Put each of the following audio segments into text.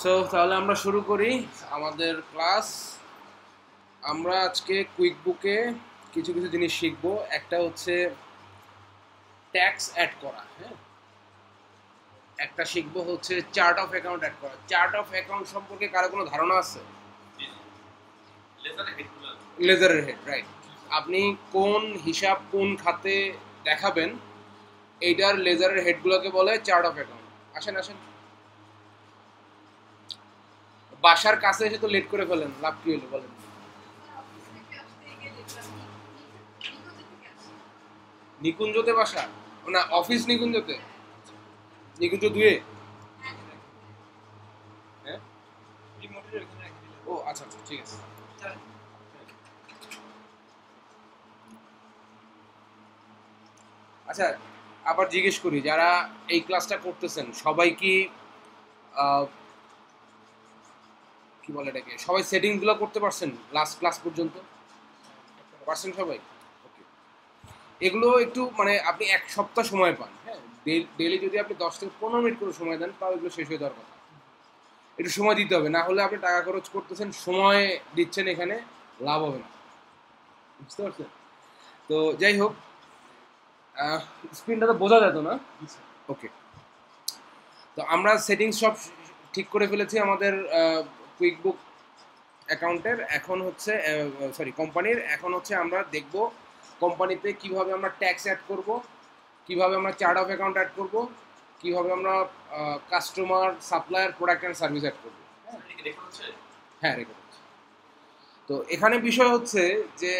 তাহলে আমরা শুরু করি আমাদের ক্লাস। আমরা আজকে কুইকবুকে কিছু কিছু জিনিস শিখব। একটা হচ্ছে ট্যাক্স অ্যাড করা, হ্যাঁ। একটা শিখব হচ্ছে চার্ট অফ অ্যাকাউন্ট অ্যাড করা। চার্ট অফ অ্যাকাউন্ট সম্পর্কে কারো কোনো ধারণা আছে? লেজারের হেড, রাইট। আপনি কোন হিসাব কোন খাতে দেখাবেন এইটার লেজারের হেডগুলোকে বলে চার্ট অফ অ্যাকাউন্ট। আসেন আসেন, বাসার কাছে এসে তো লেট করে ফেলেন, লাভ কি হলো বলেন? নিকুঞ্জতে বাসা না, অফিস নিকুঞ্জতে, নিকুঞ্জ দুয়ে। ও আচ্ছা আচ্ছা, ঠিক আছে। আচ্ছা, আবার জিজ্ঞেস করি, যারা এই ক্লাসটা করতেছেন সবাই কি বলে এটাকে সবাই সেটিংগুলো করতে পারছেন লাস্ট ক্লাস পর্যন্ত? পারছেন সবাই? ওকে, এগুলো একটু মানে আপনি এক সপ্তাহ সময় পান, হ্যাঁ। ডেইলি যদি আপনি 10 থেকে 15 মিনিট করে সময় দেন তাহলে এগুলো শেষ হয়ে যাওয়ার কথা। একটু সময় দিতে হবে, না হলে আপনি টাকা খরচ করতেছেন, সময় দিচ্ছেন, এখানে লাভ হবে না, বুঝতে পারছেন তো? যাই হোক, স্ক্রিনটা তো বোঝা যেত না, ওকে। তো আমরা সেটিংস সব ঠিক করে ফেলেছি আমাদের কুইকবুক অ্যাকাউন্টের। এখন হচ্ছে কোম্পানির, এখন হচ্ছে আমরা দেখব কোম্পানিতে কিভাবে আমরা ট্যাক্স অ্যাড করব, কিভাবে আমরা চার্ট অফ অ্যাকাউন্ট অ্যাড করব, কিভাবে আমরা customer, supplier, product and service add করব। হ্যাঁ, রেকর্ড হচ্ছে। তো এখানে বিষয় হচ্ছে যে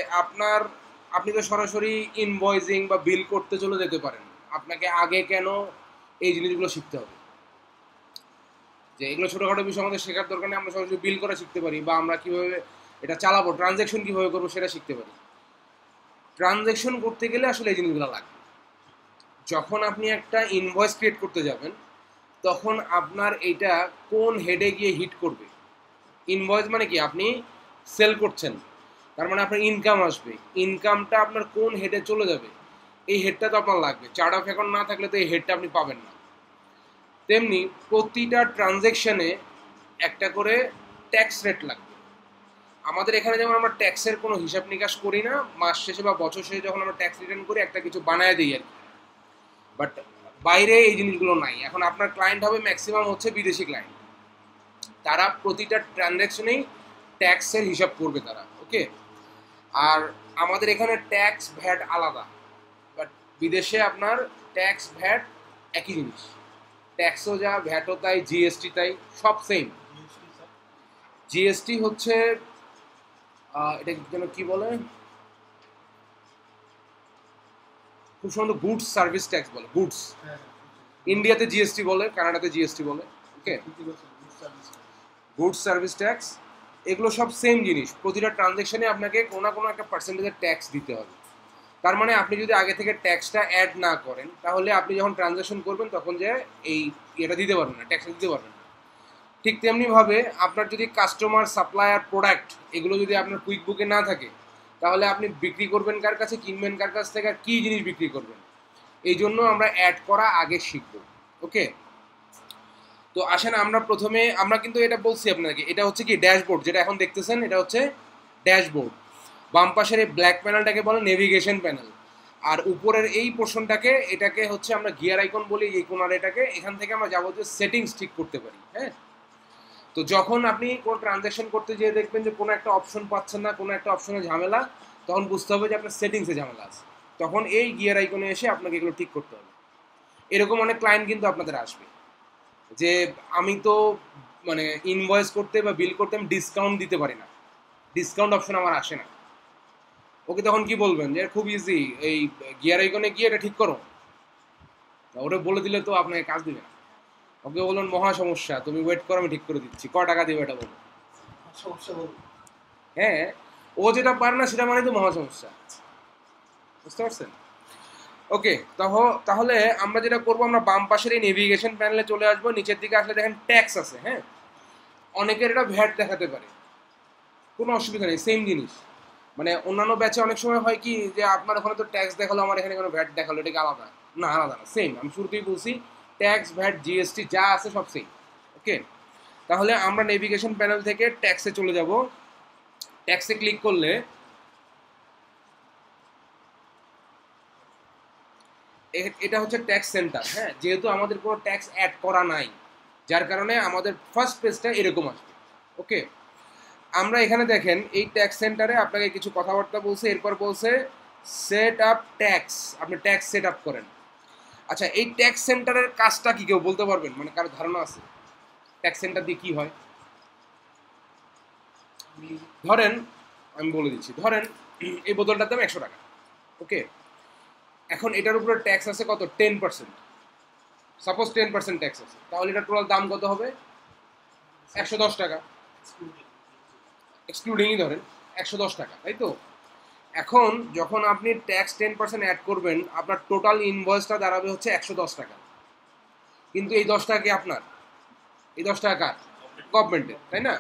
আপনি তো সরাসরি ইনভয়েসিং বা বিল করতে চলে যেতে পারেন, আপনাকে আগে কেন এই জিনিসগুলো শিখতে হবে? যে এগুলো ছোটোখাটো বিষয় আমাদের শেখার দরকার নেই, আমরা সরাসরি বিল করা শিখতে পারি, বা আমরা কীভাবে এটা চালাবো, ট্রানজ্যাকশন কীভাবে করবো সেটা শিখতে পারি। ট্রানজ্যাকশন করতে গেলে আসলে এই জিনিসগুলো লাগবে। যখন আপনি একটা ইনভয়েস ক্রিয়েট করতে যাবেন তখন আপনার এটা কোন হেডে গিয়ে হিট করবে। ইনভয়েস মানে কি, আপনি সেল করছেন, তার মানে আপনার ইনকাম আসবে। ইনকামটা আপনার কোন হেডে চলে যাবে, এই হেডটা তো আপনার লাগবে। চার্ট অফ অ্যাকাউন্ট না থাকলে তো এই হেডটা আপনি পাবেন না। তেমনি প্রতিটা ট্রানজ্যাকশানে একটা করে ট্যাক্স রেট লাগবে। আমাদের এখানে যেমন আমরা ট্যাক্সের কোনো হিসাব নিকাশ করি না, মাস শেষে বা বছর শেষে যখন আমরা ট্যাক্স রিটার্ন করি একটা কিছু বানায় দিই আর কি। বাট বাইরে এই জিনিসগুলো নাই। এখন আপনার ক্লায়েন্ট হবে ম্যাক্সিমাম হচ্ছে বিদেশি ক্লায়েন্ট, তারা প্রতিটা ট্রানজ্যাকশনেই ট্যাক্সের হিসাব করবে তারা, ওকে। আর আমাদের এখানে ট্যাক্স ভ্যাট আলাদা, বাট বিদেশে আপনার ট্যাক্স ভ্যাট একই জিনিস। ট্যাক্সও যা, ভ্যাটও তাই, জিএসটি তাই, সব সেম। জিএসটি হচ্ছে এটা যেন কি বলে, খুব সম্ভবত গুডস সার্ভিস ট্যাক্স বলে, গুডস। ইন্ডিয়াতে জিএসটি বলে, কানাডাতে জিএসটি বলে, ওকে। গুডস সার্ভিস ট্যাক্স, এগুলো সব সেম জিনিস। প্রতিটা ট্রানজ্যাকশনে আপনাকে কোনো না কোনো একটা পার্সেন্টেজের ট্যাক্স দিতে হবে। তার মানে আপনি যদি আগে থেকে ট্যাক্সটা অ্যাড না করেন তাহলে আপনি যখন ট্রানজ্যাকশন করবেন তখন যে এটা দিতে পারবেন না, ট্যাক্সটা দিতে পারবেন না। ঠিক তেমনিভাবে আপনার যদি কাস্টমার, সাপ্লায়ার, প্রোডাক্ট এগুলো যদি আপনার কুইকবুকে না থাকে তাহলে আপনি বিক্রি করবেন কার কাছে, কিনবেন কার কাছ থেকে, আর কী জিনিস বিক্রি করবেন, এই জন্য আমরা অ্যাড করা আগে শিখব, ওকে। তো আসেন আমরা প্রথমে, আমরা কিন্তু এটা বলছি আপনাকে, এটা হচ্ছে কি ড্যাশবোর্ড, যেটা এখন দেখতেছেন এটা হচ্ছে ড্যাশবোর্ড। বাম পাশের এই ব্ল্যাক প্যানেলটাকে বলে নেভিগেশন প্যানেল, আর উপরের এই পোর্শনটাকে, এটাকে হচ্ছে আমরা গিয়ার আইকন বলি, এই কোণার এটাকে। এখান থেকে আমরা যাবতীয় সেটিংস ঠিক করতে পারি, হ্যাঁ। তো যখন আপনি কোনো ট্রানজ্যাকশন করতে যেয়ে দেখবেন যে কোনো একটা অপশন পাচ্ছেন না, কোনো একটা অপশনে ঝামেলা, তখন বুঝতে হবে যে আপনার সেটিংসে ঝামেলা আছে। তখন এই গিয়ার আইকনে এসে আপনাকে এগুলো ঠিক করতে হবে। এরকম অনেক ক্লায়েন্ট কিন্তু আপনাদের আসবে যে আমি তো মানে ইনভয়েস করতে বা বিল করতে আমি ডিসকাউন্ট দিতে পারি না, ডিসকাউন্ট অপশন আমার আসে না, ওকে। তখন কি বলবেন যে খুব ইজি, এই গিয়ার আইকনে গিয়ে এটা ঠিক করো। ওটা বলে দিলে তো আপনাকে কাজ দেবে না, ওকে বললেন মহা সমস্যা, তুমি ওয়েট করো আমি ঠিক করে দিচ্ছি, ক টাকা দেবে এটা বলো, সমস্যা বলো। হ্যাঁ, ও যেটা পারে না সেটা মানে তো মহা সমস্যা, বুঝতে পারছেন, ওকে। তাহলে আমরা যেটা করবো, আমরা বাম পাশের এই নেভিগেশন প্যানেলে চলে আসবো। নিচের দিকে আসলে দেখেন ট্যাক্স আছে, হ্যাঁ। অনেকের এটা ভ্যাট দেখাতে পারে, কোনো অসুবিধা নেই, সেম জিনিস। মানে অন্যান্য ব্যাচে অনেক সময় হয় কি যে আপনার ওখানে তো ট্যাক্স দেখালো, আমার এখানে কোনো ভ্যাট দেখালো, এটাকে আলাদা না? আলাদা না, সেম। আমি শুরুতেই বলছি ট্যাক্স, ভ্যাট, জিএসটি যা আছে সব সেম, ওকে। তাহলে আমরা নেভিগেশন প্যানেল থেকে ট্যাক্সে চলে যাব। ট্যাক্সে ক্লিক করলে এটা হচ্ছে ট্যাক্স সেন্টার। হ্যাঁ, যেহেতু আমাদের কোনো ট্যাক্স অ্যাড করা নাই, যার কারণে আমাদের ফার্স্ট পেজটা এরকম আসবে। ওকে, আমরা এখানে দেখেন এই ট্যাক্স সেন্টারে আপনাকে কিছু কথাবার্তা বলছে, এরপর বলছে সেট আপ ট্যাক্স, আপনি ট্যাক্স সেট আপ করেন। আচ্ছা, এই ট্যাক্স সেন্টারের কাজটা কি কেউ বলতে পারবেন? মানে কারো ধারণা আছে ট্যাক্স সেন্টার দিয়ে কি হয়? ধরেন আমি বলে দিচ্ছি, ধরেন এই বোতলটার দাম 100 টাকা। ওকে, এখন এটার উপরে ট্যাক্স আছে কত? 10%। সাপোজ 10% ট্যাক্স আছে, তাহলে এটা টোটাল দাম কত হবে? 110 টাকা এক্সক্লুডিংই ধরেন 110 টাকা, তাই তো? এখন যখন আপনি ট্যাক্স 10% অ্যাড করবেন, আপনার টোটাল ইনভয়েসটা দাঁড়াবে হচ্ছে 110 টাকা। কিন্তু এই 10 টাকা কি আপনার? এই 10 টাকা গভর্নমেন্টের, তাই না?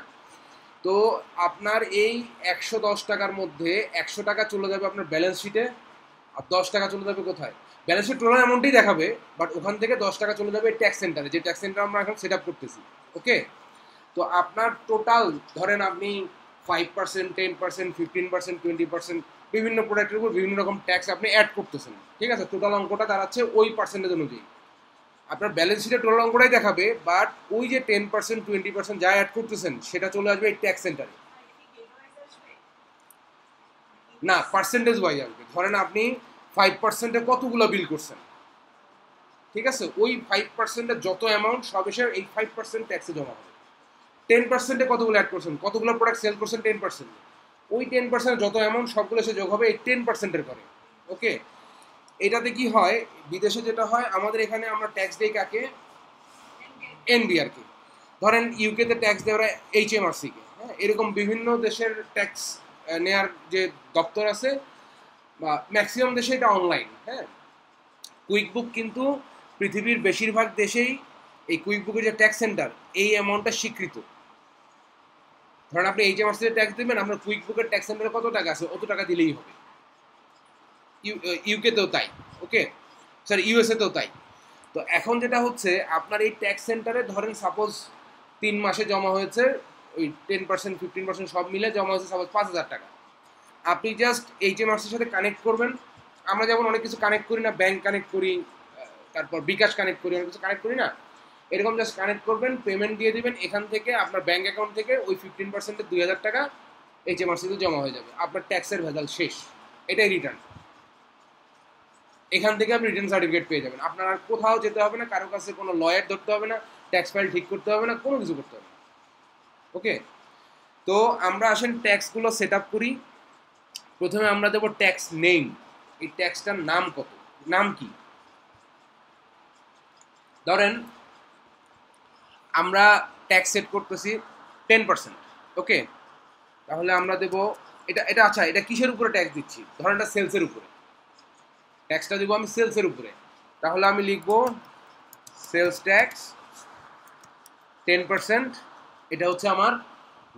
তো আপনার এই 110 টাকার মধ্যে 100 টাকা চলে যাবে আপনার ব্যালেন্স শিটে, আর 10 টাকা চলে যাবে কোথায়? ব্যালেন্স শিট টোটাল অ্যামাউন্টই দেখাবে, বাট ওখান থেকে 10 টাকা চলে যাবে ট্যাক্স সেন্টারে, যে ট্যাক্স সেন্টার আমরা এখন সেট আপ করতেছি। ওকে, তো আপনার টোটাল ধরেন আপনি 5%, 10%, 15%, 20% বিভিন্ন প্রোডাক্টের উপর বিভিন্ন রকম ট্যাক্স আপনি অ্যাড করতেছেন, ঠিক আছে? টোটাল অঙ্কটা দাঁড়াচ্ছে ওই পার্সেন্টেজ অনুযায়ী। আপনার ব্যালেন্স শিটে টোটাল অঙ্কটাই দেখাবে, বাট ওই যে 10%, 20% যা অ্যাড করতেছেন সেটা চলে আসবে এই ট্যাক্স সেন্টারে। না, পার্সেন্টেজ ওয়াইজ আসবে। ধরেন আপনি 5%-এ কতগুলো বিল করছেন, ঠিক আছে? ওই 5%-এর যত অ্যামাউন্ট সবেশের এই 5% ট্যাক্সে জমা হবে। 10%-এ কতগুলো অ্যাড করছেন, কতগুলো প্রোডাক্ট সেল করছেন 10%-এ, ওই 10% যত অ্যামাউন্ট সবগুলো এসে যোগ হবে এই 10%-এর করে। ওকে, এটাতে কি হয়? বিদেশে যেটা হয়, আমাদের এখানে আমরা ট্যাক্স দেই কাকে? এনবিআরকে। ধরেন ইউকেতে ট্যাক্স দেয় ওরা HMRC-কে। হ্যাঁ, এরকম বিভিন্ন দেশের ট্যাক্স নেয়ার যে দপ্তর আছে, বা ম্যাক্সিমাম দেশে এটা অনলাইন। হ্যাঁ, কুইকবুক কিন্তু পৃথিবীর বেশিরভাগ দেশেই এই কুইকবুকের যে ট্যাক্স সেন্টার, এই অ্যামাউন্টটা স্বীকৃত। ধরেন আপনি HMRC-তে ট্যাক্স দেবেন, আপনার কুইকবুকের ট্যাক্স সেন্টারে কত টাকা আছে অত টাকা দিলেই হবে। ইউকেতেও তাই। ওকে, সরি, ইউএসএতেও তাই। তো এখন যেটা হচ্ছে, আপনার এই ট্যাক্স সেন্টারে ধরেন সাপোজ 3 মাসে জমা হয়েছে ওই 10%, 15% সব মিলে জমা হয়েছে সাপোজ 5000 টাকা। আপনি জাস্ট HMRC-র সাথে কানেক্ট করবেন। আমরা যেমন অনেক কিছু কানেক্ট করি না, ব্যাংক কানেক্ট করি, তারপর বিকাশ কানেক্ট করি, অনেক কিছু কানেক্ট করি না, এরকম জাস্ট কানেক্ট করবেন, পেমেন্ট দিয়ে দেবেন, এখান থেকে আপনার ব্যাঙ্ক অ্যাকাউন্ট থেকে ওই 15%-এর 2000 টাকা HMRC-তে জমা হয়ে যাবে। আপনার ট্যাক্সের ভেজাল শেষ, এটাই রিটার্ন। এখান থেকে আপনি রিটার্ন সার্টিফিকেট পেয়ে যাবেন। আপনার আর কোথাও যেতে হবে না, কারো কাছে কোনো লয়ার ধরতে হবে না, ট্যাক্স ফাইল ঠিক করতে হবে না, কোনো কিছু করতে হবে না। ওকে, তো আমরা আসেন ট্যাক্সগুলো সেট আপ করি। প্রথমে আমরা দেবো ট্যাক্স নেম। এই ট্যাক্সটার নাম কত, নাম কি? ধরেন আমরা ট্যাক্স সেট করতেছি 10%। ওকে, তাহলে আমরা দেবো এটা এটা আচ্ছা, এটা কিসের উপরে ট্যাক্স দিচ্ছি? ধরেন এটা সেলসের উপরে ট্যাক্সটা দেবো আমি, সেলসের উপরে। তাহলে আমি লিখবো সেলস ট্যাক্স 10%, এটা হচ্ছে আমার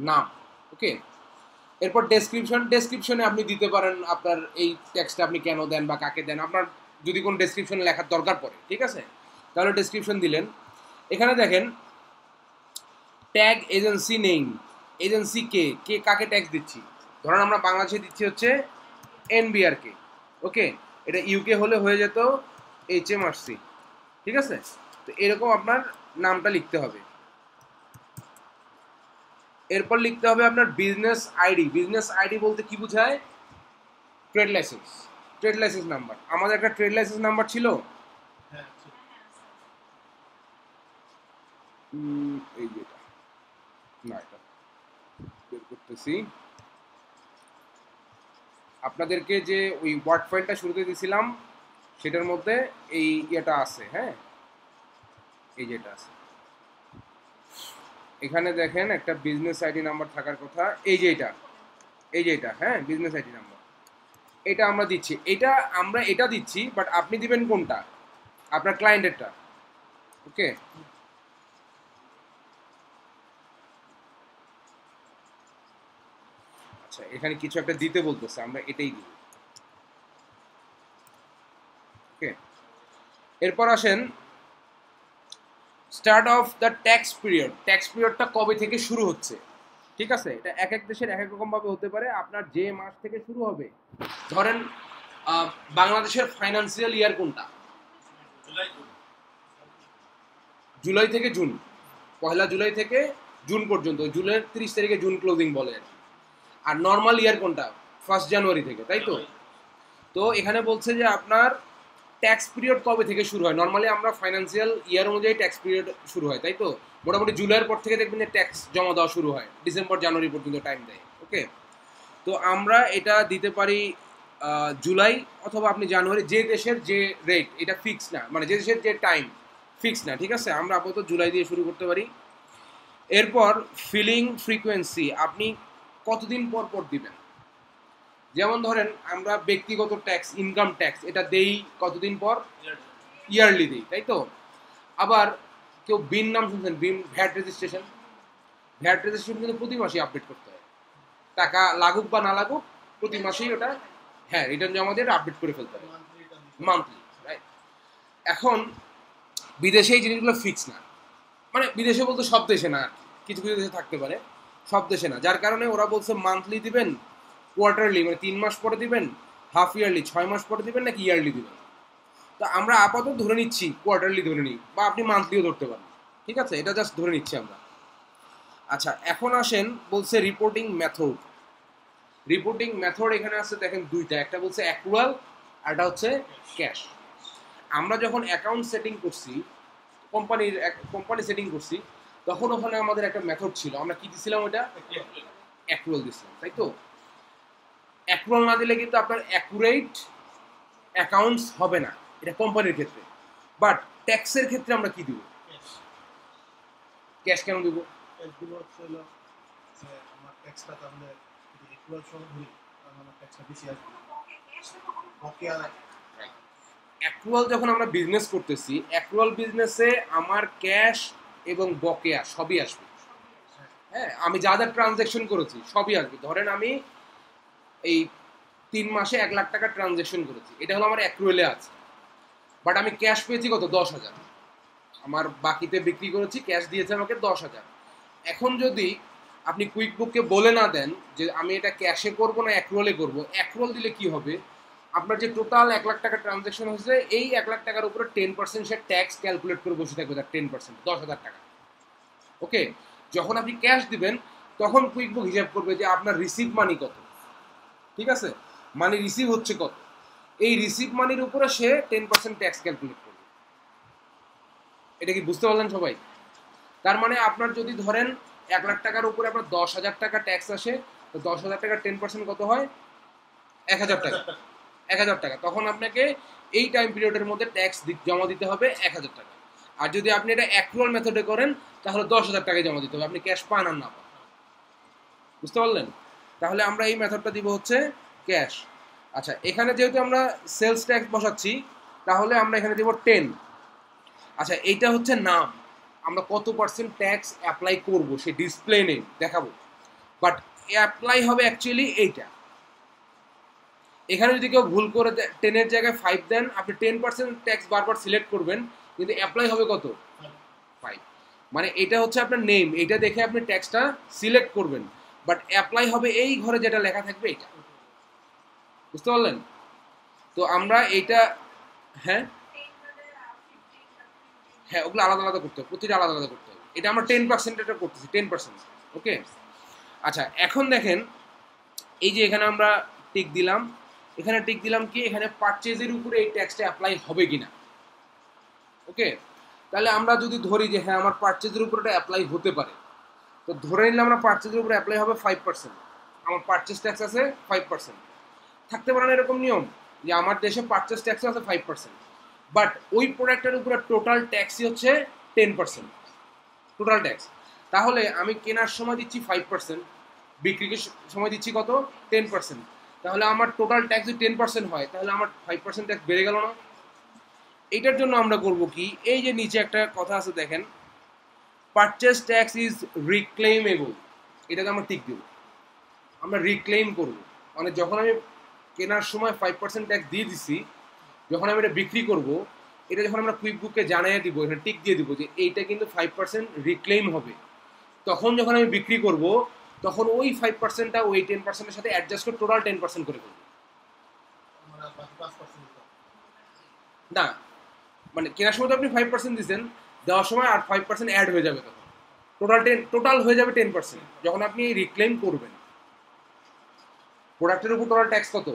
নাম। ওকে, এরপর ডেসক্রিপশন। ডেসক্রিপশনে আপনি দিতে পারেন আপনার এই ট্যাক্সটা আপনি কেন দেন বা কাকে দেন, আপনার যদি কোনো ডেসক্রিপশন লেখার দরকার পড়ে, ঠিক আছে? তাহলে ডেসক্রিপশন দিলেন। এখানে দেখেন ট্যাগ এজেন্সি নেম, এজেন্সি কে, কে কাকে ট্যাক্স দিচ্ছি। ধরেন আমরা বাংলাদেশে দিচ্ছি হচ্ছে এনবিআরকে। ওকে, এটা ইউকে হলে হয়ে যেত HMRC, ঠিক আছে? তো এরকম আপনার নামটা লিখতে হবে। এরপর লিখতে হবে আপনার বিজনেস আইডি। বিজনেস আইডি বলতে কি বোঝায়? Trade licence, trade licence number. আমাদের একটা ট্রেড লাইসেন্স নাম্বার ছিল, এই যেটা, না এটা বের করতেছি আপনাদেরকে, যে ওই ওয়ার্ড ফাইলটা শুরুতে দিয়েছিলাম সেটার মধ্যে এই ইয়েটা আছে। হ্যাঁ, এই যেটা আছে এখানে দেখেন একটা বিজনেস আইডি নাম্বার থাকার কথা, এই যে এটা, এই যে এটা। হ্যাঁ, বিজনেস আইডি নাম্বার এটা আমরা দিচ্ছি, এটা আমরা এটা দিচ্ছি, বাট আপনি দিবেন কোনটা? আপনার ক্লায়েন্টেরটা। ওকে, আচ্ছা, এখানে কিছু একটা দিতে বলতেছে, আমরা এটাই দিব। ওকে, এরপর আসেন start of the tax period, tax পিরিয়ডটা কবে থেকে শুরু হচ্ছে, ঠিক আছে? এটা এক এক দেশের এক এক রকমভাবে হতে পারে। আপনার যে মাস থেকে শুরু হবে, ধরেন বাংলাদেশের ফাইন্যান্সিয়াল ইয়ার কোনটা? জুলাই থেকে জুন, 1 জুলাই থেকে জুন পর্যন্ত, জুলাইয়ের 30 তারিখে জুন ক্লোজিং বলে আর কি। আর নর্মাল ইয়ার কোনটা? 1 জানুয়ারি থেকে, তাই তো? তো এখানে বলছে যে আপনার ট্যাক্স পিরিয়ড কবে থেকে শুরু হয়। নর্মালি আমরা ফাইন্যান্সিয়াল ইয়ার অনুযায়ী ট্যাক্স পিরিয়ড শুরু হয়, তাই তো? মোটামুটি জুলাইয়ের পর থেকে দেখবেন যে ট্যাক্স জমা দেওয়া শুরু হয়, ডিসেম্বর জানুয়ারি পর্যন্ত টাইম দেয়, ওকে? তো আমরা এটা দিতে পারি জুলাই অথবা আপনি জানুয়ারি, যে দেশের যে রেট, এটা ফিক্স না, মানে যে দেশের যে টাইম ফিক্স না, ঠিক আছে? আমরা আপাতত জুলাই দিয়ে শুরু করতে পারি। এরপর ফিলিং ফ্রিকোয়েন্সি আপনি কতদিন পর পর দিবেন। যেমন ধরেন আমরা ব্যক্তিগত ট্যাক্স, ইনকাম ট্যাক্স, এটা দেই কতদিন পর? ইয়ারলি দিই, তাই তো? আবার কেউ বিন নাম শুনছেন, BIN, VAT registration. VAT registration কিন্তু প্রতি মাসেই আপডেট করতে হয়, টাকা লাগুক বা না লাগুক প্রতি মাসেই ওটা, হ্যাঁ, রিটার্ন জমা দিয়ে আপডেট করে ফেলতে হবে মান্থলি, রাইট? এখন বিদেশে এই জিনিসগুলো ফিক্স না, মানে বিদেশে বলতে সব দেশে না, কিছু কিছু দেশে থাকতে পারে, সব দেশে না, যার কারণে ওরা বলছে মান্থলি দিবেন, কোয়ার্টারলি মানে 3 মাস পরে দিবেন, হাফ ইয়ারলি 6 মাস পরে দিবেন, নাকি ইয়ারলি দিবেন। তো আমরা আপাতত ধরে নিচ্ছি কোয়ার্টারলি ধরে নিই, বা আপনি মান্থলিও ধরতে পারেন, ঠিক আছে? এটা জাস্ট ধরে নিচ্ছি আমরা। আচ্ছা, এখন আসেন, বলছে রিপোর্টিং মেথড। রিপোর্টিং মেথড এখানে আছে দেখেন দুইটা, একটা বলছে অ্যাকুয়াল, আর একটা হচ্ছে ক্যাশ। আমরা যখন অ্যাকাউন্ট সেটিং করছি, কোম্পানি সেটিং করছি, তখন ওখানে আমাদের একটা মেথড ছিল, আমরা কি দিছিলাম? ওইটা অ্যাকুয়াল দিছিলাম, তাই তো? অ্যাকুয়াল না দিলে কিন্তু আপনার অ্যাকুরেট অ্যাকাউন্টস হবে না, এটা কোম্পানির ক্ষেত্রে। বাট ট্যাক্সের ক্ষেত্রে আমরা কি দিব? ক্যাশ। কেন দিব? অ্যাকুয়াল যখন আমরা বিজনেস করতেছি, অ্যাকুয়াল বিজনেসে আমার ক্যাশ এবং বকেয়া সবই আসবে, হ্যাঁ? আমি যা যা ট্রানজ্যাকশন করেছি সবই আসবে। ধরেন আমি এই 3 মাসে 1 লাখ টাকা ট্রানজ্যাকশন করেছি, এটা হলো আমার অ্যাকুয়ালে আছে। বাট আমি ক্যাশ পেয়েছি কত? 10,000। আমার বাকিতে বিক্রি করেছি, ক্যাশ দিয়েছে আমাকে 10,000। এখন যদি আপনি কুইকবুককে বলে না দেন যে আমি এটা ক্যাশে করবো না অ্যাকুয়ালে করবো, অ্যাকুয়াল দিলে কি হবে? আপনার যে টোটাল 1 লাখ টাকা ট্রানজ্যাকশন হয়েছে, এই 1 লাখ টাকার উপরে 10% সে ট্যাক্স ক্যালকুলেট করে বসে থাকবে, তার 10%, 10,000 টাকা, ওকে? যখন আপনি ক্যাশ দিবেন তখন কুইকবুক হিসাব করবে যে আপনার রিসিভ মানি কত, ঠিক আছে? মানি রিসিভ হচ্ছে কত, এই রিসিভ মানির উপরে সে 10% ট্যাক্স ক্যালকুলেট করবে। এটা কি বুঝতে পারলেন সবাই? তার মানে আপনার যদি ধরেন 1 লাখ টাকার উপরে আপনার 10,000 টাকা ট্যাক্স আসে, তো 10,000 টাকার 10% কত হয়? 1,000 টাকা। 1,000 টাকা, তখন আপনাকে এই টাইম পিরিয়ডের মধ্যে ট্যাক্স জমা দিতে হবে 1,000 টাকা। আর যদি আপনি এটা অ্যাকুয়াল মেথডে করেন তাহলে 10,000 টাকায় জমা দিতে হবে, আপনি ক্যাশ পান আর না পান, বুঝতে পারলেন? তাহলে আমরা এই মেথডটা দিব হচ্ছে ক্যাশ। আচ্ছা, এখানে যেহেতু আমরা সেলস ট্যাক্স বসাচ্ছি, তাহলে আমরা এখানে দিব 10। আচ্ছা, এইটা হচ্ছে নাম, আমরা কত পার্সেন্ট ট্যাক্স অ্যাপ্লাই করব সে ডিসপ্লে নেই, দেখাবো। বাট অ্যাপ্লাই হবে অ্যাকচুয়ালি এইটা। এখানে যদি কেউ ভুল করে 10-এর জায়গায় 5 দেন, আপনি 10% ট্যাক্স বারবার সিলেক্ট করবেন, কিন্তু অ্যাপ্লাই হবে কত? 5। মানে এটা হচ্ছে আপনার নেম, এটা দেখে আপনি ট্যাক্সটা সিলেক্ট করবেন, বাট অ্যাপ্লাই হবে এই ঘরে যেটা লেখা থাকবে এটা, বুঝতে পারলেন? তো আমরা এইটা, হ্যাঁ ওগুলো আলাদা আলাদা করতে হবে, প্রতিটা আলাদা আলাদা করতে হবে। এটা আমরা 10% এটা করতেছি, 10%, ওকে? আচ্ছা, এখন দেখেন এই যে এখানে আমরা টিক দিলাম, এখানে টিক দিলাম কি? এখানে পারচেজের উপরে এই ট্যাক্সটা অ্যাপ্লাই হবে কিনা, ওকে? তাহলে আমরা যদি ধরি যে হ্যাঁ আমার পারচেজের উপরে এটা অ্যাপ্লাই হতে পারে, তো ধরে নিলে আমরা পারচেজের উপরে অ্যাপ্লাই হবে 5%, আমার পারচেজ ট্যাক্স আছে 5%। থাকতে পারে না এরকম নিয়ম যে আমার দেশে পারচেজ ট্যাক্স আছে 5%, বাট ওই প্রোডাক্টের উপরে টোটাল ট্যাক্সই হচ্ছে 10%, টোটাল ট্যাক্স। তাহলে আমি কেনার সময় দিচ্ছি 5%, বিক্রির সময় দিচ্ছি কত? 10%। তাহলে আমার টোটাল ট্যাক্স যদি 10% হয়, তাহলে আমার 5% ট্যাক্স বেড়ে গেল না? এটার জন্য আমরা করব কি, এই যে নিচে একটা কথা আছে দেখেন, পারচেজ ট্যাক্স ইজ রিক্লেইমেবল, এটাকে আমরা টিক দেব, আমরা রিক্লেইম করব। মানে যখন আমি কেনার সময় 5% ট্যাক্স দিয়ে দিছি, যখন আমি এটা বিক্রি করব এটা যখন আমরা কুইকবুককে জানাই দিব, এটা টিক দিয়ে দিব যে এইটা কিন্তু 5% রিক্লেইম হবে, তখন যখন আমি বিক্রি করব তখন ওই 5%টা ওই 10%-এর সাথে অ্যাডজাস্ট করে টোটাল 10% করে দেব। না মানে কেনার সময় তো আপনি 5% দিচ্ছেন, দেওয়ার সময় আর 5% অ্যাড হয়ে যাবে, তখন টোটাল হয়ে যাবে 10%। যখন আপনি রিক্লেইম করবেন প্রোডাক্টের উপর টোটাল ট্যাক্স কত?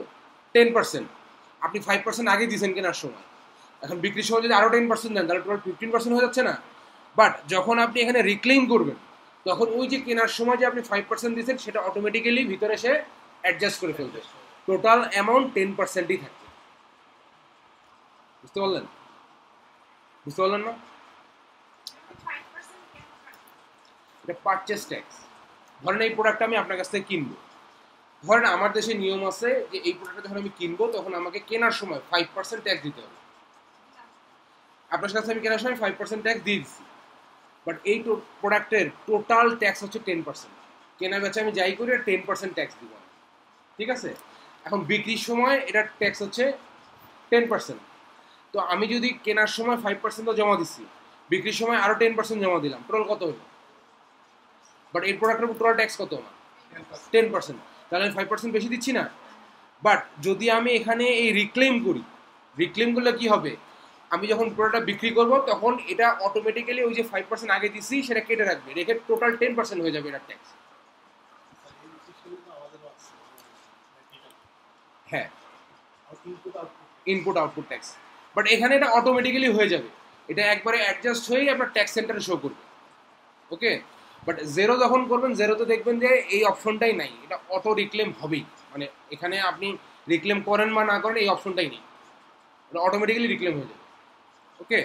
10%। আপনি 5% আগে দিয়েছেন কেনার সময়, এখন বিক্রির সময় যদি আরও 10% দেন তাহলে টোটাল 15% হয়ে যাচ্ছে না? বাট যখন আপনি এখানে রিক্লেইম করবেন তখন ওই যে কেনার সময় যে আপনি 5% দিয়েছেন সেটা অটোমেটিক্যালি ভিতরে সে অ্যাডজাস্ট করে ফেলবে, টোটাল অ্যামাউন্ট 10%ই থাকবে। বুঝতে পারলেন না? এটা পারচেস ট্যাক্স। ধরেন এই প্রোডাক্টটা আমি আপনার কাছ থেকে কিনবো, ধরেন আমার দেশে নিয়ম আছে যে এই প্রোডাক্টটা যখন আমি কিনবো তখন আমাকে কেনার সময় 5% ট্যাক্স দিতে হবে। আপনার কাছে আমি কেনার সময় 5% ট্যাক্স দিয়ে দিচ্ছি, বাট এই প্রোডাক্টের টোটাল ট্যাক্স হচ্ছে 10%। কেনা বেচা আমি যাই করি 10% ট্যাক্স দিব, ঠিক আছে? এখন বিক্রির সময় এটার ট্যাক্স হচ্ছে 10%। তো আমি যদি কেনার সময় 5%ও জমা দিচ্ছি, বিক্রির সময় আরও 10% জমা দিলাম, টোটাল কত হলো? বাট এই প্রোডাক্টের উপর টোটাল ট্যাক্স কত আমার? 10%। তাহলে আমি 5% বেশি দিচ্ছি না। বাট যদি আমি এখানে এই রিক্লেম করলে কী হবে? আমি যখন প্রোডাক্টটা বিক্রি করব তখন এটা অটোমেটিক্যালি ওই যে 5% আগে দিচ্ছি সেটা কেটে রাখবে, রেখে টোটাল 10% হয়ে যাবে এটার ট্যাক্স। হ্যাঁ, ইনপুট আউটপুট ট্যাক্স। বাট এখানে এটা অটোমেটিক্যালি হয়ে যাবে, এটা একবারে অ্যাডজাস্ট হয়েই আপনার ট্যাক্স সেন্টারে শো করবে। ওকে, বাট জেরো যখন করবেন, জেরোতে দেখবেন যে এই অপশনটাই নাই, এটা অটো রিক্লেম হবেই। মানে এখানে আপনি রিক্লেম করেন বা না করেন এই অপশনটাই নেই, এটা অটোমেটিক্যালি রিক্লেম হয়ে যাবে। ওকে,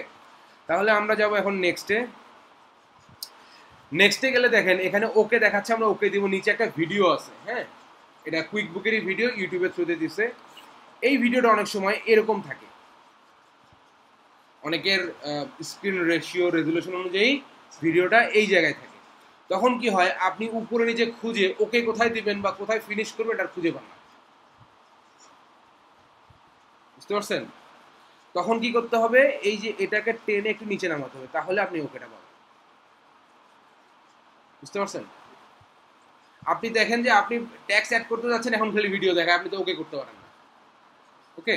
তাহলে আমরা যাবো এখন নেক্সটে গেলে দেখেন এখানে ওকে দেখাচ্ছে, আমরা ওকে দিব। নিচে একটা ভিডিও আছে, হ্যাঁ, এটা কুইকবুকেরই ভিডিও, ইউটিউবের থ্রুতে দিচ্ছে। এই ভিডিওটা অনেক সময় এরকম থাকে, অনেকের স্ক্রিন রেশিও রেজুলেশন অনুযায়ী ভিডিওটা এই জায়গায় থাকে। তখন কি হয়, আপনি উপরে নিচে খুঁজে ওকে কোথায় দিবেন বা কোথায় ফিনিশ করবেন এটা খুঁজে পান না, বুঝতে পারছেন? তখন কি করতে হবে, এই যে এটাকে টেনে একটু নিচে নামাতে হবে, তাহলে আপনি ওকেটা পাবেন, বুঝতে পারছেন? আপনি দেখেন যে আপনি ট্যাক্স অ্যাড করতে যাচ্ছেন, এখন খালি ভিডিও দেখায়, আপনি তো ওকে করতে পারেন না। ওকে,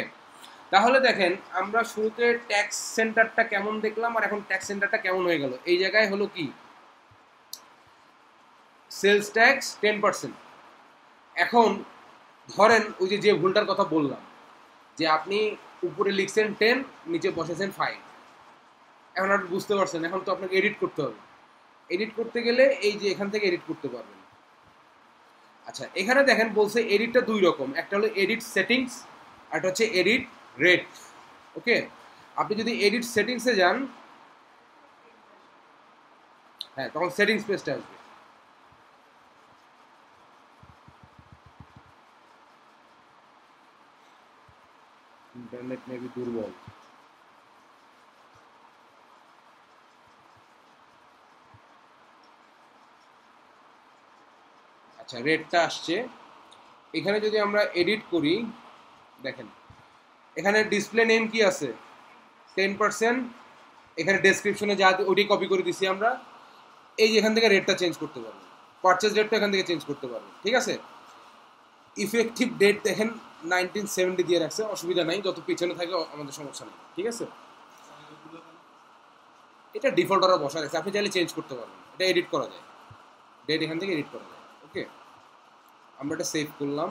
তাহলে দেখেন আমরা শুরুতে ট্যাক্স সেন্টারটা কেমন দেখলাম, আর এখন ট্যাক্স সেন্টারটা কেমন হয়ে গেল। এই জায়গায় হলো কি, সেলস ট্যাক্স 10%। এখন ধরেন ওই যে ভুলটার কথা বললাম, যে আপনি উপরে লিখছেন 10, নিচে বসেছেন 5। এখন আপনি বুঝতে পারছেন, এখন তো আপনাকে এডিট করতে হবে। এডিট করতে গেলে এই যে এখান থেকে এডিট করতে পারবেন। আচ্ছা, এখানে দেখেন বলছে এডিটটা দুই রকম, একটা হলো এডিট সেটিংস, একটা হচ্ছে এডিট রেট। ওকে, আপনি যদি এডিট সেটিংসে যান, হ্যাঁ, তখন সেটিংস পেজটা আসবে। ইন্টারনেট মেবি দুর্বল। আচ্ছা, রেটটা আসছে। এখানে যদি আমরা এডিট করি, দেখেন এখানে ডিসপ্লে নেম কি আছে, 10%। এখানে ডেসক্রিপশনে যা ওইটাই কপি করে দিছি আমরা। এই যে এখান থেকে রেটটা চেঞ্জ করতে পারবো, পারচেজ রেটটা এখান থেকে চেঞ্জ করতে পারবো, ঠিক আছে? ইফেক্টিভ ডেট দেখেন 1970 দিয়ে রাখছে, অসুবিধা নাই, যত পিছনে থাকে আমাদের সমস্যা নেই, ঠিক আছে? এটা ডিফল্ট অর্ডার বসা রাখছে, আপনি চাইলে চেঞ্জ করতে পারবেন, এটা এডিট করা যায়, ডেট এখান থেকে এডিট করা যায়। ওকে, আমরা এটা সেভ করলাম।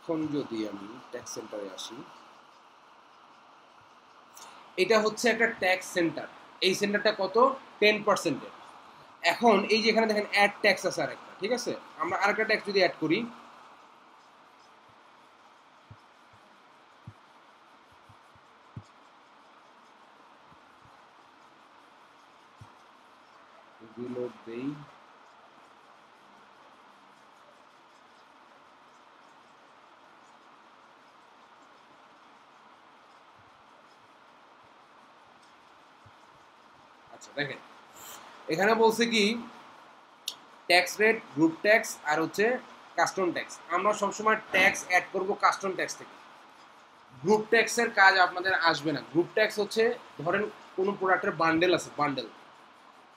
এখন যদি আমি ট্যাক্স সেন্টারে আসি, এটা হচ্ছে একটা ট্যাক্স সেন্টার। এই সেন্টারটা কত? 10%। এখন এই যে এখানে দেখেন অ্যাড ট্যাক্স আছে আরেকটা, ঠিক আছে? আমরা আরেকটা ট্যাক্স যদি অ্যাড করি, রিলোড দেই। আচ্ছা, দেখেন এখানে বলছে কি, ট্যাক্স রেট, গ্রুপ ট্যাক্স, আর হচ্ছে কাস্টম ট্যাক্স। আমরা সবসময় ট্যাক্স অ্যাড করব কাস্টম ট্যাক্স থেকে। গ্রুপ ট্যাক্সের কাজ আপনাদের আসবে না। গ্রুপ ট্যাক্স হচ্ছে ধরেন কোনো প্রোডাক্টের বান্ডেল আছে, বান্ডেল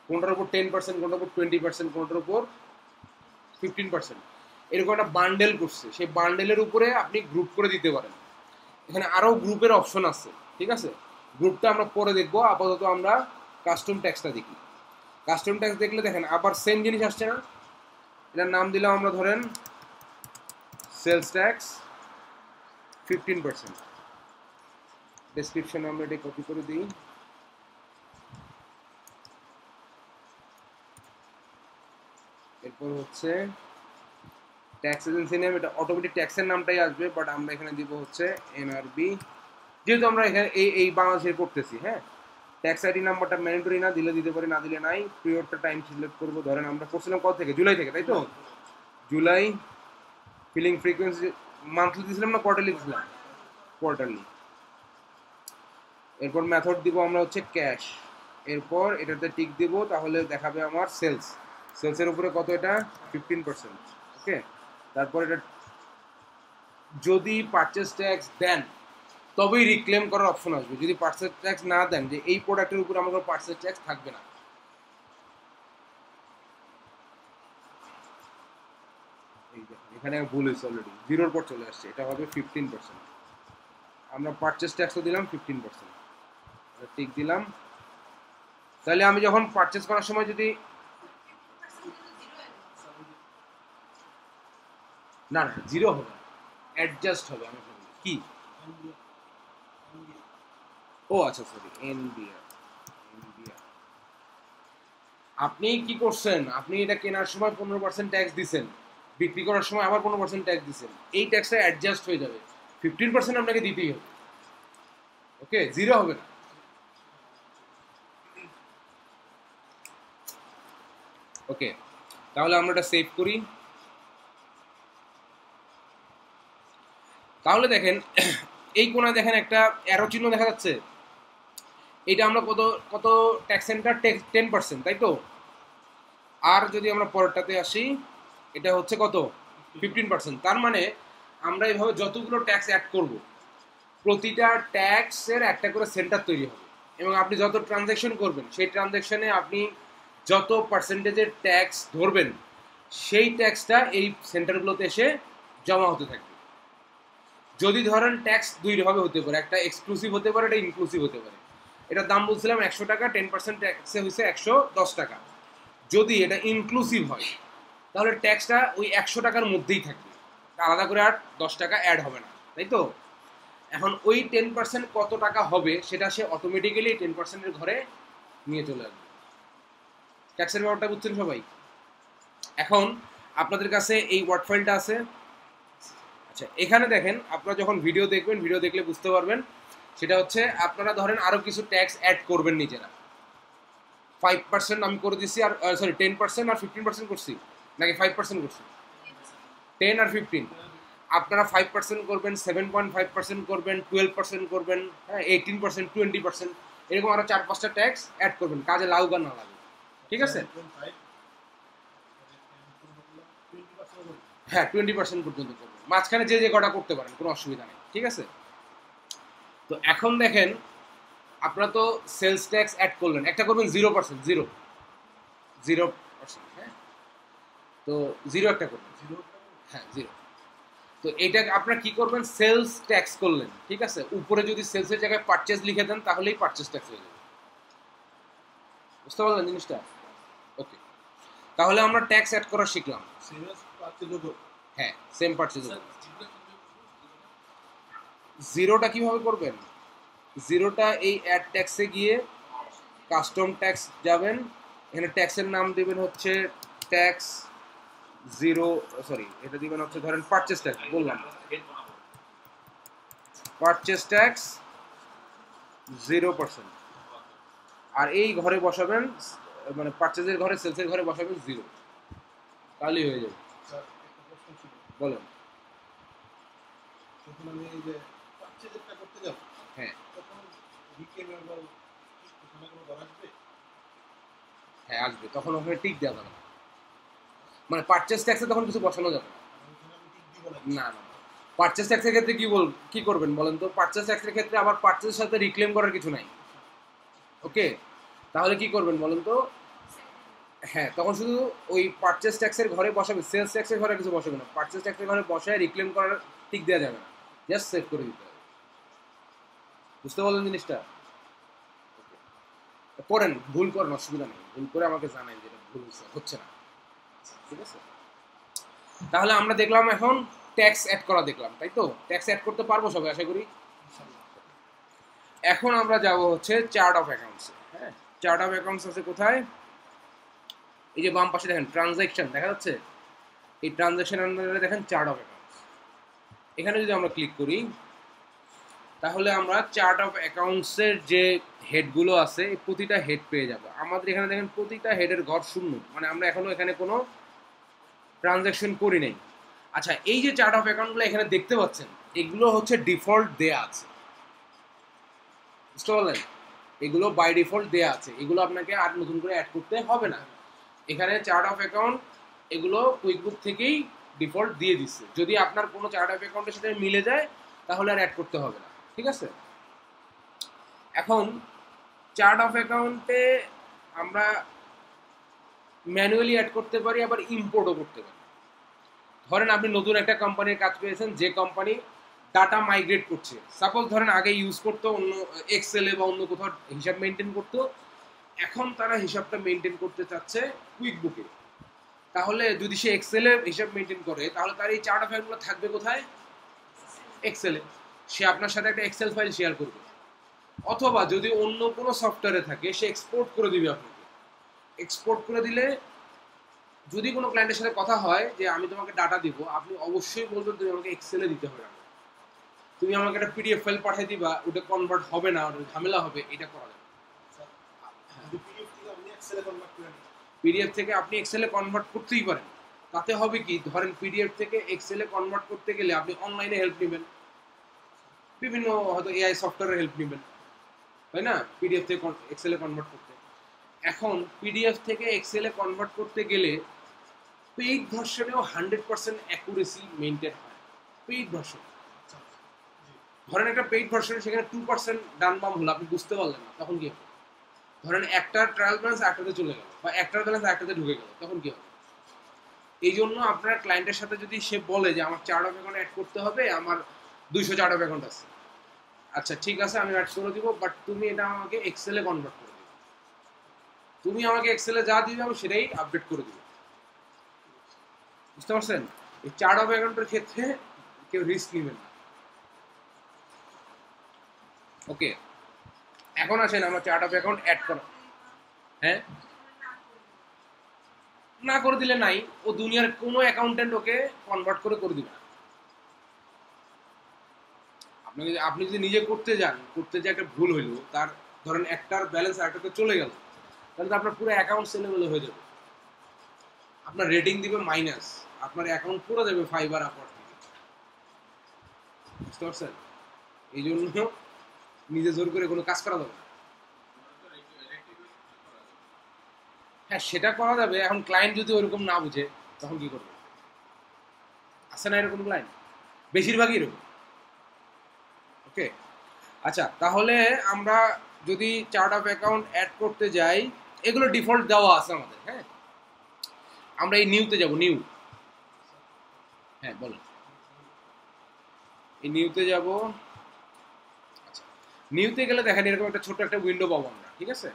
কোনটার উপর 10%, কোনটার উপর 20%, কোনটার উপর 15%, এরকম একটা বান্ডেল করছে, সেই বান্ডেলের উপরে আপনি গ্রুপ করে দিতে পারেন। এখানে আরও গ্রুপের অপশন আছে, ঠিক আছে, গ্রুপটা আমরা পরে দেখব, আপাতত আমরা কাস্টম ট্যাক্সটা দেখি। কাস্টম ট্যাক্স দেখলে দেখেন আবার সেম জিনিস আসছে না, এটার নাম দিলাম আমরা ধরেন সেলস ট্যাক্স 15%। ডেসক্রিপশনে আমরা এটা কপি করে দিই, এরপর হচ্ছে ট্যাক্স এজেন্সি নেম, এটা অটোমেটিক ট্যাক্সের নামটাই আসবে, বাট আমরা এখানে দিব হচ্ছে এনআরবি, যেহেতু আমরা এখানে এই বাংলাদেশে করতেছি। হ্যাঁ, ট্যাক্স আইডি নাম্বারটা ম্যান্ডেটরি না, দিলে দিতে পারি, না দিলে নাই। পিরিয়ডটা টাইম সিলেক্ট করবো, ধরেন আমরা করছিলাম কত থেকে, জুলাই থেকে, তাই তো, জুলাই। ফিলিং ফ্রিকোয়েন্সি মান্থলি দিয়েছিলাম না কোয়ার্টারলি দিয়েছিলাম, কোয়ার্টারলি। এরপর মেথড দিব আমরা হচ্ছে ক্যাশ, এরপর এটাতে টিক দিব, তাহলে দেখাবে আমার সেলস, সেলসের উপরে কত, এটা 15%। ওকে, তারপর এটা যদি পারচেস ট্যাক্স দেন তবেই রিক্লেম করার অপশন আসবে। যদি পারচেস ট্যাক্স না দেন, যে এই প্রোডাক্টের উপর আমার পারচেস ট্যাক্স থাকবে না, এখানে ভুল হয়েছে অলরেডি, জিরোর পর চলে আসছে, এটা হবে 15%। আমরা পারচেস ট্যাক্সও দিলাম 15%, টিক দিলাম। তাহলে আমি যখন পারচেস করার সময় যদি না জিরো হবে, অ্যাডজাস্ট হবে। আমি কি, ও আচ্ছা সরি, এনবিআর। আপনি কি করছেন, আপনি এটা কেনার সময় 15% ট্যাক্স দিচ্ছেন, বিক্রি করার সময় আবার 15% ট্যাক্স দিচ্ছেন, এই ট্যাক্সটা অ্যাডজাস্ট হয়ে যাবে, 15% আপনাকে দিতেই হবে। ওকে, জিরো হবে না। ওকে, তাহলে আমরা এটা সেভ করি। তাহলে দেখেন এই কোণায় দেখেন একটা অ্যারো চিহ্ন দেখা যাচ্ছে, এটা আমরা কত কত ট্যাক্স সেন্টার 10%, তাই তো। আর যদি আমরা পরেরটাতে আসি, এটা হচ্ছে কত, 15%। তার মানে আমরা এইভাবে যতগুলো ট্যাক্স অ্যাড করব, প্রতিটা ট্যাক্সের একটা করে সেন্টার তৈরি হবে, এবং আপনি যত ট্রানজ্যাকশন করবেন সেই ট্রানজ্যাকশনে আপনি যত পার্সেন্টেজের ট্যাক্স ধরবেন সেই ট্যাক্সটা এই সেন্টারগুলোতে এসে জমা হতে থাকবে। যদি ধরেন ট্যাক্স দুইভাবে হতে পারে, একটা এক্সক্লুসিভ হতে পারে, একটা ইনক্লুসিভ হতে পারে। এটার দাম বলছিলাম 100 টাকা, 10% ট্যাক্সে হয়েছে 110 টাকা। যদি এটা ইনক্লুসিভ হয় তাহলে ট্যাক্সটা ওই 100 টাকার মধ্যেই থাকবে, আলাদা করে আর 10 টাকা অ্যাড হবে না, তাই তো। এখন ওই 10% কত টাকা হবে সেটা সে অটোমেটিক্যালি 10%-এর ঘরে নিয়ে চলে আসবে। ট্যাক্সের ব্যাপারটা বুঝছেন সবাই? এখন আপনাদের কাছে এই ওয়ার্ড ফাইলটা আছে। আচ্ছা, এখানে দেখেন আপনারা যখন ভিডিও দেখবেন, ভিডিও দেখলে বুঝতে পারবেন, সেটা হচ্ছে আপনারা ধরেন আরও কিছু ট্যাক্স অ্যাড করবেন নিজেরা। 5% আমি করে দিচ্ছি, আর সরি 10% আর 15% করছি, নাকি 5% করছি, 10 আর 15। আপনারা 5% করবেন, 7.5% করবেন, 12% করবেন, হ্যাঁ 18%, 20%, এরকম আরও 4-5টা ট্যাক্স অ্যাড করবেন, কাজে লাগুক আর না লাগুক, ঠিক আছে। হ্যাঁ, 20% পর্যন্ত করবেন, মাঝখানে যে যে কটা করতে পারেন, কোনো অসুবিধা নেই, ঠিক আছে। তো এখন দেখেন আপনারা তো সেলস ট্যাক্স অ্যাড করলেন, একটা করবেন 0%, 0%, হ্যাঁ তো 0 একটা করবেন, 0, তো এটা আপনারা কি করবেন, সেলস ট্যাক্স করলেন, ঠিক আছে। উপরে যদি সেলসের জায়গায় পারচেজ লিখে দেন তাহলেই পারচেজ ট্যাক্স হয়ে যাবে, বুঝতে পারলেন জিনিসটা? ওকে, তাহলে আমরা ট্যাক্স অ্যাড করা শিখলাম। হ্যাঁ, সেম পারচেজ। জিরোটা কিভাবে করবেন, জিরোটা এই অ্যাড ট্যাক্সে গিয়ে কাস্টম ট্যাক্স যাবেন, এখানে ট্যাক্সের নাম দেবেন হচ্ছে ট্যাক্স জিরো, সরি এটা দিবেন হচ্ছে ধরেন পারচেজ ট্যাক্স, বললাম পারচেজ ট্যাক্স 0%, আর এই ঘরে বসাবেন, মানে পারচেজের ঘরে, সেলসের ঘরে বসাবেন 0, তাহলেই হয়ে যাবে। বলেন, হ্যাঁ হ্যাঁ আসবে, তখন ওখানে টিক দেওয়া যাবে না, মানে পারচেজ ট্যাক্সে তখন কিছু বসানো যাবে না, না পারচেজ ট্যাক্সের ক্ষেত্রে কি করবেন বলেন তো? পারচেজ ট্যাক্সের ক্ষেত্রে আবার পারচেজের সাথে রিক্লেম করার কিছু নাই, ওকে? তাহলে কি করবেন বলেন তো? হ্যাঁ, তখন শুধু ওই পারচেজ ট্যাক্সের ঘরে বসাবে, সেলস ট্যাক্সের ঘরে কিছু বসাবে না। পারচেজ ট্যাক্সের ঘরে বসায় রিক্লেম করার ঠিক দেওয়া যাবে না, জাস্ট সেভ করে দিতে হবে। বুঝতে পারলেন জিনিসটা? করেন, ভুল করেন, অসুবিধা নেই, ভুল করে আমাকে জানাই যেটা ভুল হচ্ছে না, ঠিক আছে? তাহলে আমরা দেখলাম এখন ট্যাক্স অ্যাড করা দেখলাম, তাই তো? ট্যাক্স অ্যাড করতে পারবো সবাই, আশা করি। এখন আমরা যাব হচ্ছে চার্ট অফ অ্যাকাউন্টস। হ্যাঁ, চার্ট অফ অ্যাকাউন্টস আছে কোথায়? এই যে বাম পাশে দেখেন ট্রানজাকশন দেখা যাচ্ছে, এই ট্রানজাকশন আন্ডারে দেখেন চার্ট অফ অ্যাকাউন্টস। এখানে যদি আমরা ক্লিক করি তাহলে আমরা চার্ট অফ অ্যাকাউন্টসের যে হেডগুলো আছে প্রতিটা হেড পেয়ে যাবো। আমাদের এখানে দেখেন প্রতিটা হেডের ঘর শূন্য, মানে আমরা এখনও এখানে কোনো ট্রানজাকশন করি নাই। আচ্ছা, এই যে চার্ট অফ অ্যাকাউন্টগুলো এখানে দেখতে পাচ্ছেন, এগুলো হচ্ছে ডিফল্ট দেয়া আছে, বুঝতে পারলেন? এগুলো বাই ডিফল্ট দেয়া আছে, এগুলো আপনাকে আর নতুন করে অ্যাড করতে হবে না। এখানে চার্ট অফ অ্যাকাউন্ট এগুলো কুইকবুক থেকেই ডিফল্ট দিয়ে দিচ্ছে। যদি আপনার কোনো চার্ট অফ অ্যাকাউন্টের সাথে মিলে যায় তাহলে আর অ্যাড করতে হবে না, ঠিক আছে? এখন চার্ট অফ অ্যাকাউন্টে আমরা ম্যানুয়ালি অ্যাড করতে পারি, আবার ইম্পোর্টও করতে পারি। ধরেন আপনি নতুন একটা কোম্পানির কাজ পেয়েছেন, যে কোম্পানি ডাটা মাইগ্রেট করছে। সাপোজ ধরেন আগে ইউজ করতো অন্য এক্সেলে বা অন্য কোথাও হিসাব মেনটেন করতো, এখন তারা হিসাবটা মেনটেন করতে চাচ্ছে কুইকবুকে। তাহলে যদি সে এক্সেলে হিসাব মেনটেন করে তাহলে তার এই চার্ট অফ অ্যাকাউন্টগুলো থাকবে কোথায়? এক্সেলে। সে আপনার সাথে একটা এক্সেল ফাইল শেয়ার করবে, অথবা যদি অন্য কোনো সফটওয়্যারে থাকে সে এক্সপোর্ট করে দিবে আপনাকে। এক্সপোর্ট করে দিলে যদি কোনো ক্লায়েন্টের সাথে কথা হয় যে আমি তোমাকে ডাটা দিব, আপনি অবশ্যই বলবেন তুমি আমাকে এক্সেলে দিতে হবে না, তুমি আমাকে একটা পিডিএফ ফাইল পাঠিয়ে দিবা, ওটা কনভার্ট হবে না, ওটা ঝামেলা হবে, এটা করা যাবে। পিডিএফ থেকে আপনি এক্সেলে কনভার্ট করতেই পারেন, তাতে হবে কি, ধরেন পিডিএফ থেকে এক্সেলে কনভার্ট করতে গেলে আপনি অনলাইনে হেল্প নেবেন, বিভিন্ন হয়তো এআই সফটওয়্যারের হেল্প নেবেন, তাই না? পিডিএফ থেকে এক্সেলে কনভার্ট করতে। এখন পিডিএফ থেকে এক্সেলে কনভার্ট করতে গেলে পেইড ভার্সনেও 100% অ্যাকুরেসি মেনটেন হয়। পেইড ভার্সন ধরেন একটা পেইড ভার্সনে সেখানে 2% ডান বাম হলো, আপনি বুঝতে পারলেন না, তখন কি হবে? ধরেন একটার ট্রায়াল ব্যালেন্স একটাতে চলে গেল বা একটার ব্যালেন্স একটাতে ঢুকে গেল, তখন কি হবে? এই জন্য আপনার ক্লায়েন্টের সাথে যদি সে বলে যে আমার চার্ট অফ অ্যাকাউন্ট অ্যাড করতে হবে, আমার 200 চার্ট অফ অ্যাকাউন্ট আছে, আচ্ছা ঠিক আছে আমি অ্যাড করে দিব, বাট তুমি এটা আমাকে এক্সেলে কনভার্ট করো, তুমি আমাকে এক্সেলে যা দিবে আমি সেটাই আপডেট করে দিব। বুঝতে পারছেন? এই চার্ট অফ অ্যাকাউন্টের ক্ষেত্রে কেউ রিস্ক নেবেন না, ওকে? এখন আসেন আমরা চার্ট অফ অ্যাকাউন্ট অ্যাড করা। হ্যাঁ, না করে দিলে নাই, ও দুনিয়ার কোনো অ্যাকাউন্টেন্ট ওকে কনভার্ট করে দিবে না। আপনি যদি নিজে করতে যান, করতে যে একটা ভুল হইলো, তার ধরেন একটার ব্যালেন্স আরেকটাতে চলে গেল, তাহলে আপনার পুরো অ্যাকাউন্ট সেলেবেল হয়ে যাবে, আপনার রেটিং দিবে মাইনাস, আপনার অ্যাকাউন্ট পুরো যাবে ফাইবার আপওয়ার থেকে। বুঝতে পারছেন? এই জন্য নিজে জোর করে কোনো কাজ করা যাবে না। হ্যাঁ, সেটা করা যাবে। এখন ক্লায়েন্ট যদি ওরকম না বুঝে তখন কি করবে? আছে না এরকম ক্লায়েন্ট? বেশিরভাগই এরকম, ওকে? আচ্ছা, তাহলে আমরা যদি চার্ট অফ অ্যাকাউন্ট অ্যাড করতে যাই, এগুলো ডিফল্ট দেওয়া আছে আমাদের। হ্যাঁ, আমরা এই নিউতে যাব, নিউ। হ্যাঁ বলুন, এই নিউতে যাব। আচ্ছা, নিউতে গেলে দেখেন এরকম একটা ছোট একটা উইন্ডো পাবো আমরা, ঠিক আছে?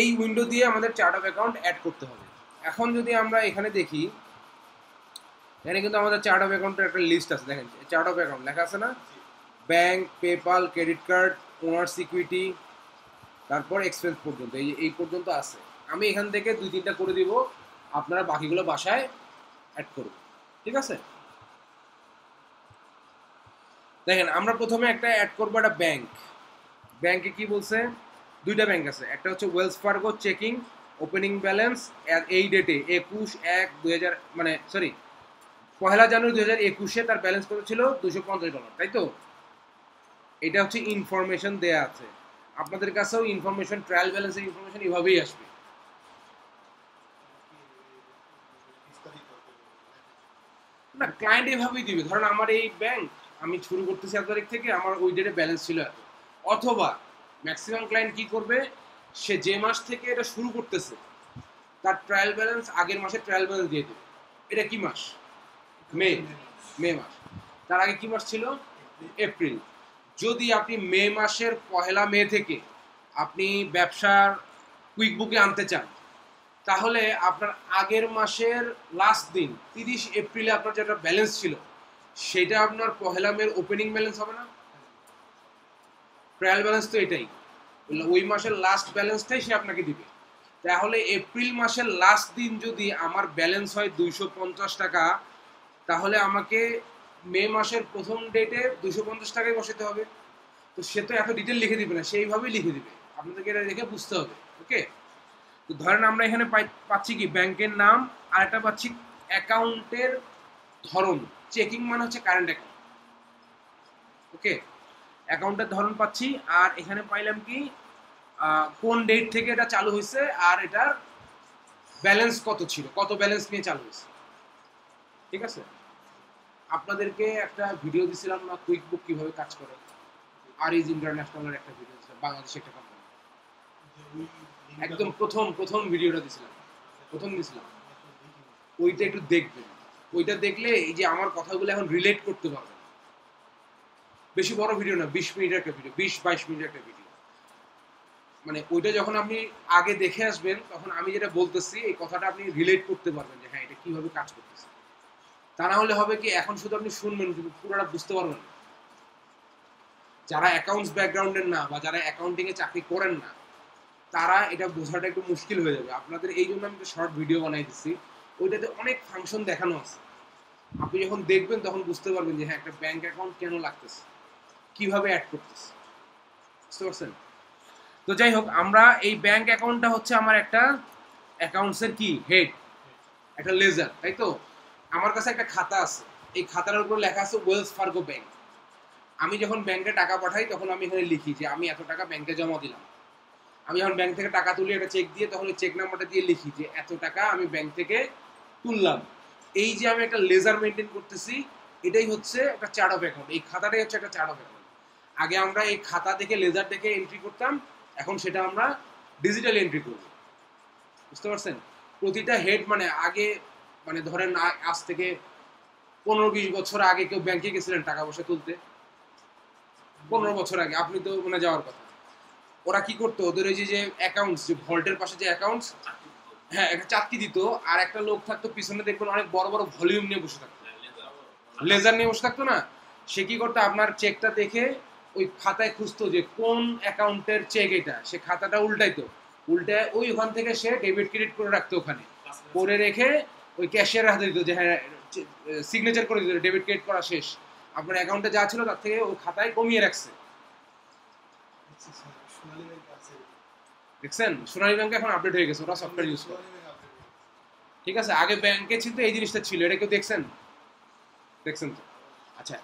এই উইন্ডো দিয়ে আমাদের চার্ট অফ অ্যাকাউন্ট অ্যাড করতে হবে। এখন যদি আমরা এখানে দেখি, এখানে কিন্তু আমাদের চার্ট অফ অ্যাকাউন্টের একটা লিস্ট আছে, দেখেন চার্ট অফ অ্যাকাউন্ট লেখা আছে না? Bank, PayPal, credit card, owner's equity, তারপর এক্সপেন্স পর্যন্ত, এই পর্যন্ত আছে। আমি এখান থেকে 2-3টা করে দিব, আপনারা বাকিগুলো বাসায় অ্যাড করুন, ঠিক আছে? দেখেন আমরা প্রথমে একটা অ্যাড করবো একটা ব্যাংক। ব্যাংকে কি বলছে? 2টা ব্যাংক আছে, একটা হচ্ছে Wells Fargo checking, opening balance এই ডেটে 21-1-2000, মানে সরি 1 জানুয়ারি 2021-এ তার ব্যালেন্স কত ছিল? $250, তাই তো? এটা হচ্ছে ইনফরমেশন দেয়া আছে, আপনাদের কাছেও ইনফরমেশন, ট্রায়াল ব্যালেন্সের ইনফরমেশন এভাবেই আসবে। না, ক্লায়েন্ট এভাবেই দিবে। ধরুন আমার এই ব্যাংক আমি শুরু করতেছি 1 তারিখ থেকে, আমার ওই ডেটে ব্যালেন্স ছিল এত। অথবা ম্যাক্সিমাম ক্লায়েন্ট কী করবে, সে যে মাস থেকে এটা শুরু করতেছে তার ট্রায়াল ব্যালেন্স আগের মাসে ট্রায়াল ব্যালেন্স দিয়ে দেবে। এটা কি মাস? মে, মে মাস। তার আগে কি মাস ছিল? এপ্রিল। যদি আপনি মে মাসের 1 মে থেকে আপনি ব্যবসার কুইকবুকে আনতে চান, তাহলে আপনার আগের মাসের লাস্ট দিন 30 এপ্রিলে আপনার যেটা ব্যালেন্স ছিল সেটা আপনার 1 মের ওপেনিং ব্যালেন্স হবে না? ট্রায়াল ব্যালেন্স তো এটাই, ওই মাসের লাস্ট ব্যালেন্সটাই সে আপনাকে দিবে। তাহলে এপ্রিল মাসের লাস্ট দিন যদি আমার ব্যালেন্স হয় 250 টাকা, তাহলে আমাকে মে মাসের 1ম ডেটে 250 টাকায় বসাতে হবে। তো সে তো এত ডিটেল লিখে দিবে না, সেইভাবেই লিখে দিবে, আপনাদেরকে এটা দেখে বুঝতে হবে। ওকে, তো ধরেন আমরা এখানে পাচ্ছি কি ব্যাংকের নাম, আর একটা পাচ্ছি অ্যাকাউন্টের ধরন। চেকিং মানে হচ্ছে কারেন্ট অ্যাকাউন্ট। ওকে, অ্যাকাউন্টের ধরন পাচ্ছি, আর এখানে পাইলাম কি কোন ডেট থেকে এটা চালু হয়েছে আর এটার ব্যালেন্স কত ছিল, কত ব্যালেন্স নিয়ে চালু হয়েছে। ঠিক আছে, আপনাদেরকে একটা ভিডিও দিয়েছিলাম না কুইকবুক কিভাবে কাজ করে, আর ইজ ইন্টারন্যাশনালের একটা ভিডিও দিয়েছিলাম, বাংলাদেশে একটা কোম্পানি, একদম প্রথম ভিডিওটা দিয়েছিলাম, ওইটা একটু দেখবেন। ওইটা দেখলে এই যে আমার কথাগুলো এখন রিলেট করতে পারবেন। বেশি বড় ভিডিও না, 20 মিনিটের একটা ভিডিও, 20-22 মিনিটের একটা ভিডিও। মানে ওইটা যখন আপনি আগে দেখে আসবেন তখন আমি যেটা বলতেছি এই কথাটা আপনি রিলেট করতে পারবেন যে হ্যাঁ এটা কীভাবে কাজ করতেছে। তা না হলে হবে কি, এখন শুধু আপনি শুনবেন কিন্তু পুরোটা বুঝতে পারবেন না। যারা অ্যাকাউন্টস ব্যাকগ্রাউন্ডের না বা যারা অ্যাকাউন্টিংয়ে চাকরি করেন না, তারা এটা বোঝাটা একটু মুশকিল হয়ে যাবে আপনাদের। এই জন্য আমি একটা শর্ট ভিডিও বানাই দিচ্ছি, ওইটাতে অনেক ফাংশন দেখানো আছে। আপনি যখন দেখবেন তখন বুঝতে পারবেন যে হ্যাঁ একটা ব্যাংক অ্যাকাউন্ট কেন লাগতেছে, কীভাবে অ্যাড করতেছে, বুঝতে পারছেন তো। যাই হোক, আমরা এই ব্যাংক অ্যাকাউন্টটা হচ্ছে আমার একটা অ্যাকাউন্টসের কি হেড, একটা লেজার, তাই তো। আমার কাছে একটা খাতা আছে, এই খাতার উপর লেখা আছে ওয়েলস ফার্গো ব্যাংক। আমি যখন ব্যাংকে টাকা পাঠাই তখন আমি এখানে লিখি যে আমি এত টাকা ব্যাংকে জমা দিলাম। আমি যখন ব্যাংক থেকে টাকা তুলি একটা চেক দিয়ে, তখন চেক নাম্বারটা দিয়ে লিখি যে এত টাকা আমি ব্যাংক থেকে তুললাম। এই যে আমি একটা লেজার মেনটেন করতেছি, এটাই হচ্ছে একটা চার্ট অফ অ্যাকাউন্ট। এই খাতাটাই হচ্ছে একটা চার্ট অফ অ্যাকাউন্ট। আগে আমরা এই খাতা দেখে লেজার দেখে এন্ট্রি করতাম, এখন সেটা আমরা ডিজিটাল এন্ট্রি করব, বুঝতে পারছেন। প্রতিটা হেড মানে আগে, মানে ধরেন আজ থেকে 15-20 বছর আগে কেউ ব্যাংকে গেছিলেন টাকা পয়সা তুলতে, 15 বছর আগে আপনি তো মানে যাওয়ার কথা। ওরা কি করতো, ওদের ওই যে অ্যাকাউন্টস, যে ভল্টের পাশে যে অ্যাকাউন্টস, হ্যাঁ একটা চাটকি দিত, আর একটা লোক থাকতো পিছনে, দেখবেন অনেক বড় বড় ভলিউম নিয়ে বসে থাকতো, লেজার নিয়ে বসে থাকতো না। সে কি করতো, আপনার চেকটা দেখে ওই খাতায় খুঁজতো যে কোন অ্যাকাউন্টের চেক এটা, সে খাতাটা উল্টাইতো, উল্টায় ওই ওখান থেকে সে ডেবিট ক্রেডিট করে রাখতো, ওখানে করে রেখে ওই ক্যাশিয়ার হাতে দিত যে হ্যাঁ সিগনেচার করে দিত ডেবিট ক্রেডিট করা শেষ, আপনার অ্যাকাউন্টে যা ছিল তার থেকে ওই খাতায় কমিয়ে রাখছে। দেখছেন, সোনালী ব্যাংকে এখন আপডেট হয়ে গেছে, ওরা সফটওয়্যার ইউজ করে, ঠিক আছে। আগে ব্যাংকে কিন্তু এই জিনিসটা ছিল, এটা কেউ দেখছেন? দেখছেন তো। আচ্ছা,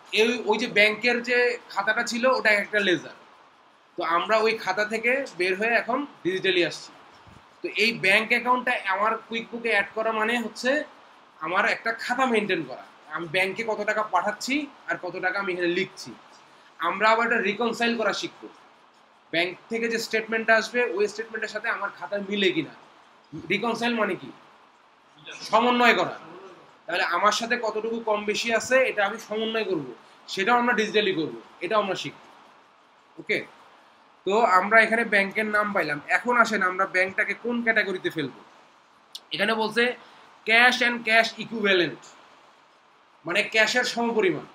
ওই যে ব্যাংকের যে খাতাটা ছিল ওটা একটা লেজার, তো আমরা ওই খাতা থেকে বের হয়ে এখন ডিজিটালি আসছি। তো এই ব্যাংক অ্যাকাউন্টটা আমার কুইকবুকে অ্যাড করা মানে হচ্ছে আমার একটা খাতা মেনটেন করা, আমি ব্যাংকে কত টাকা পাঠাচ্ছি আর কত টাকা আমি এখানে লিখছি। আমরা আবার এটা রিকনসাইল করা শিখব, ব্যাংক থেকে যে স্টেটমেন্টটা আসবে ওই স্টেটমেন্টের সাথে আমার খাতা মিলে কিনা। রিকনসাইল মানে কি, সমন্বয় করা। তাহলে আমার সাথে কতটুকু কম বেশি আছে এটা আমি সমন্বয় করব, সেটাও আমরা ডিজিটালি করব, এটাও আমরা শিখব। ওকে, তো আমরা এখানে ব্যাংকের নাম পাইলাম। এখন আসেন আমরা ব্যাংকটাকে কোন ক্যাটাগরিতে ফেলব। এখানে বলছে ক্যাশ অ্যান্ড ক্যাশ ইকুইভ্যালেন্ট, মানে ক্যাশের সমপরিমাণ।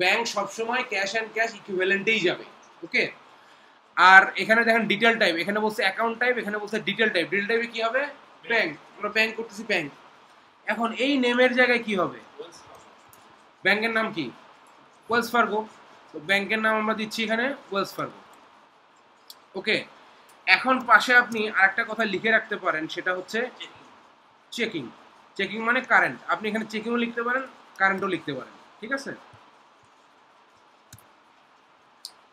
ব্যাংক সবসময় ক্যাশ অ্যান্ড ক্যাশ ইকুইভ্যালেন্টেই যাবে। ওকে, আর এখানে দেখেন ডিটেল টাইপ, এখানে বলছে অ্যাকাউন্ট টাইপ, এখানে বলছে ডিটেল টাইপ। ডিটেল টাইপে কী হবে, ব্যাংক। আমরা ব্যাংক করতেছি ব্যাংক। এখন এই নেমের জায়গায় কি হবে, ব্যাংকের নাম কি, ওয়েলস ফার্গো। তো ব্যাংকের নাম আমরা দিচ্ছি এখানে ওয়েলস ফার্গো। ওকে, এখন পাশে আপনি আরেকটা কথা লিখে রাখতে পারেন, সেটা হচ্ছে চেকিং। চেকিং মানে কারেন্ট। আপনি এখানে চেকিংও লিখতে পারেন, কারেন্টও লিখতে পারেন, ঠিক আছে।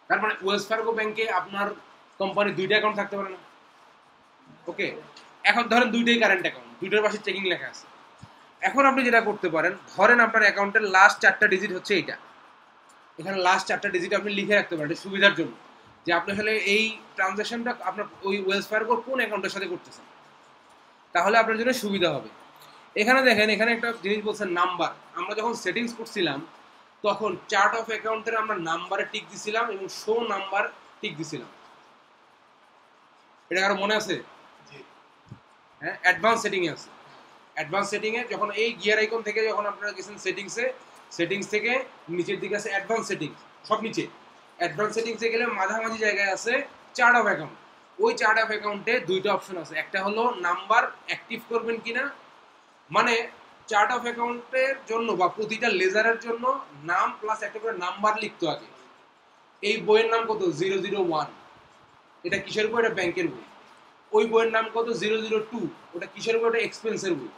তার মানে ওয়েলস ফার্গো ব্যাংকে আপনার কোম্পানি 2টা অ্যাকাউন্ট থাকতে পারে না। ওকে, এখন ধরেন 2টাই কারেন্ট অ্যাকাউন্ট, 2টার পাশে চেকিং লেখা আছে। এখন আপনি যেটা করতে পারেন, ধরেন আপনার অ্যাকাউন্টের লাস্ট চারটা ডিজিট হচ্ছে এইটা, এখানে লাস্ট চারটা ডিজিট আপনি লিখে রাখতে পারেন সুবিধার জন্য, যে আপনি আসলে এই ট্রানজ্যাকশনটা আপনার ওই ওয়েলস ফার্গো কোন অ্যাকাউন্টের সাথে করতেছেন, তাহলে আপনার জন্য সুবিধা হবে। এখানে দেখেন, এখানে একটা জিনিস বলছে নাম্বার। আমরা যখন সেটিংস করছিলাম তখন চার্ট অফ অ্যাকাউন্টের আমরা নাম্বারে টিক দিছিলাম এবং শো নাম্বার টিক দিছিলাম, এটা কারো মনে আছে? হ্যাঁ, অ্যাডভান্স সেটিংয়ে আছে। অ্যাডভান্স সেটিংয়ে যখন এই গিয়ার আইকন থেকে যখন আপনারা গেছেন সেটিংসে, সেটিংস থেকে নিচের দিকে আছে অ্যাডভান্স সেটিংস, সব নিচে অ্যাডভান্স সেটিংসে গেলে মাঝামাঝি জায়গায় আছে চার্ট অফ অ্যাকাউন্ট। ওই চার্ট অফ অ্যাকাউন্টে দুইটা অপশন আছে, একটা হলো নাম্বার অ্যাক্টিভ করবেন কিনা, মানে চার্ট অফ অ্যাকাউন্টের জন্য বা প্রতিটা লেজারের জন্য নাম প্লাস একটা করে নাম্বার লিখতে হবে। এই বইয়ের নাম কত? 001। এটা কিসের বই? এটা ব্যাংকের বই। ওই বইয়ের নাম কত? 002। ওটা কিসের বই? এটা এক্সপেন্সের বই।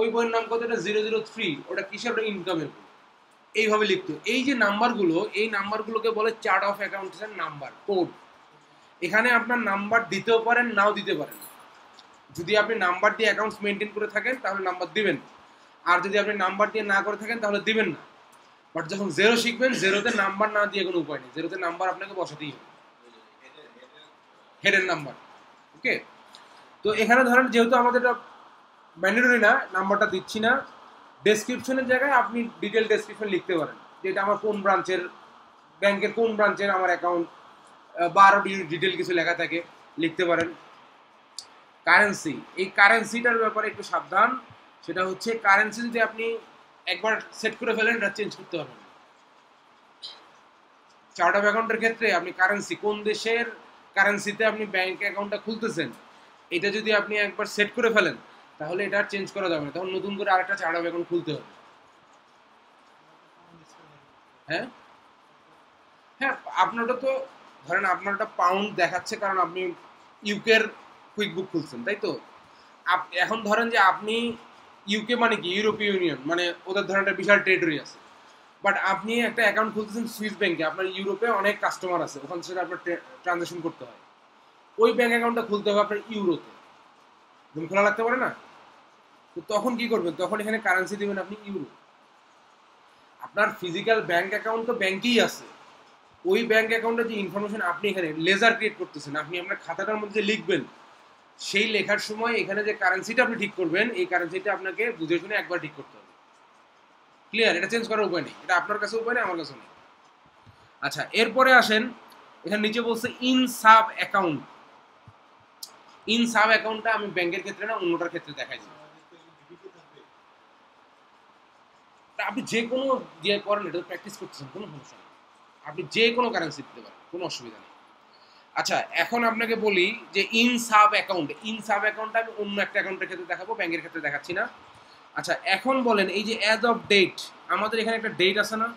ওই বইয়ের নাম কত? এটা 003। ওটা কিসের? ওটা ইনকামের বই। এইভাবে লিখতে। এই যে নাম্বারগুলো, এই নাম্বারগুলোকে বলে চার্ট অফ অ্যাকাউন্টের নাম্বার কোড। এখানে আপনার নাম্বার দিতেও পারেন, নাও দিতে পারেন। যদি আপনি নাম্বার দিয়ে অ্যাকাউন্টস মেনটেন করে থাকেন তাহলে নাম্বার দিবেন, আর যদি আপনি নাম্বার দিয়ে না করে থাকেন তাহলে দিবেন না। বাট যখন জেরো শিখবেন, জেরোতে নাম্বার না দিয়ে কোনো উপায় নেই, জেরোতে নাম্বার আপনাকে বসাতেই হবে, হেডের নাম্বার। ওকে, তো এখানে ধরেন যেহেতু আমাদের এটা ম্যান্ডেটরি না, নাম্বারটা দিচ্ছি না। ডেসক্রিপশনের জায়গায় আপনি ডিটেল ডেসক্রিপশন লিখতে পারেন, যে এটা আমার কোন ব্রাঞ্চের, ব্যাংকের কোন ব্রাঞ্চের আমার অ্যাকাউন্ট, বা আরও ডিটেল কিছু লেখা থাকে লিখতে পারেন। কারেন্সি, এই কারেন্সিটার ব্যাপারে একটু সাবধান। সেটা হচ্ছে কারেন্সি যদি আপনি একবার সেট করে ফেলেন এটা চেঞ্জ করতে পারবেন। চার্ট অফ অ্যাকাউন্টের ক্ষেত্রে আপনি কারেন্সি, কোন দেশের কারেন্সিতে আপনি ব্যাংক অ্যাকাউন্টটা খুলতেছেন, এটা যদি আপনি একবার সেট করে ফেলেন তাহলে এটা আর চেঞ্জ করা যাবে না, তখন নতুন করে আরেকটা চার্ট অফ অ্যাকাউন্ট খুলতে হবে। হ্যাঁ হ্যাঁ, আপনারটা তো ধরেন আপনারটা পাউন্ড দেখাচ্ছে কারণ আপনি ইউকের কুইকবুক খুলছেন, তাই তো? এখন ধরেন যে আপনি ইউকে মানে কি, ইউরোপীয় ইউনিয়ন, মানে ওদের ধরেন একটা বিশাল টেরিটরি আছে। বাট আপনি একটা অ্যাকাউন্ট খুলতেছেন সুইস ব্যাংকে, আপনার ইউরোপে অনেক কাস্টমার আছে, ওখান থেকে আপনার ট্রানজ্যাকশন করতে হয়, ওই ব্যাঙ্ক অ্যাকাউন্টটা খুলতে হবে আপনার ইউরোতে, তুমি খোলা লাগতে পারে না। তো তখন কি করবেন? তখন এখানে কারেন্সি দেবেন আপনি ইউরো। আপনার ফিজিক্যাল ব্যাঙ্ক অ্যাকাউন্ট তো ব্যাঙ্কেই আছে, ওই ব্যাঙ্ক অ্যাকাউন্টের যে ইনফরমেশন আপনি এখানে লেজার ক্রিয়েট করতেছেন, আপনি আপনার খাতাটার মধ্যে লিখবেন, সেই লেখার সময় এখানে যে কারেন্সিটা আপনি ঠিক করবেন, এই কারেন্সিটা আপনাকে বুঝে শুনে একবার ঠিক করতে হবে। ক্লিয়ার? এটা চেঞ্জ করার উপায় নেই, এটা আপনার কাছে উপায় নেই, আমার কাছে নেই। আচ্ছা, এরপরে আসেন, এখানে নিচে বলছে in sub account. In sub অ্যাকাউন্টটা আমি ব্যাংকের ক্ষেত্রে না, অন্যটার ক্ষেত্রে দেখাই দিই। আপনি যে কোনো ইয়ে করেন, এটা প্র্যাকটিস করতেছেন, কোনো সমস্যা নেই, আপনি যে কোনো কারেন্সি দিতে পারেন, কোনো অসুবিধা নেই। আচ্ছা, এখন আপনাকে বলি যে in sub account, in sub অ্যাকাউন্টটা আমি অন্য একটা অ্যাকাউন্টের ক্ষেত্রে দেখাবো, ব্যাংকের ক্ষেত্রে দেখাচ্ছি না। আচ্ছা, এখন বলেন এই যে অ্যাজ অফ ডেট, আমাদের এখানে একটা ডেট আছে না,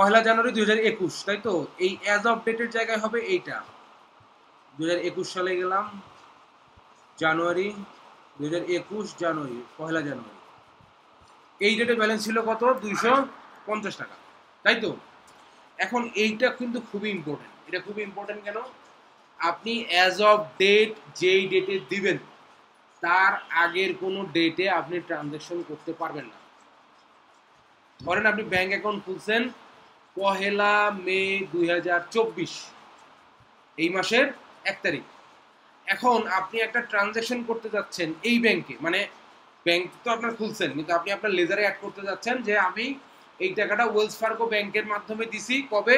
1 জানুয়ারি 2021, তাই তো? এই অ্যাজ অফ ডেটের জায়গায় হবে এইটা, 2021 সালে গেলাম, জানুয়ারি 2021, জানুয়ারি 1 জানুয়ারি। এই ডেটে ব্যালেন্স ছিল কত? 250 টাকা, তাই তো? এখন এইটা কিন্তু খুবই ইম্পর্টেন্ট। এটা খুবই ইম্পর্টেন্ট কেন? আপনি অ্যাজ অফ ডেট যেই ডেটে দিবেন তার আগের কোনো ডেটে আপনি ট্রানজ্যাকশন করতে পারবেন না। ধরেন আপনি ব্যাংক অ্যাকাউন্ট খুলছেন 1 মে 2024, এই মাসের 1 তারিখ। এখন আপনি একটা ট্রানজ্যাকশন করতে যাচ্ছেন এই ব্যাংকে, মানে ব্যাংক তো আপনার খুলছেন, কিন্তু আপনি আপনার লেজারে অ্যাড করতে যাচ্ছেন যে আমি এই টাকাটা ওয়েলস ফার্গো ব্যাংকের মাধ্যমে দিছি, কবে?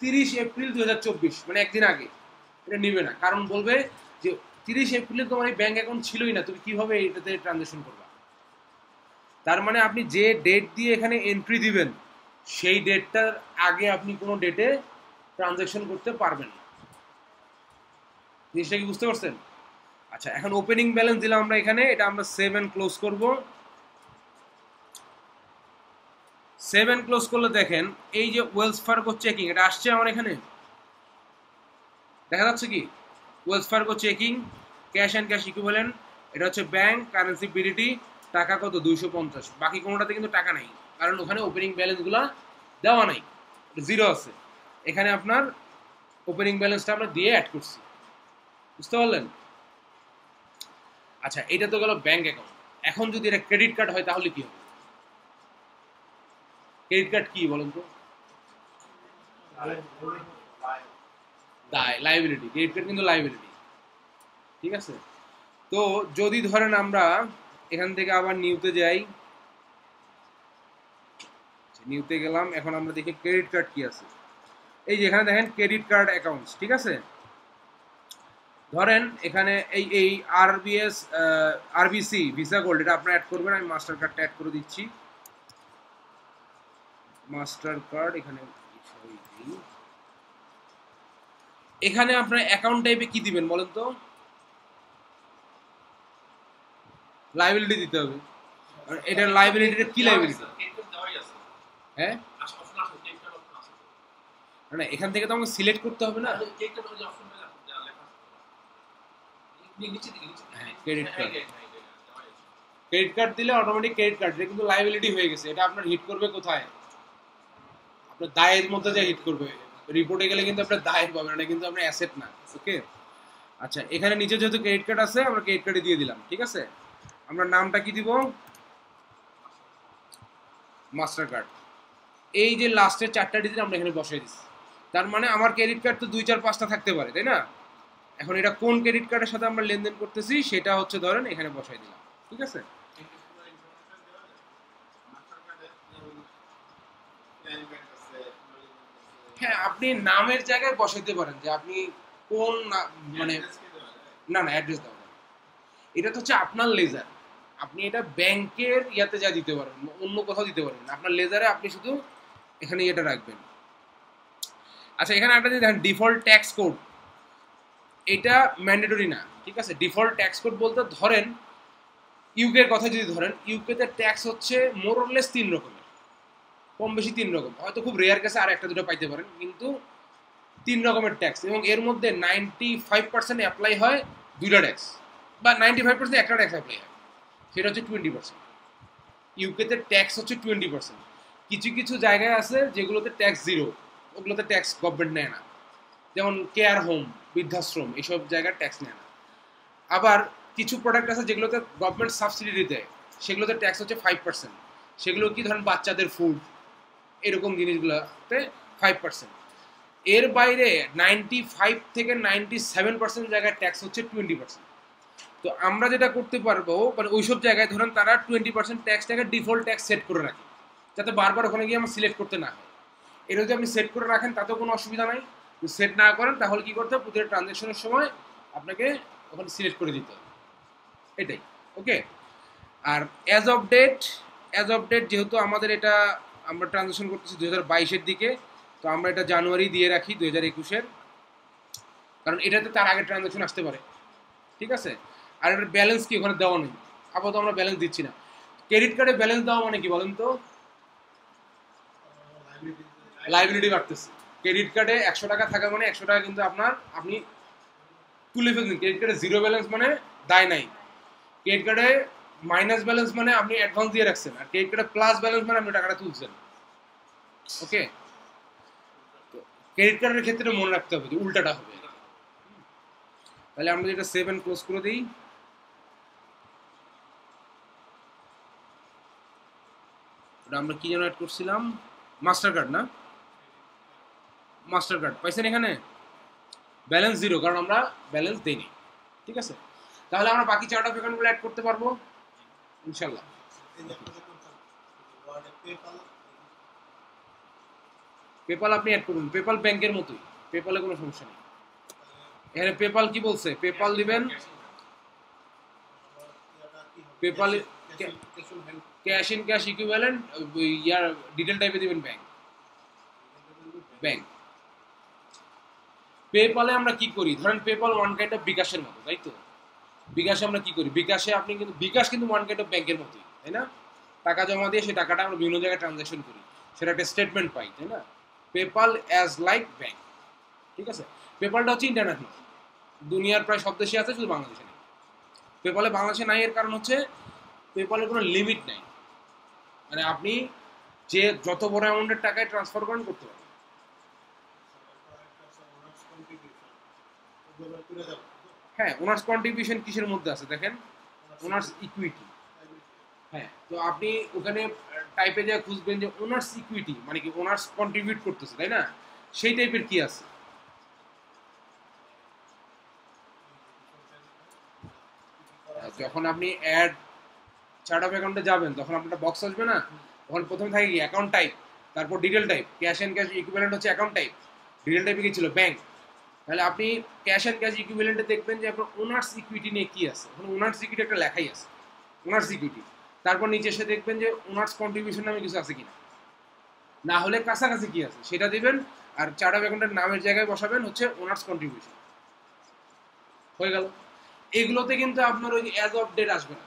30 এপ্রিল 2024, মানে একদিন আগে। এটা নেবে না, কারণ বলবে যে 30 এপ্রিলে তোমার এই ব্যাংক অ্যাকাউন্ট ছিলই না, তুমি কীভাবে এটাতে ট্রানজ্যাকশন করবা? তার মানে আপনি যে ডেট দিয়ে এখানে এন্ট্রি দিবেন সেই ডেটটার আগে আপনি কোনো ডেটে ট্রানজ্যাকশন করতে পারবেন না। জিনিসটা কি বুঝতে পারছেন? আচ্ছা, এখন ওপেনিং ব্যালেন্স দিলাম আমরা এখানে, এটা আমরা সেভ অ্যান্ড ক্লোজ করবো। সেভ অ্যান্ড ক্লোজ করলে দেখেন এই যে ওয়েলস ফার্গো চেকিং, এটা আসছে আমার এখানে, দেখা যাচ্ছে কি? Wells Fargo checking, cash and cash equivalent, এটা হচ্ছে ব্যাংক, কারেন্সি পিডিটি, টাকা কত? 250। বাকি কোনোটাতে কিন্তু টাকা নাই, কারণ ওখানে ওপেনিং ব্যালেন্সগুলো দেওয়া নাই, জিরো আছে। এখানে আপনার ওপেনিং ব্যালেন্সটা আমরা দিয়ে অ্যাড করছি, বুঝতে পারলেন? আচ্ছা, এটা তো গেল ব্যাংক অ্যাকাউন্ট। এখন যদি এটা ক্রেডিট কার্ড হয় তাহলে কি হবে? ক্রেডিট কার্ড কি বলেন তো? লায়াবিলিটি। ক্রেডিট কার্ড কিন্তু লায়াবিলিটি, ঠিক আছে। তো যদি ধরেন আমরা এখান থেকে আবার নিউতে যাই, নিউতে গেলাম, এখন আমরা দেখি ক্রেডিট কার্ড কি আছে। এই যে এখানে দেখেন ক্রেডিট কার্ড অ্যাকাউন্টস, ঠিক আছে। ধরেন এখানে এই এই আরবিএস আরবিসি ভিসা গোল্ড এটা আপনারা অ্যাড করবেন। আমি মাস্টার কার্ডটা অ্যাড করে দিচ্ছি, মাস্টার কার্ড এখানে। এখানে আপনারা অ্যাকাউন্ট টাইপে কি দিবেন বলেন তো? লায়াবিলিটি দিতে হবে। আর এটা লায়াবিলিটিটা কি লায়াবিলিটি? হ্যাঁ, না এখান থেকে তো আমাকে সিলেক্ট করতে হবে না। ক্রেডিট কার্ড, ক্রেডিট কার্ড দিলে অটোমেটিক ক্রেডিট কার্ড, এটা কিন্তু লায়াবিলিটি হয়ে গেছে। এটা আপনার হিট করবে কোথায়? আপনার দায়ের মধ্যে যা হিট করবে। রিপোর্টে গেলে কিন্তু আপনার দায়ের পাবে না, কিন্তু আপনার অ্যাসেট না। ওকে, আচ্ছা এখানে নিচে যেহেতু ক্রেডিট কার্ড আছে আমরা ক্রেডিট কার্ডে দিয়ে দিলাম, ঠিক আছে। আমরা নামটা কি দিব? Mastercard. এই যে লাস্টের চারটা ডিজিট আমরা এখানে বসিয়ে দিচ্ছি, তার মানে আমার ক্রেডিট কার্ড তো 2, 4, 5টা থাকতে পারে, তাই না? এখন এটা কোন ক্রেডিট কার্ডের সাথে আমরা লেনদেন করতেছি সেটা হচ্ছে ধরেন এখানে বসাই দিলাম, ঠিক আছে। হ্যাঁ, আপনি নামের জায়গায় বসাইতে পারেন যে আপনি কোন, মানে না না অ্যাড্রেস দেওয়া যাবে, এটা তো হচ্ছে আপনার লেজার। আপনি এটা ব্যাংকের ইয়াতে যা দিতে পারেন, অন্য কোথাও দিতে পারেন, আপনার লেজারে আপনি শুধু এখানে এটা রাখবেন। আচ্ছা, এখানে একটা যে দেখেন ডিফল্ট ট্যাক্স কোড, এটা ম্যান্ডেটরি না, ঠিক আছে। ডিফল্ট ট্যাক্স কোড বলতে ধরেন ইউকের কথা যদি ধরেন, ইউকেতে ট্যাক্স হচ্ছে মোরলেস 3 রকমের, কম বেশি 3 রকম, হয়তো খুব রেয়ার কেসে আর একটা দুটো পাইতে পারেন, কিন্তু 3 রকমের ট্যাক্স। এবং এর মধ্যে 95% অ্যাপ্লাই হয় 2টা ট্যাক্স, বা 95% একটা ট্যাক্স অ্যাপ্লাই হয়, সেটা হচ্ছে 20%। ইউকেতে ট্যাক্স হচ্ছে 20%। কিছু কিছু জায়গায় আছে যেগুলোতে ট্যাক্স 0, ওগুলোতে ট্যাক্স গভর্নমেন্ট নেয় না, যেমন কেয়ার হোম, বৃদ্ধাশ্রম, এইসব জায়গায় ট্যাক্স নেয় না। আবার কিছু প্রোডাক্ট আছে যেগুলোতে গভর্নমেন্ট সাবসিডি দেয়, সেগুলোতে ট্যাক্স হচ্ছে 5%। সেগুলো কি ধরেন বাচ্চাদের ফুড, এরকম জিনিসগুলোতে 5%। এর বাইরে 95 থেকে 97% জায়গায় ট্যাক্স হচ্ছে 20%। তো আমরা যেটা করতে পারবো, মানে ওইসব জায়গায় ধরেন তারা 20% ট্যাক্সটাকে ডিফল্ট ট্যাক্স সেট করে রাখে, যাতে বারবার ওখানে গিয়ে আমার সিলেক্ট করতে না হয়। এটা যদি আপনি সেট করে রাখেন তাতেও কোনো অসুবিধা নাই, সেট না করেন তাহলে কী করতে হবে, প্রতিটা ট্রানজ্যাকশনের সময় আপনাকে ওখানে সিলেক্ট করে দিতে হবে, এটাই। ওকে, আর অ্যাজ অফ ডেট যেহেতু আমাদের এটা আমরা ট্রানজ্যাকশন করতেছি 2022-এর দিকে, তো আমরা এটা জানুয়ারি দিয়ে রাখি 2021-এর, কারণ এটাতে তার আগে ট্রানজ্যাকশন আসতে পারে, ঠিক আছে। আর এটার ব্যালেন্স কি ওখানে দেওয়া নেই, আপাতত আমরা ব্যালেন্স দিচ্ছি না। ক্রেডিট কার্ডে ব্যালেন্স দেওয়া মানে কি বলেন তো? লায়াবিলিটি বাড়তেছে। ক্রেডিট কার্ডে 100 টাকা থাকা মানে 100 টাকা কিন্তু আপনার, আপনি তুলে ফেলছেন। ক্রেডিট কার্ডে 0 ব্যালেন্স মানে দায় নাই, ক্রেডিট কার্ডে মাইনাস ব্যালেন্স মানে আপনি অ্যাডভান্স দিয়ে রাখছেন, আর ক্রেডিট কার্ডে প্লাস ব্যালেন্স মানে আপনি টাকাটা তুলছেন। ওকে, ক্রেডিট কার্ডের ক্ষেত্রে মনে রাখতে হবে যে উল্টাটা হবে। তাহলে আমরা যেটা সেভ এন্ড ক্লোজ করে দিই। ওটা আমরা কি যেন অ্যাড করছিলাম? মাস্টার কার্ড না, মাস্টার কার্ড পাইছেন। এখানে ব্যালেন্স 0, কারণ আমরা ব্যালেন্স দিইনি, ঠিক আছে। তাহলে আমরা বাকি 4টা অপশনগুলো অ্যাড করতে পারবো ইনশাআল্লাহ। পেপাল আপনি অ্যাড করুন, পেপাল ব্যাংকের মতোই, পেপালে কোনো সমস্যা নেই। এখানে পেপাল কি বলছে, পেপাল দিবেন, PayPal cash in cash equivalent, ইয়ার ডিটেইল টাইপে দিবেন ব্যাংক। পেপালে আমরা কি করি ধরেন, পেপাল ওয়ান কাইন্ড অফ বিকাশের মতো, তাই তো? বিকাশে আমরা কি করি, বিকাশে আপনি কিন্তু, বিকাশ কিন্তু ওয়ান কাইন্ড অফ ব্যাংকের মতোই, তাই না? টাকা জমা দিয়ে সেই টাকাটা আমরা বিভিন্ন জায়গায় ট্রানজ্যাকশন করি, সেটা একটা স্টেটমেন্ট পাই, তাই না? পেপাল অ্যাজ লাইক ব্যাংক, ঠিক আছে। পেপালটা হচ্ছে ইন্টারন্যাশনাল, দুনিয়ার প্রায় সব দেশে আছে, শুধু বাংলাদেশে নেই। পেপালে বাংলাদেশে নাই এর কারণ হচ্ছে পেপালের কোনো লিমিট নাই, মানে আপনি যে যত বড় অ্যামাউন্টের টাকায় ট্রান্সফার করেন করতে পারেন। হ্যাঁ, ওনার্স কন্ট্রিবিউশন কিসের মধ্যে আছে দেখেন, ওনার্স ইকুইটি। হ্যাঁ, তো আপনি ওখানে টাইপে যা খুঁজবেন যে ওনার্স ইকুইটি মানে কি ওনার্স কন্ট্রিবিউট করতেছে, তাই না? সেই টাইপের কি আছে? যখন আপনি অ্যাড চার্ট অফ অ্যাকাউন্টে যাবেন তখন আপনার বক্স আসবে না, তখন প্রথম থাকে কি অ্যাকাউন্ট টাইপ, তারপর detail type. Cash and cash equivalent হচ্ছে অ্যাকাউন্ট টাইপ, ডিটেল টাইপে কি ছিল? ব্যাংক। তাহলে আপনি ক্যাশ অ্যান্ড ক্যাশ ইকুইভ্যালেন্টে দেখবেন যে আপনার ওনার্স ইকুইটি নিয়ে কী আছে, এখন ওনার্স ইকুইটি একটা লেখাই আছে, ওনার্স ইকুইটি। তারপর নিচে এসে দেখবেন যে ওনার্স কন্ট্রিবিউশন নামে কিছু আছে কিনা, না হলে কাছাকাছি কী আছে সেটা দেবেন, আর চার্ট অফ অ্যাকাউন্টের নামের জায়গায় বসাবেন হচ্ছে ওনার্স কন্ট্রিবিউশন। হয়ে গেল। এগুলোতে কিন্তু আপনার ওই অ্যাজ অফ ডেট আসবে না।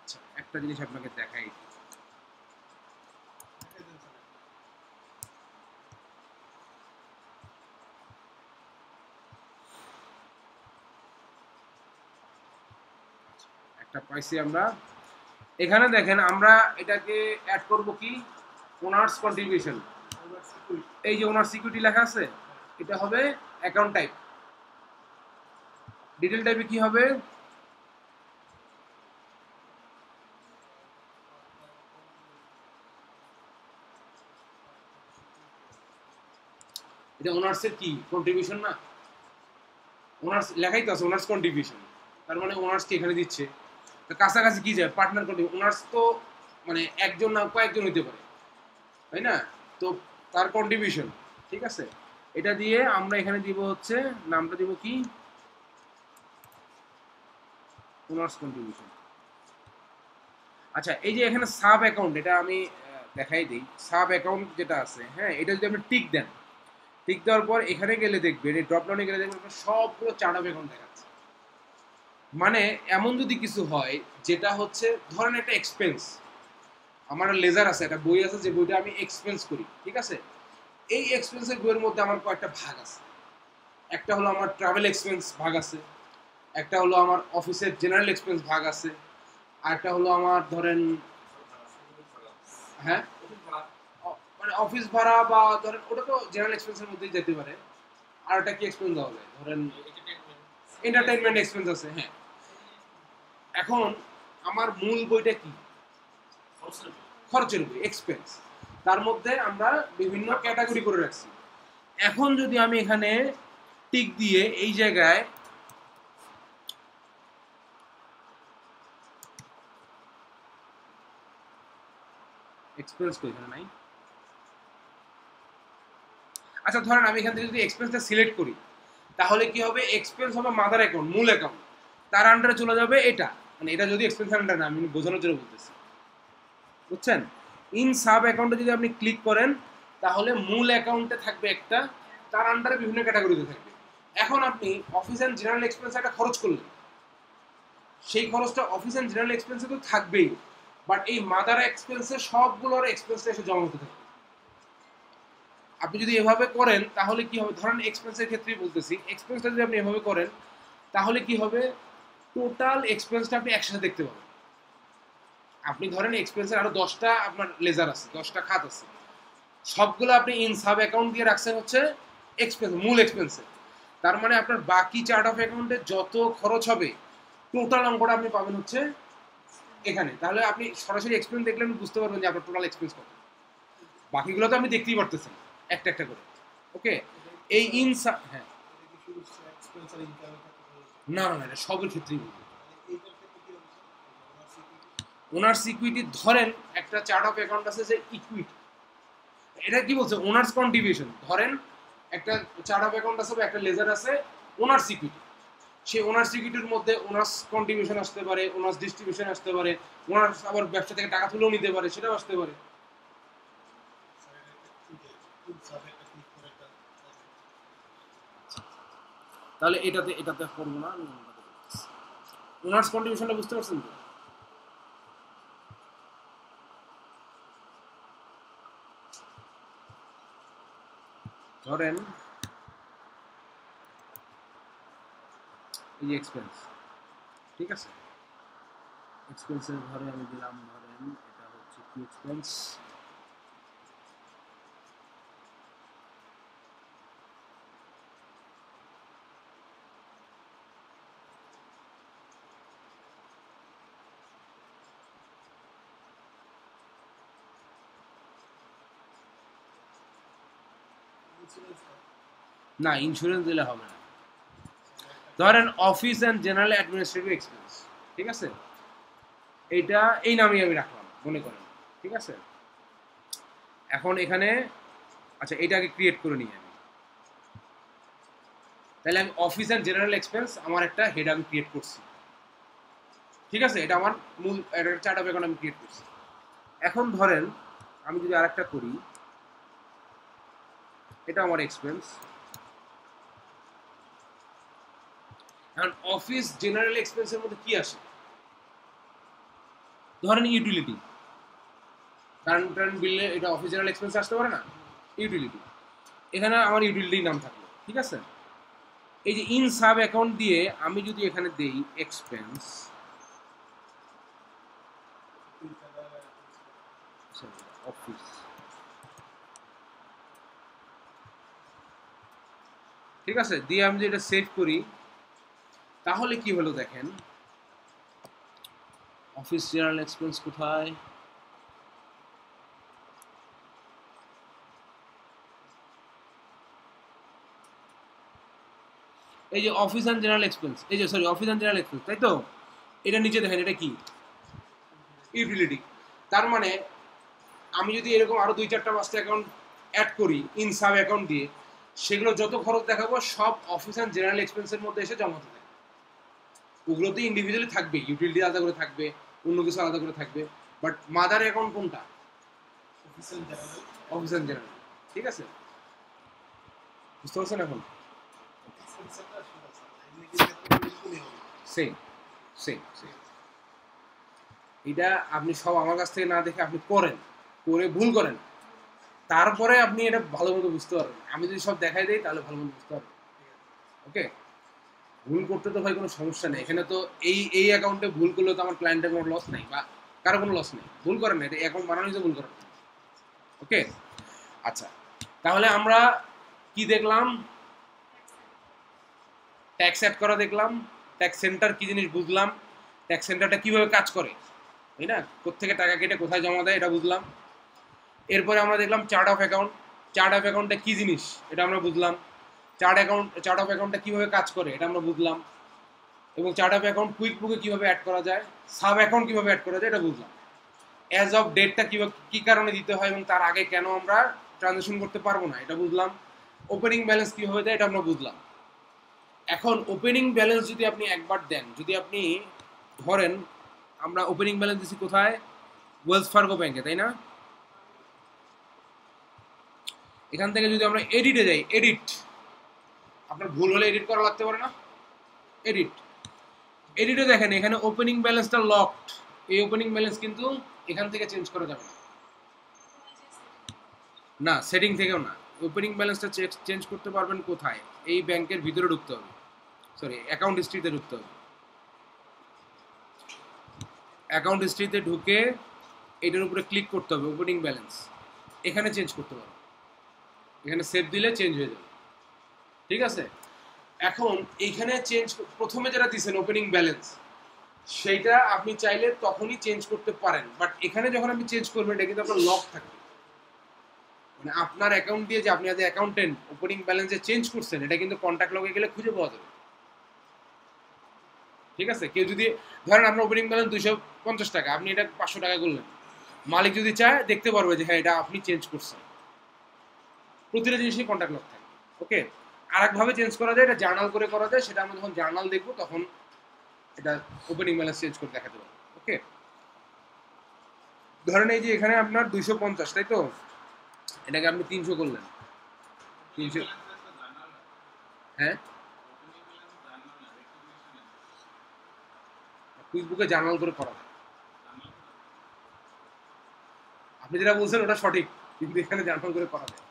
আচ্ছা, একটা জিনিস আপনাকে দেখাই, একটা পাইছি আমরা। এখানে দেখেন আমরা এটাকে অ্যাড করব কি ওনার্স কন্ট্রিবিউশন, এই যে ওনার সিকিউরিটি লেখা আছে এটা হবে অ্যাকাউন্ট টাইপ, ডিটেল টাইপে কি হবে এটা ওনার্স এর কি কন্ট্রিবিউশন, না ওনার্স লেখাই তো আছে ওনার্স কন্ট্রিবিউশন, তার মানে ওনার্স কি এখানে দিচ্ছে। তো কাছাকাছি কি যায় পার্টনার কন্ট্রিবিউশন, ওনার্স তো মানে একজন না কয়েকজন হইতে পারে, তাই না? তো তার কন্ট্রিবিউশন, ঠিক আছে, এটা দিয়ে আমরা এখানে দিব হচ্ছে নামটা দিব কি ওনার্স কন্ট্রিবিউশন। আচ্ছা, এই যে এখানে সাব অ্যাকাউন্ট, এটা আমি দেখাই দিই, সাব অ্যাকাউন্ট যেটা আছে, হ্যাঁ, এটা যদি আপনি টিক দেন, টিক দেওয়ার পর এখানে গেলে দেখবেন, এই ড্রপডাউনে গেলে দেখবেন সবগুলো চার্ট অফ অ্যাকাউন্ট দেখাচ্ছে। মানে এমন যদি কিছু হয় যেটা হচ্ছে ধরেন একটা এক্সপেন্স, আমার লেজার আছে, একটা বই আছে যে বইটা আমি এক্সপেন্স করি, ঠিক আছে, এই এক্সপেন্সের বইয়ের মধ্যে আমার কয়েকটা ভাগ আছে, একটা হলো আমার ট্রাভেল এক্সপেন্স ভাগ আছে, একটা হলো আমার অফিসের জেনারেল এক্সপেন্স ভাগ আছে, আর একটা হলো আমার ধরেন হ্যাঁ মানে অফিস ভাড়া বা ধরেন ওটা তো জেনারেল এক্সপেন্সের মধ্যেই যেতে পারে, আর একটা কি এক্সপেন্স দেওয়া যায় ধরেন এন্টারটেনমেন্ট এক্সপেন্স আছে। হ্যাঁ, এখন আমার মূল বইটা কি খরচের বই এক্সপেন্স, তার মধ্যে আমরা বিভিন্ন ক্যাটাগরি করে রাখছি। এখন যদি আমি এখানে টিক দিয়ে এই জায়গায় এক্সপেন্স করি না নাই, আচ্ছা ধরেন আমি এখান থেকে যদি এক্সপেন্সটা সিলেক্ট করি তাহলে কি হবে, এক্সপেন্স হবে মাদার অ্যাকাউন্ট, মূল অ্যাকাউন্ট, তার আন্ডারে চলে যাবে এটা, মানে এটা যদি এক্সপেন্স আন্ডার না, আমি বোঝানোর জন্য বলতেছি, বুঝছেন? ইন সাব অ্যাকাউন্টে যদি আপনি ক্লিক করেন তাহলে মূল অ্যাকাউন্টে থাকবে একটা, তার আন্ডারে বিভিন্ন ক্যাটাগরিতে থাকবে। এখন আপনি অফিস অ্যান্ড জেনারেল এক্সপেন্স একটা খরচ করলেন, সেই খরচটা অফিস অ্যান্ড জেনারেল এক্সপেন্সে তো থাকবেই, বাট এই মাদার এক্সপেন্সে সবগুলোর এক্সপেন্সটা এসে জমা হতে থাকে। আপনি যদি এভাবে করেন তাহলে কি হবে, ধরেন এক্সপেন্সের ক্ষেত্রেই বলতেছি, এক্সপেন্সটা যদি আপনি এভাবে করেন তাহলে কি হবে, টোটাল এক্সপেন্সটা আপনি একসাথে দেখতে পাবেন। আপনি ধরেন এক্সপেন্সের আরও 10টা আপনার লেজার আছে, 10টা খাত আছে, সবগুলো আপনি ইন সাব অ্যাকাউন্ট দিয়ে রাখছেন হচ্ছে এক্সপেন্স, মূল এক্সপেন্সে, তার মানে আপনার বাকি চার্ট অফ অ্যাকাউন্টে যত খরচ হবে টোটাল অঙ্কটা আপনি পাবেন হচ্ছে এখানে। তাহলে আপনি সরাসরি এক্সপেন্স দেখলে আপনি বুঝতে পারবেন যে আপনার টোটাল এক্সপেন্স কত, বাকিগুলো তো আপনি দেখতেই পারতেছেন একটা একটা করে। ওকে, এই ইন সাব, হ্যাঁ না না এটা সবের ক্ষেত্রেই বলবো। ওনার্স ইকুইটি ধরেন একটা চার্ট অফ অ্যাকাউন্ট আছে যে ইকুইটি, এটা কি বলছে ওনার্স কন্ট্রিবিউশন, ধরেন একটা চার্ট অফ অ্যাকাউন্ট আছে বা একটা লেজার আছে ওনার্স ইকুইটি, সেই ওনার্স ইকুইটির মধ্যে ওনার্স কন্ট্রিবিউশন আসতে পারে, ওনার্স ডিস্ট্রিবিউশন আসতে পারে, ওনার্স আবার ব্যবসা থেকে টাকা তুলেও নিতে পারে, সেটাও আসতে পারে। তাহলে এটাতে এটাতে করব না, ওনার্স কন্ট্রিবিউশনটা বুঝতে পারছেন তো? ধরেন এই এক্সপেন্স, ঠিক আছে, এক্সপেন্সের ঘরে আমি দিলাম ধরেন এটা হচ্ছে কি এক্সপেন্স, না, ইন্স্যুরেন্স দিলে হবে না। ধরেন office and general administrative expense, ঠিক আছে, এটা এই নামেই আমি রাখলাম মনে করেন, ঠিক আছে। এখন এখানে আচ্ছা এটাকে ক্রিয়েট করে নিই আমি, তাহলে আমি অফিস অ্যান্ড জেনারেল এক্সপেন্স আমার একটা হেড আমি ক্রিয়েট করছি, ঠিক আছে, এটা আমার মূল চার্ট অফ অ্যাকাউন্ট আমি ক্রিয়েট করছি। এখন ধরেন আমি যদি আরেকটা করি, এটা আমার এক্সপেন্স। এখন অফিস জেনারেল এক্সপেন্সের মধ্যে কি আসে, ধরেন ইউটিলিটি, কারেন্ট বিলে এটা অফিস জেনারেল এক্সপেন্স আসতে পারে না, ইউটিলিটি, এখানে আমার ইউটিলিটির নাম থাকলো, ঠিক আছে। এই যে ইন সাব অ্যাকাউন্ট দিয়ে আমি যদি এখানে দেই এক্সপেন্স, অফিস, ঠিক আছে, দিয়ে আমি যদি এটা সেভ করি তাহলে কি হলো দেখেন, অফিস জেনারেল এক্সপেন্স কোথায়, এই যে অফিস অ্যান্ড জেনারেল এক্সপেন্স, এই যে sorry office and general expense, তাই তো, এটা নিচে দেখেন এটা কি, ইউটিলিটি। তার মানে আমি যদি এরকম আরো 2-4-5 অ্যাকাউন্ট অ্যাড করি ইন সাব অ্যাকাউন্ট দিয়ে, সেগুলো যত খরচ দেখাবো সব অফিস অ্যান্ড জেনারেল এক্সপেন্সের মধ্যে এসে জমা হতে থাকে। ওগুলোতে ইন্ডিভিজুয়ালি থাকবে, ইউটিলিটি আলাদা করে থাকবে, অন্য কিছু আলাদা করে থাকবে, বাট মাদার অ্যাকাউন্ট কোনটা, অফিস অ্যান্ড জেনারেল, ঠিক আছে, বুঝতে পারছেন। এখন এটা আপনি সব আমার কাছ থেকে না দেখে আপনি করেন, করে ভুল করেন, তারপরে আপনি এটা ভালো মতো বুঝতে পারবেন। আমি যদি সব দেখাই দিই তাহলে ভালো মতো বুঝতে পারবেন, ওকে। ভুল করতে তো ভাই কোনো সমস্যা নেই, এখানে তো এই অ্যাকাউন্টে ভুল করলে তো আমার ক্লায়েন্টের কোনো লস নেই বা কারো কোনো লস নেই, ভুল করেন না, এটা অ্যাকাউন্ট বানানোই তো ভুল করেন, ওকে। আচ্ছা তাহলে আমরা কি দেখলাম, ট্যাক্স অ্যাড করা দেখলাম, ট্যাক্স সেন্টার কী জিনিস বুঝলাম, ট্যাক্স সেন্টারটা কীভাবে কাজ করে, তাই না, কোথেকে টাকা কেটে কোথায় জমা দেয় এটা বুঝলাম। এরপরে আমরা দেখলাম chart of account, chart of অ্যাকাউন্টটা কী জিনিস এটা আমরা বুঝলাম, চার্ট অফ অ্যাকাউন্টটা কীভাবে কাজ করে এটা আমরা বুঝলাম, এবং চার্ট অফ অ্যাকাউন্ট কুইকবুকে কীভাবে অ্যাড করা যায়, সাব অ্যাকাউন্ট কীভাবে অ্যাড করা যায় এটা বুঝলাম, অ্যাজ অফ ডেটটা কীভাবে কী কারণে দিতে হয় এবং তার আগে কেন আমরা ট্রানজ্যাকশন করতে পারবো না এটা বুঝলাম, ওপেনিং ব্যালেন্স কীভাবে দেয় এটা আমরা বুঝলাম। এখন ওপেনিং ব্যালেন্স যদি আপনি একবার দেন, যদি আপনি ধরেন আমরা ওপেনিং ব্যালেন্স দিচ্ছি কোথায়, ওয়েলস ফার্গো ব্যাংকে, তাই না, এখান থেকে যদি আমরা এডিটে যাই, এডিট, আপনার ভুল হলে এডিট করা লাগতে পারে না, এডিট, এডিটে দেখেন এখানে ওপেনিং ব্যালেন্সটা লকড, এই ওপেনিং ব্যালেন্স কিন্তু এখান থেকে চেঞ্জ করা যাবে না, না সেটিং থেকেও না, ওপেনিং ব্যালেন্সটা চেঞ্জ করতে পারবেন কোথায়, এই ব্যাংকের ভিতরে ঢুকতে হবে, সরি অ্যাকাউন্ট হিস্ট্রিতে ঢুকতে হবে, অ্যাকাউন্ট হিস্ট্রিতে ঢুকে এটার উপরে ক্লিক করতে হবে, ওপেনিং ব্যালেন্স এখানে চেঞ্জ করতে পারবেন, এখানে সেভ দিলে চেঞ্জ হয়ে যাবে, ঠিক আছে। এখন এইখানে চেঞ্জ প্রথমে যেটা দিয়েছেন ওপেনিং ব্যালেন্স, সেইটা আপনি চাইলে তখনই চেঞ্জ করতে পারেন, বাট এখানে যখন আপনি চেঞ্জ করবেন এটা কিন্তু আপনার লক থাকবে, মানে আপনার অ্যাকাউন্ট দিয়ে যে আপনি আজ অ্যাকাউন্টেন্ট ওপেনিং ব্যালেন্স যে চেঞ্জ করছেন এটা কিন্তু কন্ট্যাক্ট লগে গেলে খুঁজে পাওয়া যাবে, ঠিক আছে। কেউ যদি ধরেন আপনার ওপেনিং ব্যালেন্স 250 টাকা, আপনি এটা 500 টাকা করলেন, মালিক যদি চায় দেখতে পারবে যে হ্যাঁ এটা আপনি চেঞ্জ করছেন, প্রতিটা জিনিসই কন্ট্যাক্ট লগ থাকে, ওকে। আর একভাবে চেঞ্জ করা যায়, এটা জার্নাল করে করা যায়, সেটা আমরা যখন জার্নাল দেখবো তখন এটা ওপেনিং ব্যালেন্স চেঞ্জ করে দেখাতে পারবো, ওকে। ধরেন এই যে এখানে আপনার 250, তাই তো, এটাকে আপনি 300 করলেন, 300, হ্যাঁ কুইকবুকে জার্নাল করে করা যায়, আপনি যেটা বলছেন ওটা সঠিক, কিন্তু এখানে জার্নাল করে করা যায়,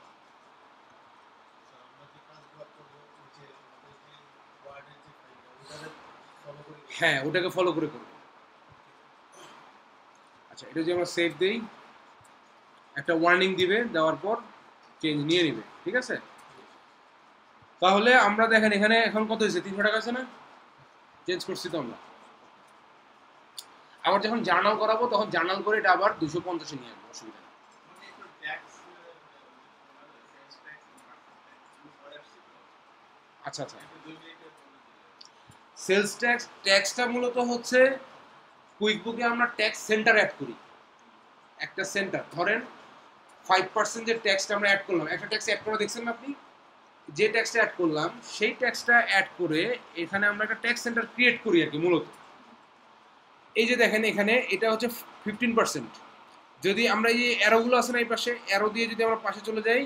হ্যাঁ ওটাকে ফলো করে করবো। আচ্ছা এটা যদি আমরা সেভ দিই, একটা ওয়ার্নিং দিবে, দেওয়ার পর চেঞ্জ নিয়ে নেবে, ঠিক আছে। তাহলে আমরা দেখেন এখানে এখন কত হয়েছে, 300 টাকা আছে না, চেঞ্জ করছি তো আমরা, আবার যখন জার্নাল করাবো তখন জার্নাল করে এটা আবার 250-এ নিয়ে আসবো, অসুবিধা নেই। আচ্ছা আচ্ছা, সেলস ট্যাক্স, ট্যাক্সটা মূলত হচ্ছে কুইকবুকে আমরা ট্যাক্স সেন্টার অ্যাড করি, একটা সেন্টার। ধরেন 5% যে ট্যাক্সটা আমরা অ্যাড করলাম, একটা ট্যাক্স অ্যাড করে দেখছেন আপনি, যে ট্যাক্সটা অ্যাড করলাম সেই ট্যাক্সটা অ্যাড করে এখানে আমরা একটা ট্যাক্স সেন্টার ক্রিয়েট করি আর কি মূলত। এই যে দেখেন এখানে এটা হচ্ছে 15%। যদি আমরা এই অ্যারোগুলো আছে না এই পাশে, অ্যারো দিয়ে যদি আমরা পাশে চলে যাই,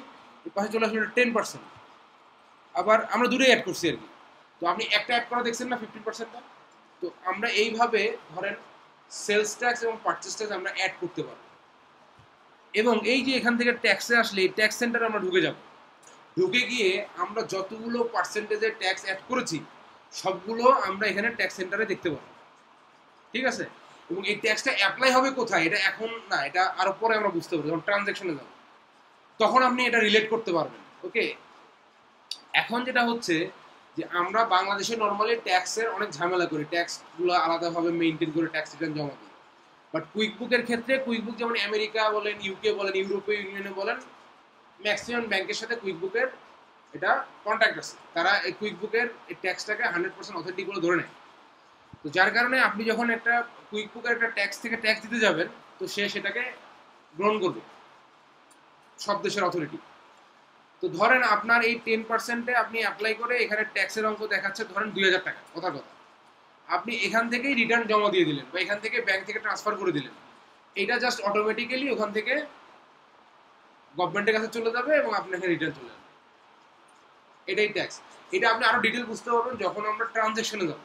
এই পাশে চলে আসলে এটা 10%। আবার আমরা দুটোই অ্যাড করছি আর কি। তো আপনি একটা অ্যাড করা দেখছেন না 15%টা। তো আমরা এইভাবে ধরেন সেলস ট্যাক্স এবং পারচেস ট্যাক্স আমরা অ্যাড করতে পারবো। এবং এই যে এখান থেকে ট্যাক্সে আসলে এই ট্যাক্স সেন্টারে আমরা ঢুকে যাব। ঢুকে গিয়ে আমরা যতগুলো পার্সেন্টেজে ট্যাক্স অ্যাড করেছি সবগুলো আমরা এখানে ট্যাক্স সেন্টারে দেখতে পাবো, ঠিক আছে। এবং এই ট্যাক্সটা অ্যাপ্লাই হবে কোথায়, এটা এখন না, এটা আরও পরে আমরা বুঝতে পারবো, যখন ট্রানজ্যাকশনে যাবো তখন আপনি এটা রিলেট করতে পারবেন। ওকে, এখন যেটা হচ্ছে যে আমরা বাংলাদেশে নর্মালি ট্যাক্সের অনেক ঝামেলা করি, ট্যাক্সগুলো আলাদাভাবে মেনটেন করে ট্যাক্স রিটার্ন জমা দিই। বাট কুইকবুকের ক্ষেত্রে কুইকবুক যেমন আমেরিকা বলেন, ইউকে বলেন, ইউরোপীয় ইউনিয়নে বলেন, ম্যাক্সিমাম ব্যাংকের সাথে কুইকবুকের এটা কন্ট্যাক্ট আছে, তারা এই কুইকবুকের এই ট্যাক্সটাকে 100% অথেন্টিক বলে ধরে নেয়। তো যার কারণে আপনি যখন একটা কুইকবুকের একটা ট্যাক্স থেকে ট্যাক্স দিতে যাবেন, তো সে সেটাকে গ্রহণ করবে সব দেশের অথরিটি। তো ধরেন আপনার এই 10%-এ আপনি অ্যাপ্লাই করে এখানে ট্যাক্সের অঙ্ক দেখাচ্ছে ধরেন 2000 টাকা, কথার কথা। আপনি এখান থেকেই রিটার্ন জমা দিয়ে দিলেন বা এখান থেকে ব্যাংক থেকে ট্রান্সফার করে দিলেন, এটা জাস্ট অটোমেটিক্যালি ওখান থেকে গভর্নমেন্টের কাছে চলে যাবে এবং আপনাকে রিটার্ন চলে যাবে। এটাই ট্যাক্স। এটা আপনি আরও ডিটেল বুঝতে পারবেন যখন আমরা ট্রানজ্যাকশনে যাব।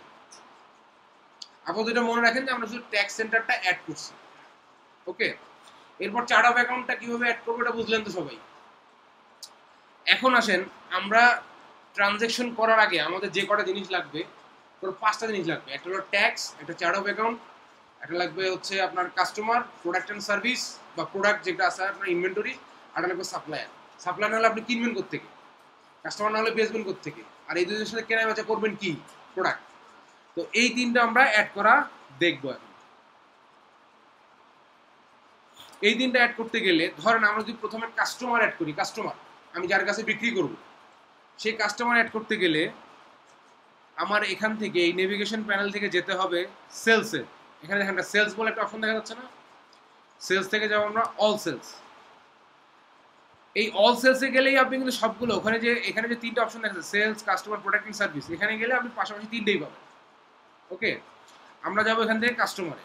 আপাতত এটা মনে রাখেন যে আমরা শুধু ট্যাক্স সেন্টারটা অ্যাড করছি। ওকে, এরপর চার্ট অফ অ্যাকাউন্টটা কীভাবে অ্যাড করবো এটা বুঝলেন তো সবাই। এখন আসেন, আমরা ট্রানজ্যাকশন করার আগে আমাদের যে কটা জিনিস লাগবে, ধরো 5টা জিনিস লাগবে। একটা হলো ট্যাক্স, একটা চার্ট অফ অ্যাকাউন্ট, একটা লাগবে হচ্ছে আপনার কাস্টমার, প্রোডাক্ট অ্যান্ড সার্ভিস বা প্রোডাক্ট যেটা আছে আপনার ইনভেন্টরি, আর একটা লাগবে সাপ্লায়ার। সাপ্লায়ার না হলে আপনি কিনবেন কোত্থেকে, কাস্টমার না হলে বেচবেন কোত্থেকে, আর এই দুজনের সাথে কেনা বেচা করবেন কি, প্রোডাক্ট। তো এই তিনটা আমরা অ্যাড করা দেখবো। এখন এই তিনটা অ্যাড করতে গেলে ধরেন আমরা যদি প্রথমে কাস্টমার অ্যাড করি, কাস্টমার আমি যার কাছে বিক্রি করব, সেই কাস্টমার অ্যাড করতে গেলে আমার এখান থেকে এই নেভিগেশন প্যানেল থেকে যেতে হবে সেলসে। এখানে দেখেন একটা সেলস বলে একটা অপশন দেখা যাচ্ছে না, সেলস থেকে যাব আমরা অল সেলস। এই অল সেলসে গেলেই আপনি কিন্তু সবগুলো ওখানে যে এখানে যে তিনটা অপশন দেখা যাচ্ছে sales, customer, product and service, এখানে গেলে আপনি পাশাপাশি তিনটেই পাবেন। ওকে, আমরা যাবো এখান থেকে কাস্টমারে।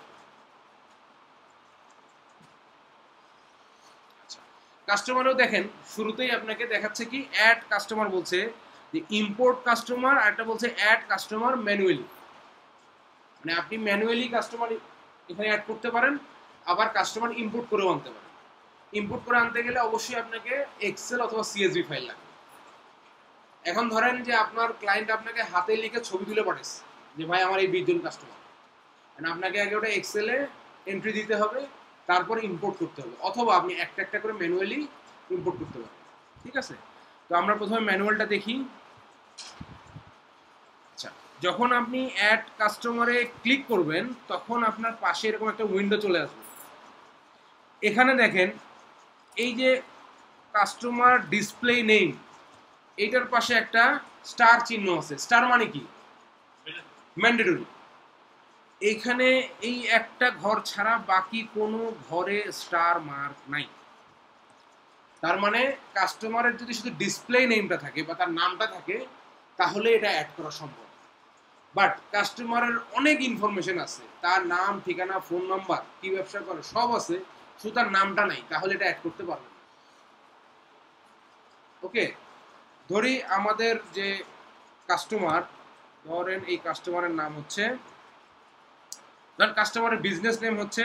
কাস্টমারেও দেখেন শুরুতেই আপনাকে দেখাচ্ছে কি অ্যাড কাস্টমার বলছে, যে ইম্পোর্ট কাস্টমার, আর একটা বলছে অ্যাড কাস্টমার ম্যানুয়ালি, মানে আপনি ম্যানুয়ালি কাস্টমার এখানে অ্যাড করতে পারেন, আবার কাস্টমার ইম্পোর্ট করেও আনতে পারেন। ইম্পোর্ট করে আনতে গেলে অবশ্যই আপনাকে এক্সেল অথবা সিএসভি ফাইল লাগবে। এখন ধরেন যে আপনার ক্লায়েন্ট আপনাকে হাতে লিখে ছবি তুলে পাঠাচ্ছে যে ভাই আমার এই 20 জন কাস্টমার, মানে আপনাকে আগে ওটা এক্সেলে এন্ট্রি দিতে হবে, তারপর ইম্পোর্ট করতে হবে, অথবা আপনি একটা একটা করে ম্যানুয়ালি ইম্পোর্ট করতে পারবেন, ঠিক আছে। তো আমরা প্রথমে ম্যানুয়ালটা দেখি। আচ্ছা, যখন আপনি অ্যাড কাস্টমারে ক্লিক করবেন তখন আপনার পাশে এরকম একটা উইন্ডো চলে আসবে। এখানে দেখেন এই যে কাস্টমার ডিসপ্লে নেম, এইটার পাশে একটা স্টার চিহ্ন আছে। স্টার মানে কি, ম্যান্ডেটরি। এইখানে এই একটা ঘর ছাড়া বাকি কোনো ঘরে স্টার মার্ক নাই। তার মানে কাস্টমারের যদি শুধু ডিসপ্লে নেমটা থাকে বা তার নামটা থাকে তাহলে এটা অ্যাড করা সম্ভব। বাট কাস্টমারের অনেক ইনফরমেশন আছে, তার নাম, ঠিকানা, ফোন নাম্বার, কি ব্যবসা করে সব আছে, শুধু তার নামটা নাই, তাহলে এটা অ্যাড করতে পারবে না। ওকে, ধরি আমাদের যে কাস্টমার, ধরেন এই কাস্টমারের নাম হচ্ছে, ধরেন কাস্টমারের বিজনেস নেম হচ্ছে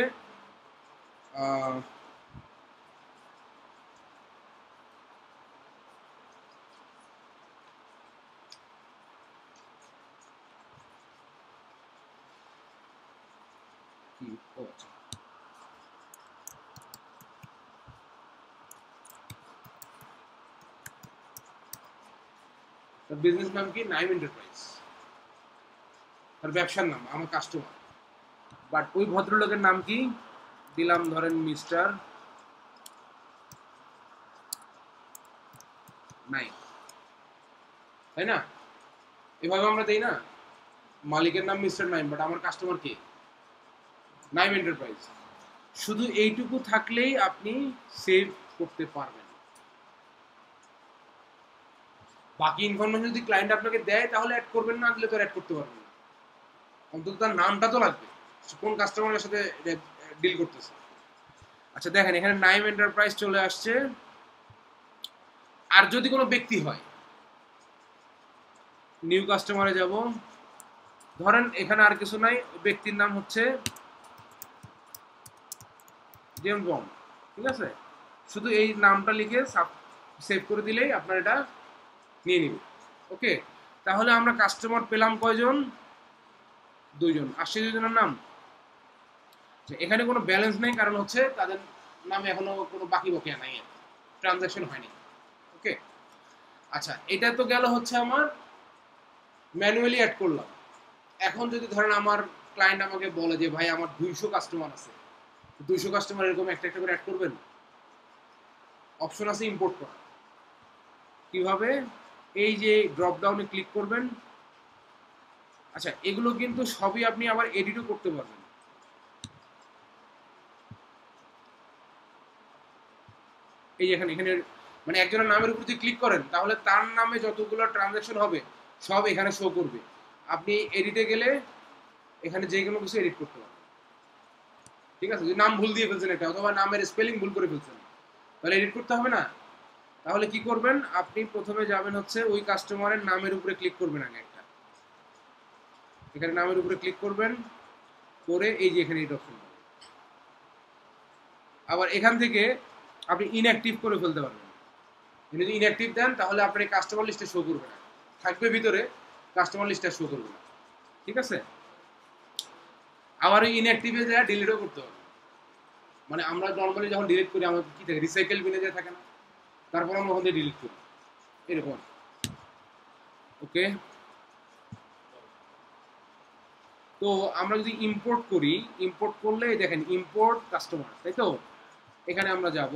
তার বিজনেস নাম কি, নাইম এন্টারপ্রাইজ, তার ব্যবসার নাম আমার কাস্টমার। বাট ওই ভদ্রলোকের নাম কি দিলাম, ধরেন মিস্টার নাইম, তাই না। এভাবে আমরা দেই না, মালিকের নাম মিস্টার নাইম, বাট আমার কাস্টমার কে? নাইম এন্টারপ্রাইজ। শুধু এইটুকু থাকলেই আপনি সেভ করতে পারবেন। বাকি ইনফরমেশন যদি ক্লায়েন্ট আপনাকে দেয় তাহলে অ্যাড করবেন, না দিলে তো অ্যাড করতে পারবেন না। অন্তত তার নামটা তো লাগবে, কোন কাস্টমারের সাথে ডিল করতেছে। আচ্ছা দেখেন, এখানে নাইম এন্টারপ্রাইজ চলে আসছে। আর যদি কোনো ব্যক্তি হয়, নিউ কাস্টমারে যাব, ধরেন এখানে আর কিছু নাই, ব্যক্তির নাম হচ্ছে জেমস বন্ড, ঠিক আছে? শুধু এই নামটা লিখে সেভ করে দিলেই আপনার এটা নিয়ে নেবে। ওকে, তাহলে আমরা কাস্টমার পেলাম কয়জন? দুইজন। আর সেই দুজনের নাম, এখানে কোনো ব্যালেন্স নেই, কারণ হচ্ছে তাদের নামে এখনো কোনো বাকি বকেয়া নাই, ট্রানজাকশন হয়নি। ওকে, আচ্ছা এটা তো গেল হচ্ছে আমার ম্যানুয়ালি অ্যাড করলাম। এখন যদি ধরেন আমার ক্লায়েন্ট আমাকে বলে যে ভাই আমার 200 কাস্টমার আছে, 200 কাস্টমার এরকম একটা একটা করে অ্যাড করবেন, অপশন আছে ইম্পোর্ট করা। কিভাবে? এই যে ড্রপ ডাউনে ক্লিক করবেন। আচ্ছা এগুলো কিন্তু সবই আপনি আবার এডিটও করতে পারবেন। এই এখানে এখানে মানে একজনের নামের উপর যদি ক্লিক করেন তাহলে তার নামে যতগুলো ট্রানজাকশন হবে সব এখানে শো করবে। আপনি এডিটে গেলে এখানে যে কোনো কিছু এডিট করতে পারবেন, ঠিক আছে? যদি নাম ভুল দিয়ে ফেলছেন এটা, অথবা নামের স্পেলিং ভুল করে ফেলছেন, তাহলে এডিট করতে হবে না। তাহলে কি করবেন, আপনি প্রথমে যাবেন হচ্ছে ওই কাস্টমারের নামের উপরে ক্লিক করবেন, আগে একটা এখানে নামের উপরে ক্লিক করবেন, করে এই যে এখানে এডিট অপশন, আবার এখান থেকে আপনি ইনঅ্যাক্টিভ করে ফেলতে পারবেন। যদি ইনঅ্যাক্টিভ দেন তাহলে আপনি কাস্টমার লিস্টে শো করবে না, থাকবে ভিতরে, কাস্টমার লিস্টে শো করবে না, ঠিক আছে? আবার ওই ইনঅ্যাক্টিভে যা ডিলিটও করতে হবে, মানে আমরা নর্মালি যখন ডিলিট করি আমাদের কি থাকে, রিসাইকেল বিনে যা থাকে না, তারপর আমরা ওখান থেকে ডিলিট করি এরকম। ওকে, তো আমরা যদি ইম্পোর্ট করি, ইম্পোর্ট করলে দেখেন ইম্পোর্ট কাস্টমার, তাই তো? এখানে আমরা যাব,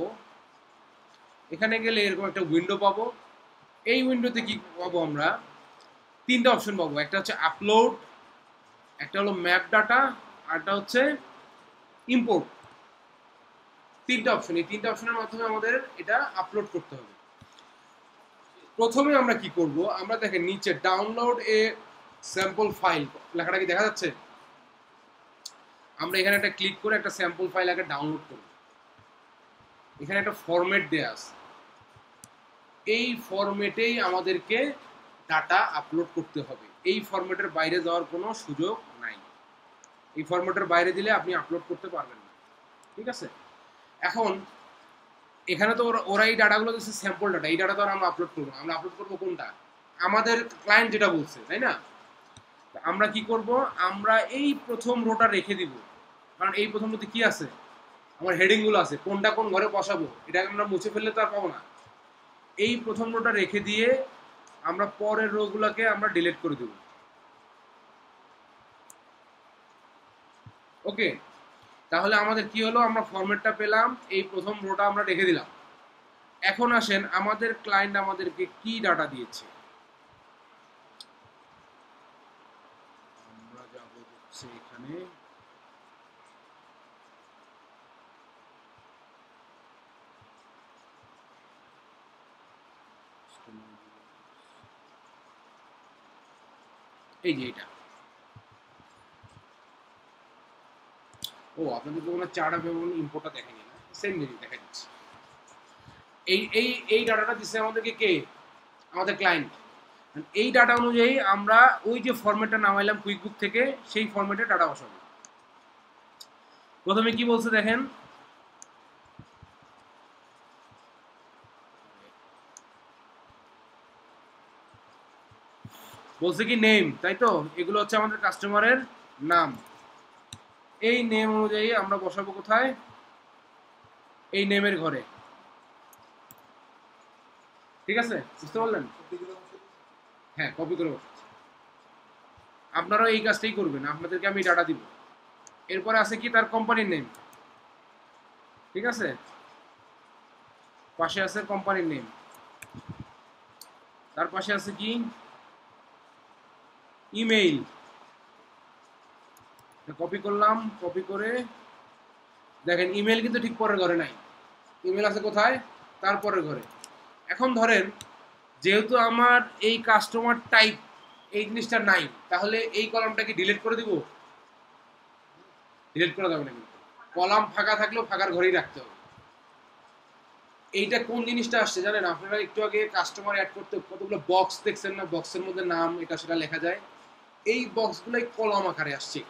এখানে গেলে এরকম একটা উইন্ডো পাবো। এই উইন্ডোতে কি পাবো আমরা? তিনটা অপশন পাবো, একটা হচ্ছে আপলোড, একটা হলো ম্যাপ ডাটা, আরটা হচ্ছে ইম্পোর্ট। তিনটা অপশন, এই তিনটা অপশনের মাধ্যমে আমাদের এটা আপলোড করতে হবে। প্রথমে আমরা কি করব, আমরা দেখেন নিচে ডাউনলোড এ স্যাম্পল ফাইল লেখাটা কি দেখা যাচ্ছে? আমরা এখানে একটা ক্লিক করে একটা স্যাম্পল ফাইল আগে ডাউনলোড করব। এখানে একটা ফরম্যাট দেয়া আছে, এই ফরম্যাটেই আমাদেরকে ডাটা আপলোড করতে হবে। এই ফরম্যাটের বাইরে যাওয়ার কোনো সুযোগ নাই, এই ফরম্যাটের বাইরে দিলে আপনি আপলোড করতে পারবেন না, ঠিক আছে? এখন এখানে তো ওরা এই ডাটাগুলো দিচ্ছে স্যাম্পল ডাটা, এই ডাটা তো আমরা আপলোড করবো, আমরা আপলোড করবো কোনটা? আমাদের ক্লায়েন্ট যেটা বলছে, তাই না? আমরা কি করব, আমরা এই প্রথম রোটা রেখে দিব, কারণ এই প্রথম রোতে কি আছে, আমার হেডিংগুলো আছে, কোনটা কোন ঘরে বসাবো এটাকে আমরা মুছে ফেললে তো আর পাবো না। এই প্রথম রোটা রেখে দিয়ে আমরা পরের রোগুলোকে আমরা ডিলিট করে দেব। ওকে, তাহলে আমাদের কি হলো, আমরা ফরম্যাটটা পেলাম, এই প্রথম রোটা আমরা রেখে দিলাম। এখন আসেন আমাদের ক্লায়েন্ট আমাদেরকে কি ডাটা দিয়েছে। আমরা যাব হচ্ছে এখানে এই যে এটা, ও আপনাদের কোনো চার্ট এবং ইম্পোর্টটা দেখেনি না, সেম জিনিস দেখা যাচ্ছে। এই এই এই ডাটাটা দিচ্ছে আমাদেরকে কে? আমাদের ক্লায়েন্ট। এই ডাটা অনুযায়ী আমরা ওই যে ফরম্যাটটা নামাইলাম কুইকবুক থেকে, সেই ফরম্যাটে ডাটা বসাবো। প্রথমে কি বলছে দেখেন, বলছে কি নেম, তাই তো? এগুলো হচ্ছে আমাদের কাস্টমারের নাম। এই নেম অনুযায়ী আমরা বসাবো কোথায়? এই নেমের ঘরে, ঠিক আছে? বুঝতে পারলেন? হ্যাঁ, কপি করে বসাচ্ছি। আপনারা এই কাজটাই করবেন, আপনাদেরকে আমি ডাটা দিব। এরপরে আছে কি তার কোম্পানির নেম, ঠিক আছে? পাশে আছে কোম্পানির নেম, তার পাশে আছে কি ইমেইল কপি করলাম, কপি করে দেখেন ইমেল কিন্তু ঠিক পরের ঘরে নাই, ইমেল আছে কোথায় তারপরের ঘরে। এখন ধরেন যেহেতু আমার এই কাস্টমার টাইপ এই জিনিসটা নাই, তাহলে এই কলামটা কি ডিলিট করে দিব? ডিলিট করা যাবে না, কিন্তু কলাম ফাঁকা থাকলেও ফাঁকার ঘরেই রাখতে হবে। এইটা কোন জিনিসটা আসছে জানেন, আপনারা একটু আগে কাস্টমার অ্যাড করতে কতগুলো বক্স দেখছেন না, বক্সের মধ্যে নাম এটা সেটা লেখা যায়, এই বক্সগুলোই কলাম আকারে আসছে।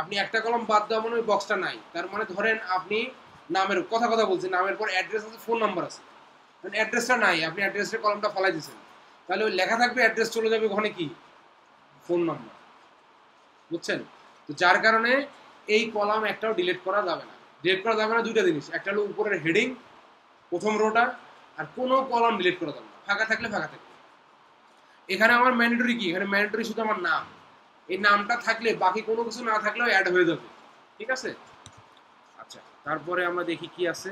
আপনি একটা কলাম বাদ দেওয়া মানে ওই বক্সটা নাই, তার মানে ধরেন আপনি নামের কথা বলছেন, নামের পর অ্যাড্রেস আছে, ফোন নাম্বার আছে, মানে অ্যাড্রেসটা নাই, আপনি অ্যাড্রেসের কলামটা ফেলাই দিয়েছেন, তাহলে ওই লেখা থাকবে অ্যাড্রেস, চলে যাবে ওখানে কি ফোন নাম্বার, বুঝছেন তো? যার কারণে এই কলাম একটাও ডিলিট করা যাবে না। ডিলিট করা যাবে না দুইটা জিনিস, একটা হলো উপরের হেডিং প্রথম রোটা, আর কোনো কলাম ডিলিট করা যাবে না, ফাঁকা থাকলে ফাঁকা থাকবে। এখানে আমার ম্যান্ডেটরি কি, এখানে ম্যান্ডেটরি শুধু আমার নাম, এই নামটা থাকলে বাকি কোনো কিছু না থাকলেও অ্যাড হয়ে যাবে, ঠিক আছে? আচ্ছা, তারপরে আমরা দেখি কি আছে,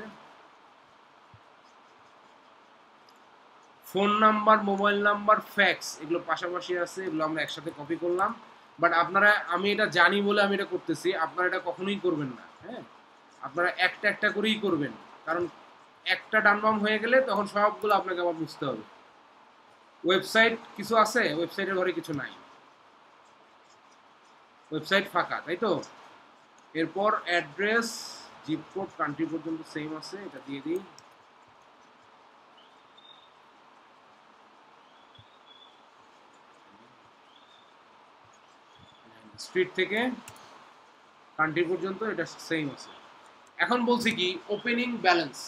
phone number, mobile number, fax, এগুলো পাশাপাশি আছে, এগুলো আমরা একসাথে কপি করলাম। বাট আপনারা, আমি এটা জানি বলে আমি এটা করতেছি, আপনারা এটা কখনোই করবেন না, হ্যাঁ? আপনারা একটা একটা করেই করবেন, কারণ একটা ডানবাম হয়ে গেলে তখন সবগুলো আপনাকে আবার বুঝতে হবে। ওয়েবসাইট কিছু আছে, ওয়েবসাইটের ঘরে কিছু নাই, ওয়েবসাইট ফাঁকা, তাই তো? এরপর অ্যাড্রেস, জিপ কোড, কান্ট্রি পর্যন্ত সেম আছে, এটা দিয়ে দিই। স্ট্রিট থেকে কান্ট্রি পর্যন্ত এটা সেম আছে। এখন বলছি কি, ওপেনিং ব্যালেন্স,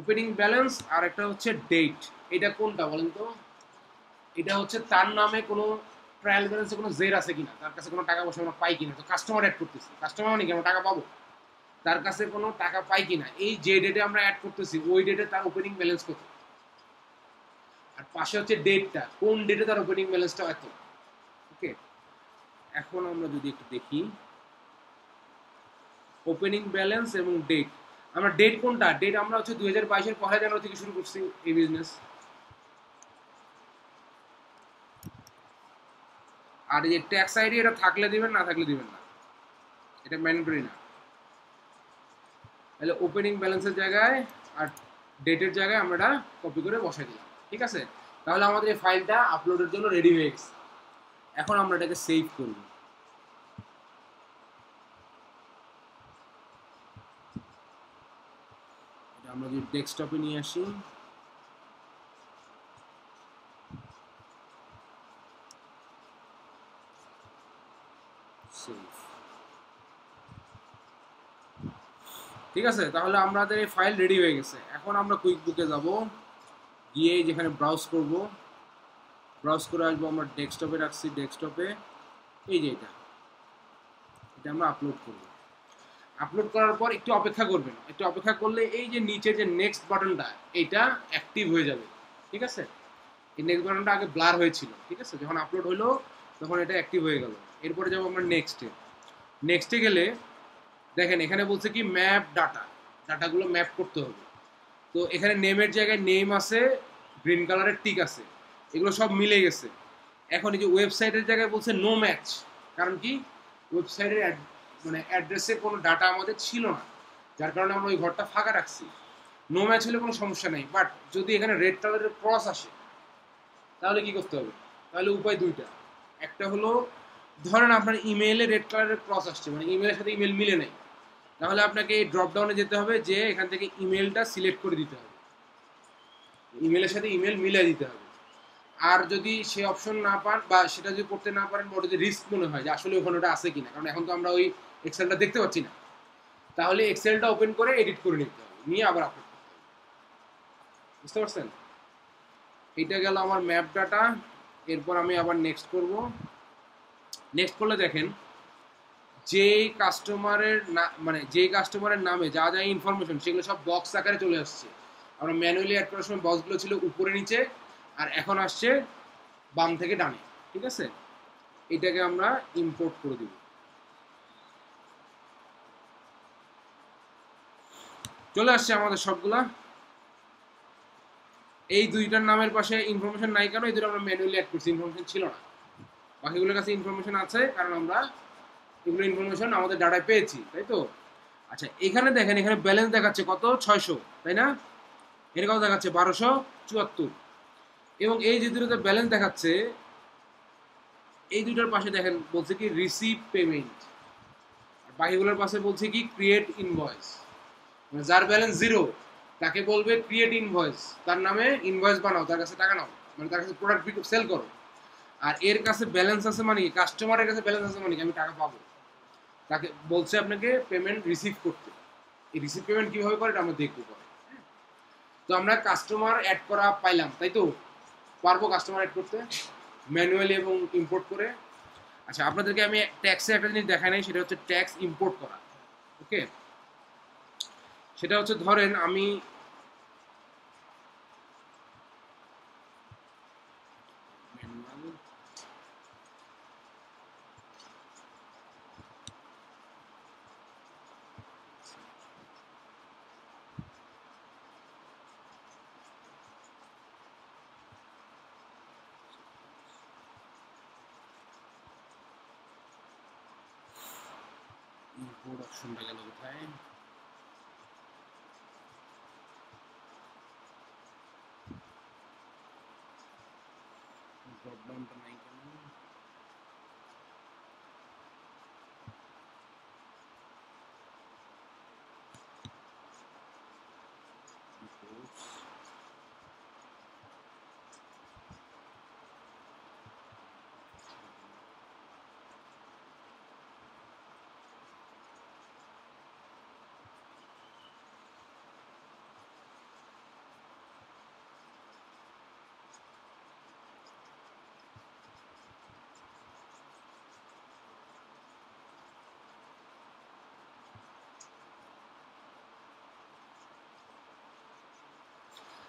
ওপেনিং ব্যালেন্স, আর একটা হচ্ছে ডেট। এটা কোনটা বলেন তো? এটা হচ্ছে তার নামে কোনো ট্রায়াল ব্যালেন্সে কোনো জের আছে কিনা, তার কাছে কোনো টাকা পয়সা আমরা পাই কিনা, তো কাস্টমার অ্যাড করতেছি, কাস্টমার মানে কি আমরা টাকা পাবো, তার কাছে কোনো টাকা পাই কিনা, এই যে ডেটে আমরা অ্যাড করতেছি ওই ডেটে তার ওপেনিং ব্যালেন্স কত, আর পাশে হচ্ছে ডেটটা, কোন ডেটে তার ওপেনিং ব্যালেন্সটা এত। ওকে, এখন আমরা যদি একটু দেখি ওপেনিং ব্যালেন্স এবং ডেট। আমরা ডেট কোনটা, ডেট আমরা হচ্ছে 2022-এর 1 জানুয়ারি থেকে শুরু করছি এই বিজনেস, আর এই ট্যাক্স আইডি এটা থাকলে দিবেন, না থাকলে দিবেন না, এটা ম্যান্ডেটরি না। তাহলে ওপেনিং ব্যালেন্সের জায়গায় আর ডেটের জায়গায় আমরা এটা কপি করে বসাই দিলাম, ঠিক আছে? তাহলে আমাদের এই ফাইলটা আপলোডের জন্য রেডি হয়ে গেছে। এখন আমরা এটাকে সেভ করব। এটা আমরা যদি ডেস্কটপে নিয়ে আসি, ঠিক আছে? তাহলে আমাদের এই ফাইল রেডি হয়ে গেছে। এখন আমরা কুইকবুকে যাব, গিয়ে যেখানে ব্রাউজ করব, ব্রাউজ করে আসবো, আমরা ডেস্কটপে রাখছি, ডেস্কটপে এই যে এটা, এটা আমরা আপলোড করব। আপলোড করার পর একটু অপেক্ষা করবেন, একটু অপেক্ষা করলে এই যে নিচে যে নেক্সট বাটনটা, এটা অ্যাক্টিভ হয়ে যাবে, ঠিক আছে? এই নেক্সট বাটনটা আগে ব্লার হয়েছিল, ঠিক আছে? যখন আপলোড হলো তখন এটা অ্যাক্টিভ হয়ে গেল। এরপরে যাবো আমরা নেক্সটে, নেক্সটে গেলে দেখেন এখানে বলছে কি ম্যাপ ডাটা, ডাটাগুলো ম্যাপ করতে হবে। তো এখানে নেমের জায়গায় নেম আছে, গ্রিন কালারের টিক আছে, এগুলো সব মিলে গেছে। এখন এই যে ওয়েবসাইটের জায়গায় বলছে নো ম্যাচ, কারণ কি ওয়েবসাইটের মানে অ্যাড্রেসে কোনো ডাটা আমাদের ছিল না, যার কারণে আমরা ওই ঘরটা ফাঁকা রাখছি। নো ম্যাচ হলে কোনো সমস্যা নেই, বাট যদি এখানে রেড কালারের ক্রস আসে তাহলে কি করতে হবে? তাহলে উপায় দুইটা, একটা হলো ধরেন আপনার ইমেইলে রেড কালারের ক্রস আসছে, মানে ইমেলের সাথে ইমেল মিলে নেই, তাহলে আপনাকে এই ড্রপডাউনে যেতে হবে, যে এখান থেকে ইমেলটা সিলেক্ট করে দিতে হবে, ইমেলের সাথে ইমেল মিলিয়ে দিতে হবে। আর যদি সে অপশন না পান বা সেটা যদি করতে না পারেন, বা যদি রিস্ক মনে হয় যে আসলে ওখানে ওটা আছে কিনা, কারণ এখন তো আমরা ওই এক্সেলটা দেখতে পাচ্ছি না, তাহলে এক্সেলটা ওপেন করে এডিট করে নিতে হবে, নিয়ে আবার আপলোড করতে হবে, বুঝতে পারছেন? এটা গেল আমার ম্যাপ ডাটা। এরপর আমি আবার নেক্সট করব। নেক্সট করলে দেখেন যেই কাস্টমারের মানে যেই কাস্টমারের নামে যা যা ইনফরমেশন সেগুলো সব বক্স আকারে চলে আসছে। আমরা ম্যানুয়ালি অ্যাড করার সময় বক্সগুলো ছিল উপরে নিচে, আর এখন আসছে বাম থেকে ডানে, ঠিক আছে? এটাকে আমরা ইম্পোর্ট করে দিব। চলে আসছে আমাদের সবগুলা। এই দুইটার নামের পাশে ইনফরমেশন নাই কেন? এই দুটো আমরা ম্যানুয়ালি অ্যাড করছি, ইনফরমেশন ছিল না। বাকিগুলোর কাছে ইনফরমেশন আছে, কারণ আমরা এগুলো ইনফরমেশন আমাদের ডাটায় পেয়েছি, তাই তো? আচ্ছা, এখানে দেখেন এখানে ব্যালেন্স দেখাচ্ছে কত, 600, তাই না? এর কত দেখাচ্ছে 1274। এবং এই যে দুটোতে ব্যালেন্স দেখাচ্ছে, এই দুইটার পাশে দেখেন বলছে কি রিসিভ পেমেন্ট, আর বাকিগুলোর পাশে বলছে কি ক্রিয়েট ইনভয়েস। মানে যার ব্যালেন্স জিরো তাকে বলবে ক্রিয়েট ইনভয়েস, তার নামে ইনভয়েস বানাও, তার কাছে টাকা নাও, মানে তার কাছে প্রোডাক্ট সেল করো। আর এর কাছে ব্যালেন্স আছে মানে কি, কাস্টমারের কাছে ব্যালেন্স আছে মানে কি আমি টাকা পাবো, তাকে বলছে আপনাকে পেমেন্ট রিসিভ করতে। এই রিসিভ পেমেন্ট কীভাবে করে এটা আমরা দেখবো পরে। তো আমরা কাস্টমার অ্যাড করা পাইলাম, তাই তো? পারবো কাস্টমার অ্যাড করতে ম্যানুয়ালি এবং ইম্পোর্ট করে। আচ্ছা, আপনাদেরকে আমি ট্যাক্সে একটা জিনিস দেখাই নাই, সেটা হচ্ছে ট্যাক্স ইম্পোর্ট করা। ওকে, সেটা হচ্ছে ধরেন আমি ইম্পোর্ট অপশনটা গেল কোথায়,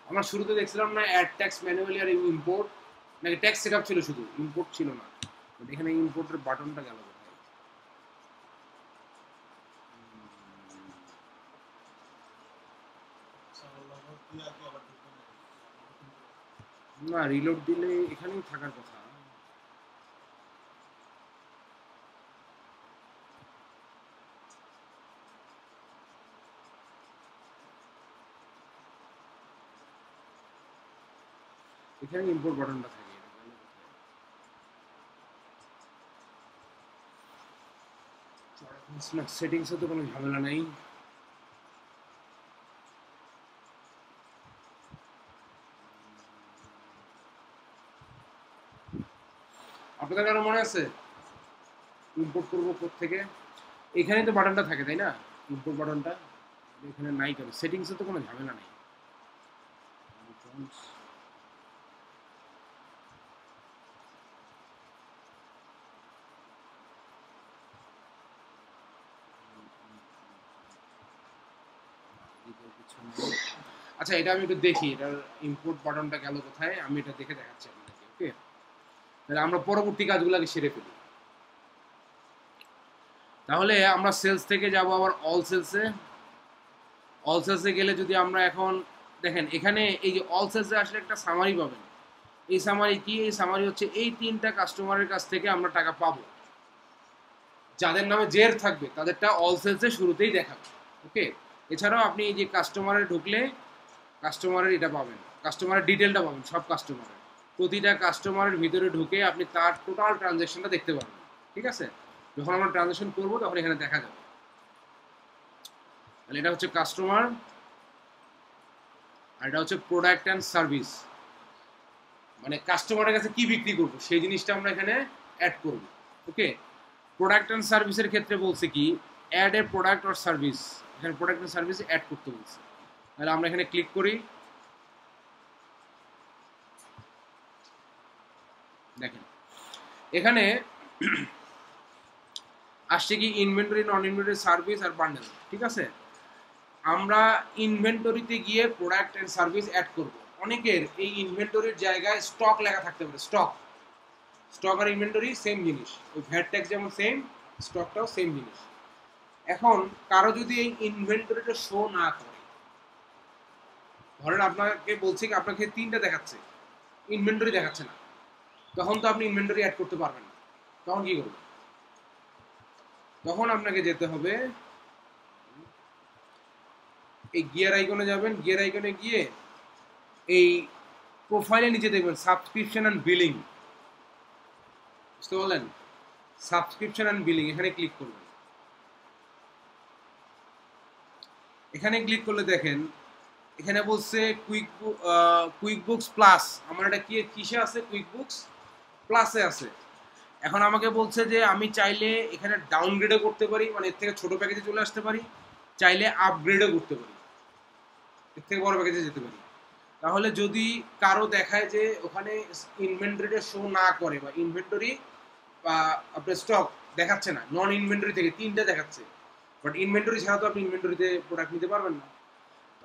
আমরা শুরুতে দেখছিলাম না অ্যাড ট্যাক্স ম্যানুয়ালি আর ইম্পোর্ট, নাকি ট্যাক্স সেটআপ ছিল শুধু, ইম্পোর্ট ছিল না। এখানে ইম্পোর্টের বাটনটা গেল কোথায়? না, রিলোড দিলে এখানেই থাকার কথা। এখানে ইম্পোর্ট বাটনটা থাকে। সেটিংসে তো কোনো ঝামেলা নাই। আপনাদের কারো মনে আছে ইম্পোর্ট করবো কোথেকে? এখানে তো বাটনটা থাকে, তাই না? ইম্পোর্ট বাটনটা এখানে নাই কেন? সেটিংসে তো কোনো ঝামেলা নাই। আচ্ছা, এটা আমি একটু দেখি, এটার ইম্পোর্ট বাটনটা গেল কোথায়, আমি এটা দেখে দেখাচ্ছি আপনাদেরকে। ওকে, তাহলে আমরা পরবর্তী কাজগুলোকে সেরে ফেলি। তাহলে আমরা সেলস থেকে যাব আবার অল সেলসে। অল সেলসে গেলে যদি আমরা এখন দেখেন এখানে এই যে অল সেলসে আসলে একটা সামারি পাবেন। এই সামারি কি? এই সামারি হচ্ছে এই তিনটা কাস্টমারের কাছ থেকে আমরা টাকা পাবো, যাদের নামে জের থাকবে তাদেরটা অল সেলসে শুরুতেই দেখাবে। ওকে, এছাড়াও আপনি এই যে কাস্টমারে ঢুকলে কাস্টমারের এটা পাবেন, কাস্টমারের ডিটেলটা পাবেন, সব কাস্টমারের, প্রতিটা কাস্টমারের ভিতরে ঢুকে আপনি তার টোটাল ট্রানজ্যাকশনটা দেখতে পাবেন। ঠিক আছে, যখন আমরা ট্রানজ্যাকশন করবো তখন এখানে দেখা যাবে। তাহলে এটা হচ্ছে কাস্টমার, আর এটা হচ্ছে প্রোডাক্ট অ্যান্ড সার্ভিস, মানে কাস্টমারের কাছে কি বিক্রি করবো সেই জিনিসটা আমরা এখানে অ্যাড করবো। ওকে, প্রোডাক্ট অ্যান্ড সার্ভিসের ক্ষেত্রে বলছে কি add a product or service, এখানে প্রোডাক্ট অ্যান্ড সার্ভিস অ্যাড করতে বলছে। তাহলে আমরা এখানে ক্লিক করি, দেখেন এখানে আসছে কি ইনভেন্টরি, নন ইনভেন্টরি, সার্ভিস আর বান্ডেল। ঠিক আছে, আমরা ইনভেন্টরিতে গিয়ে প্রোডাক্ট অ্যান্ড সার্ভিস অ্যাড করব। অনেকের এই ইনভেন্টরির জায়গায় স্টক লেখা থাকতে পারে। স্টক, স্টক আর ইনভেন্টরি সেম জিনিস, ওই ভ্যাট ট্যাক্স যেমন সেম, স্টকটাও সেম জিনিস। এখন কারো যদি এই ইনভেন্টরিটা শো না করে, ধরেন আপনাকে বলছে আপনাকে তিনটা দেখাচ্ছে, ইনভেন্টরি দেখাচ্ছে না, তখন তো আপনি ইনভেন্টরি অ্যাড করতে পারবেন না। তখন কি করবেন? তখন আপনাকে যেতে হবে, এই গিয়ার আইকনে যাবেন, গিয়ার আইকনে গিয়ে এই প্রোফাইলে নিচে দেখবেন সাবস্ক্রিপশন অ্যান্ড বিলিং, বুঝতে পারলেন? সাবস্ক্রিপশন অ্যান্ড বিলিং, এখানে ক্লিক করবেন। এখানে ক্লিক করলে দেখেন এখানে বলছে কুইকবুকস প্লাস। আমার এটা কিসে আছে? কুইকবুকস প্লাসে আছে। এখন আমাকে বলছে যে আমি চাইলে এখানে ডাউনগ্রেডও করতে পারি, মানে এর থেকে ছোট প্যাকেজে চলে আসতে পারি, চাইলে আপগ্রেডও করতে পারি, এর থেকে বড় প্যাকেজে যেতে পারি। তাহলে যদি কারো দেখায় যে ওখানে ইনভেন্টরিটা শো না করে বা ইনভেন্টরি বা আপনার স্টক দেখাচ্ছে না, নন ইনভেন্টরি থেকে তিনটা দেখাচ্ছে, বাট ইনভেন্টরি ছাড়া তো আপনি ইনভেন্টরিতে প্রোডাক্ট নিতে পারবেন না।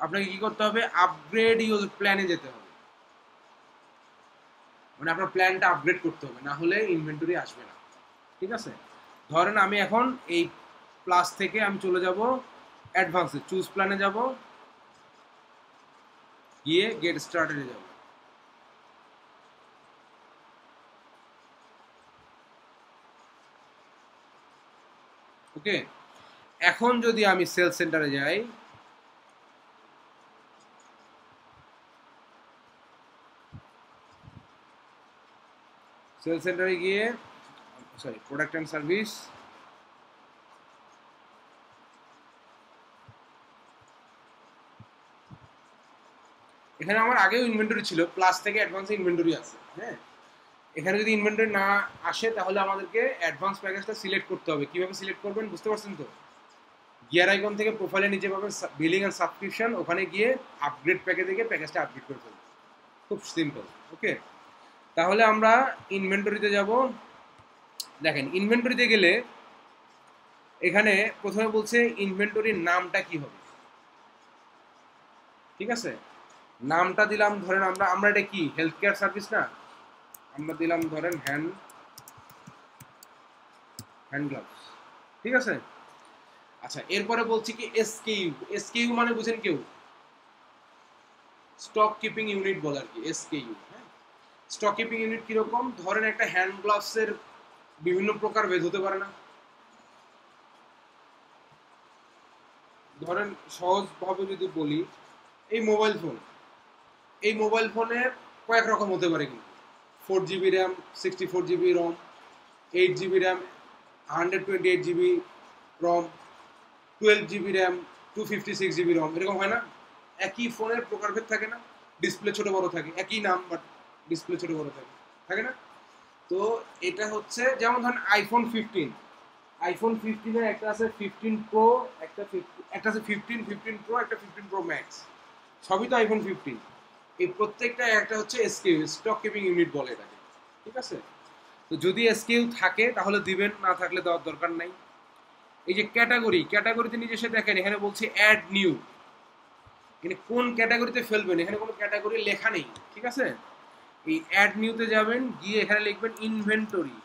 আপনাকে কি করতে হবে? আপগ্রেড ইউজ প্ল্যানে যেতে হবে, মানে আপনার প্ল্যানটা আপগ্রেড করতে হবে, না হলে ইনভেন্টরি আসবে না। ঠিক আছে, ধরেন আমি এখন এই প্লাস থেকে আমি চলে যাব অ্যাডভান্সে, চুজ প্ল্যানে যাব, গিয়ে গেট স্টার্টেডে যাব। ওকে, এখন যদি আমি সেলস সেন্টারে যাই, সেলস সেন্টারে গিয়ে প্রোডাক্ট এন্ড সার্ভিস, এখানে আমার আগেও ইনভেন্টরি ছিল, প্লাস থেকে অ্যাডভান্স ইনভেন্টরি আছে। হ্যাঁ, এখানে যদি ইনভেন্টরি না আসে তাহলে আমাদেরকে অ্যাডভান্স প্যাকেজটা সিলেক্ট করতে হবে। কিভাবে সিলেক্ট করবেন বুঝতে পারছেন তো? গিয়ার আইকন থেকে প্রোফাইলে নিচে পাবেন বিলিং অ্যান্ড সাবস্ক্রিপশন, ওখানে গিয়ে আপগ্রেড প্যাকেজে গিয়ে প্যাকেজটা আপডেট করে ফেলবেন। খুব সিম্পল। ওকে, তাহলে আমরা ইনভেন্টরিতে যাব। দেখেন ইনভেন্টরিতে গেলে এখানে প্রথমে বলছে ইনভেন্টরির নামটা কি হবে। ঠিক আছে, নামটা দিলাম ধরেন আমরা এটা কি হেলথ কেয়ার সার্ভিস না, আমরা দিলাম ধরেন হ্যান্ড গ্লাভস। ঠিক আছে, আচ্ছা এরপরে বলছি কি এসকেইউ। এসকেইউ মানে বুঝেন কেউ? স্টক কিপিং ইউনিট বলে আর কি এসকেইউ। হ্যাঁ, স্টক কিপিং ইউনিট কিরকম? ধরেন একটা হ্যান্ড গ্লাভসের বিভিন্ন প্রকার ভেদ হতে পারে না, ধরেন সহজভাবে যদি বলি এই মোবাইল ফোন, এই মোবাইল ফোনের কয়েক রকম হতে পারে, কিন্তু 4GB RAM, 64GB ROM, 8GB RAM, 128GB ROM, 12GB RAM, 256GB ROM, এরকম হয় না? একই ফোনের প্রকারভেদ থাকে না, ডিসপ্লে ছোটো বড়ো থাকে, একই নাম বাট ডিসপ্লে ছোটো বড়ো থাকে, থাকে না? তো এটা হচ্ছে যেমন ধরেন আইফোন 15 একটা আছে 15 Pro, একটা আছে 15 Pro, একটা 15 Pro Max, সবই তো আইফোন 15। এই প্রত্যেকটা একটা হচ্ছে এসকিউ, স্টক কিপিং ইউনিট বলে এটাকে। ঠিক আছে, তো যদি এসকিউ থাকে তাহলে দিবেন, না থাকলে দেওয়ার দরকার নাই। এই যে ক্যাটাগরি, ক্যাটাগরিতে নিজে সে দেখেন এখানে বলছে অ্যাড নিউ, এখানে কোন ক্যাটাগরিতে ফেলবেন এখানে কোনো ক্যাটাগরি লেখা নেই। ঠিক আছে, এই অ্যাড নিউতে যাবেন, গিয়ে এখানে লিখবেন ইনভেন্টরি,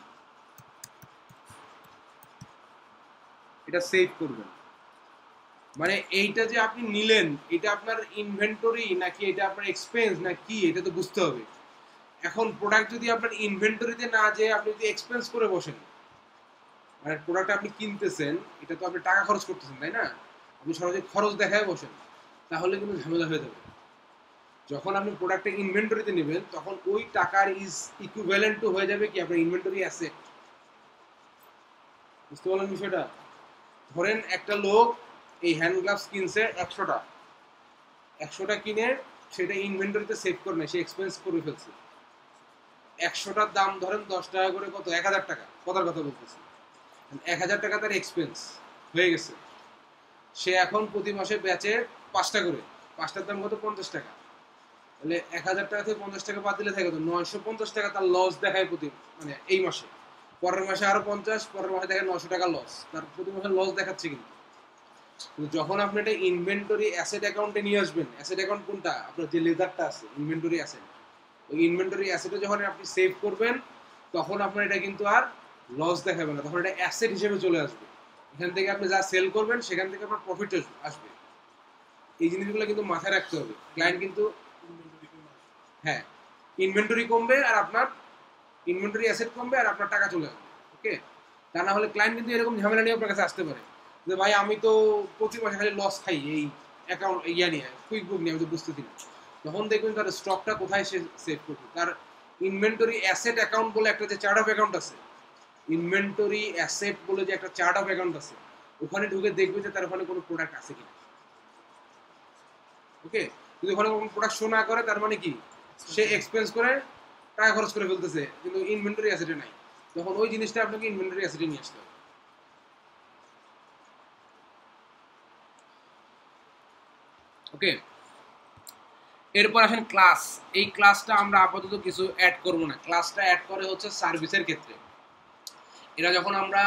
এটা সেভ করবেন। মানে এইটা যে আপনি নিলেন এটা আপনার ইনভেন্টরি নাকি এটা আপনার এক্সপেন্স না কি, এটা তো বুঝতে হবে। এখন প্রোডাক্ট যদি আপনার ইনভেন্টরিতে না যেয়ে আপনি যদি এক্সপেন্স করে বসেন, মানে প্রোডাক্ট আপনি কিনতেছেন এটা তো আপনি টাকা খরচ করতেছেন, তাই না? আপনি সরাসরি খরচ দেখায় বসেন, তাহলে কিন্তু ঝামেলা হয়ে যাবে। যখন আপনি প্রোডাক্টটা ইনভেন্টরিতে নেবেন তখন ওই টাকার ইকুইভ্যালেন্ট তো হয়ে যাবে কি আপনার ইনভেন্টরি অ্যাসেট। বুঝতে পারলেন বিষয়টা? ধরেন একটা লোক এই হ্যান্ড গ্লাভস কিনছে 100টা কিনে সেটা ইনভেন্টরিতে সেভ করে নেয়, সে এক্সপেন্স করে ফেলছে। 100টার দাম ধরেন 10 টাকা করে, কত 1000 টাকা, কথার কথা বলতেছে। 1000 টাকা তার এক্সপেন্স হয়ে গেছে। সে এখন প্রতি মাসে বেচে 5টা করে, 5টার দাম কত? 50 টাকা। তাহলে 1000 টাকা থেকে 50 টাকা বাদ দিলে থাকে তো 950 টাকা তার লস দেখায় প্রতি, মানে এই মাসে। পরের মাসে আরো 50, পরের মাসে দেখে 900 টাকা লস, তার প্রতি মাসে লস দেখাচ্ছে। কিন্তু যখন আপনি এটা ইনভেন্টরি অ্যাসেট অ্যাকাউন্টে নিয়ে আসবেন, অ্যাসেট অ্যাকাউন্ট কোনটা? আপনার যে লেজারটা আছে ইনভেন্টরি অ্যাসেট, ওই ইনভেন্টরি অ্যাসেটে যখন আপনি সেভ করবেন তখন আপনার এটা কিন্তু আর লস দেখাবে না, তখন এটা অ্যাসেট হিসেবে চলে আসবে। এখান থেকে আপনি যা সেল করবেন সেখান থেকে আপনার প্রফিট আসবে। এই জিনিসগুলো কিন্তু মাথায় রাখতে হবে। ক্লায়েন্ট কিন্তু হ্যাঁ ইনভেন্টরি কমবে আর আপনার ইনভেন্টরি অ্যাসেট কমবে আর আপনার টাকা চলে আসবে। ওকে, তা না হলে ক্লায়েন্ট কিন্তু এরকম ঝামেলা নিয়ে আপনার কাছে আসতে পারে যে ভাই আমি তো প্রতি মাসে খালি লস খাই এই অ্যাকাউন্ট ইয়া নিয়ে কুইকবুক নিয়ে, আমি তো বুঝতেছি না। তখন দেখবেন তার স্টকটা কোথায় সে সেভ করবে। তার ইনভেন্টরি অ্যাসেট অ্যাকাউন্ট বলে একটা যে চার্ট অফ অ্যাকাউন্ট আছে, ইনভেন্টরি অ্যাসেট বলে যে একটা চার্ট অফ অ্যাকাউন্ট আছে, ওখানে ঢুকে দেখবে যে তার ওখানে কোনো প্রোডাক্ট আছে কিনা। ওকে, যদি ওখানে কোনো প্রোডাক্ট শো না করে তার মানে কি সে এক্সপেন্স করে টাকা খরচ করে ফেলতেছে কিন্তু ইনভেন্টরি অ্যাসেটে নাই, তখন ওই জিনিসটা আপনাকে ইনভেন্টরি অ্যাসেটে নিয়ে আসতে হবে। ওকে, এরপর আসেন ক্লাস। এই ক্লাসটা আমরা আপাতত কিছু অ্যাড করব না। ক্লাসটা অ্যাড করে হচ্ছে সার্ভিসের ক্ষেত্রে। এরা যখন আমরা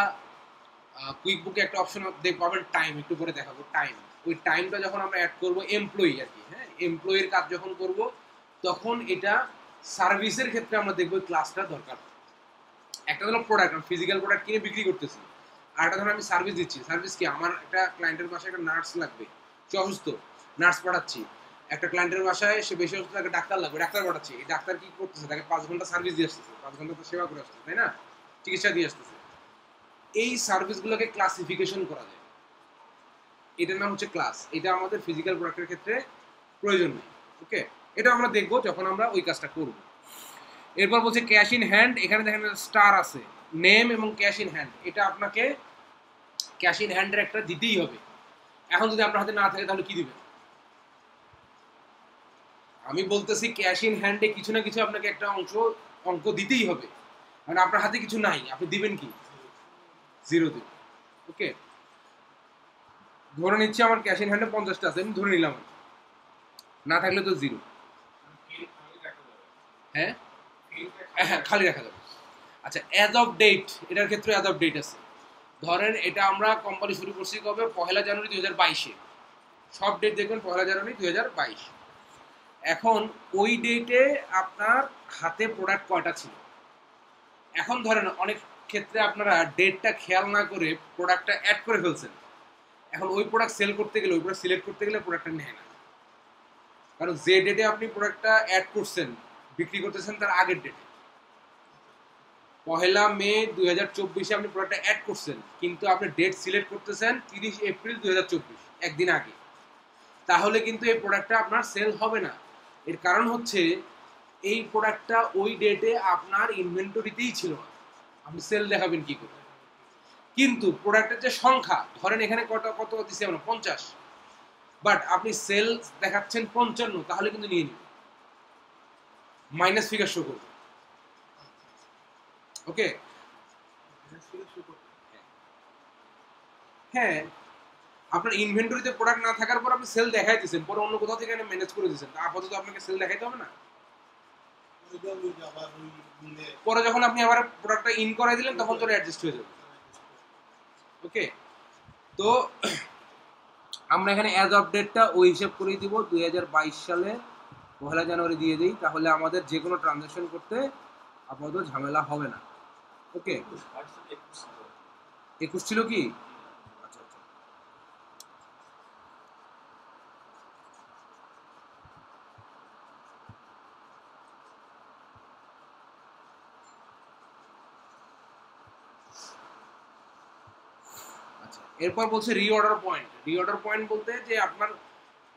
কুইকবুকে একটা অপশন দেখব পাবেন টাইম, একটু পরে দেখাবো টাইম, ওই টাইমটা যখন আমরা অ্যাড করব এমপ্লয়ি আর কি, হ্যাঁ এমপ্লয়ির কাজ যখন করব তখন এটা সার্ভিসের ক্ষেত্রে আমরা দেখব ক্লাসটা দরকার। একটা ধরো প্রোডাক্ট আমি ফিজিক্যাল প্রোডাক্ট কিনে বিক্রি করতেছি, আর একটা ধরো আমি সার্ভিস দিচ্ছি। সার্ভিস কি, আমার একটা ক্লায়েন্টের বাসায় একটা নার্স লাগবে, সে অসুস্থ, নার্স পাঠাচ্ছি। একটা ক্লায়েন্টের বাসায় সে বেশি অসুস্থ, তাকে ডাক্তার লাগবে, ডাক্তার পাঠাচ্ছি। এই ডাক্তার কি করতেছে, তাকে 5 ঘন্টা সার্ভিস দিয়ে আসতেছে, 5 ঘন্টা তো সেবা করে আসতেছে, তাই না, চিকিৎসা দিয়ে আসতেছে। এই সার্ভিসগুলোকে ক্লাসিফিকেশন করা যায়, এটার নাম হচ্ছে ক্লাস। এটা আমাদের ফিজিক্যাল প্রোডাক্টের ক্ষেত্রে প্রয়োজন নেই। ওকে, এটা আমরা দেখবো যখন আমরা ওই কাজটা করব। এরপর বলছে ক্যাশ ইন হ্যান্ড। এখানে দেখেন স্টার আছে, নেম এবং ক্যাশ ইন হ্যান্ড। এটা আপনাকে ক্যাশ ইন হ্যান্ডের একটা দিতেই হবে। এখন যদি আপনার হাতে না থাকে তাহলে কি দিবেন? আমি বলতেছি ক্যাশ ইন হ্যান্ডে কিছু না কিছু আপনাকে একটা অঙ্ক দিতেই হবে, কারণ আপনার হাতে কিছু নাই। আপনি দিবেন কি? 0 দিবেন। ওকে, ধরে নিচ্ছি আমার ক্যাশ ইন হ্যান্ডে 50টা আছে, আমি ধরে নিলাম, না থাকলে তো 0। হ্যাঁ হ্যাঁ, খালি রাখা যাবে। আচ্ছা, অ্যাজ অফ ডেট, এটার ক্ষেত্রে অ্যাজ অফ ডেট আছে। ধরেন এটা আমরা কোম্পানি শুরু করছি কবে? 1 জানুয়ারি 2022-এ। সব ডেট দেখবেন 1 জানুয়ারি 2022। এখন ওই ডেটে আপনার হাতে প্রোডাক্ট কয়টা ছিল? এখন ধরেন অনেক ক্ষেত্রে আপনারা ডেটটা খেয়াল না করে প্রোডাক্টটা অ্যাড করে ফেলছেন। এখন ওই প্রোডাক্ট সেল করতে গেলে, ওই প্রোডাক্ট সিলেক্ট করতে গেলে প্রোডাক্টটা নেয় না, কারণ যে ডেটে আপনি প্রোডাক্টটা অ্যাড করছেন, বিক্রি করতেছেন, তার আগের ডেটে। 1 মে 2024-এ আপনি প্রোডাক্টটা অ্যাড করছেন, কিন্তু আপনি ডেট সিলেক্ট করতেছেন 30 এপ্রিল 2024, একদিন আগে। তাহলে কিন্তু এই প্রোডাক্টটা আপনার সেল হবে না। এর কারণ হচ্ছে এই প্রোডাক্টটা ওই ডেটে আপনার ইনভেন্টরিতেই ছিল না, আপনি সেল দেখাবেন কি করে? কিন্তু প্রোডাক্টের যে সংখ্যা, ধরেন এখানে কত দিচ্ছি আমরা 50, বাট আপনি সেল দেখাচ্ছেন 55, তাহলে কিন্তু নিয়ে নেবেন, মাইনাস ফিগার শো করবে। ওকে, হ্যাঁ, আপনার ইনভেন্টরিতে প্রোডাক্ট না থাকার পর আপনি সেল দেখাই দিচ্ছেন, পরে অন্য কোথাও থেকে ম্যানেজ করে দিচ্ছেন, আপাতত আপনাকে সেল দেখাইতে হবে না। পরে যখন আপনি আবার প্রোডাক্টটা ইন করাই দিলেন তখন তো অ্যাডজাস্ট হয়ে যাবে। ওকে, তো আমরা এখানে অ্যাজ আপডেটটা ওই হিসাব করেই দিব, 2022 সালে 1 জানুয়ারি দিয়ে দিই, তাহলে আমাদের যে কোনো ট্রানজাকশন করতে আপাতত ঝামেলা হবে না। ওকে, 21 ছিল কি? এরপর বলছে রিঅর্ডার পয়েন্ট। রিঅর্ডার পয়েন্ট বলতে যে আপনার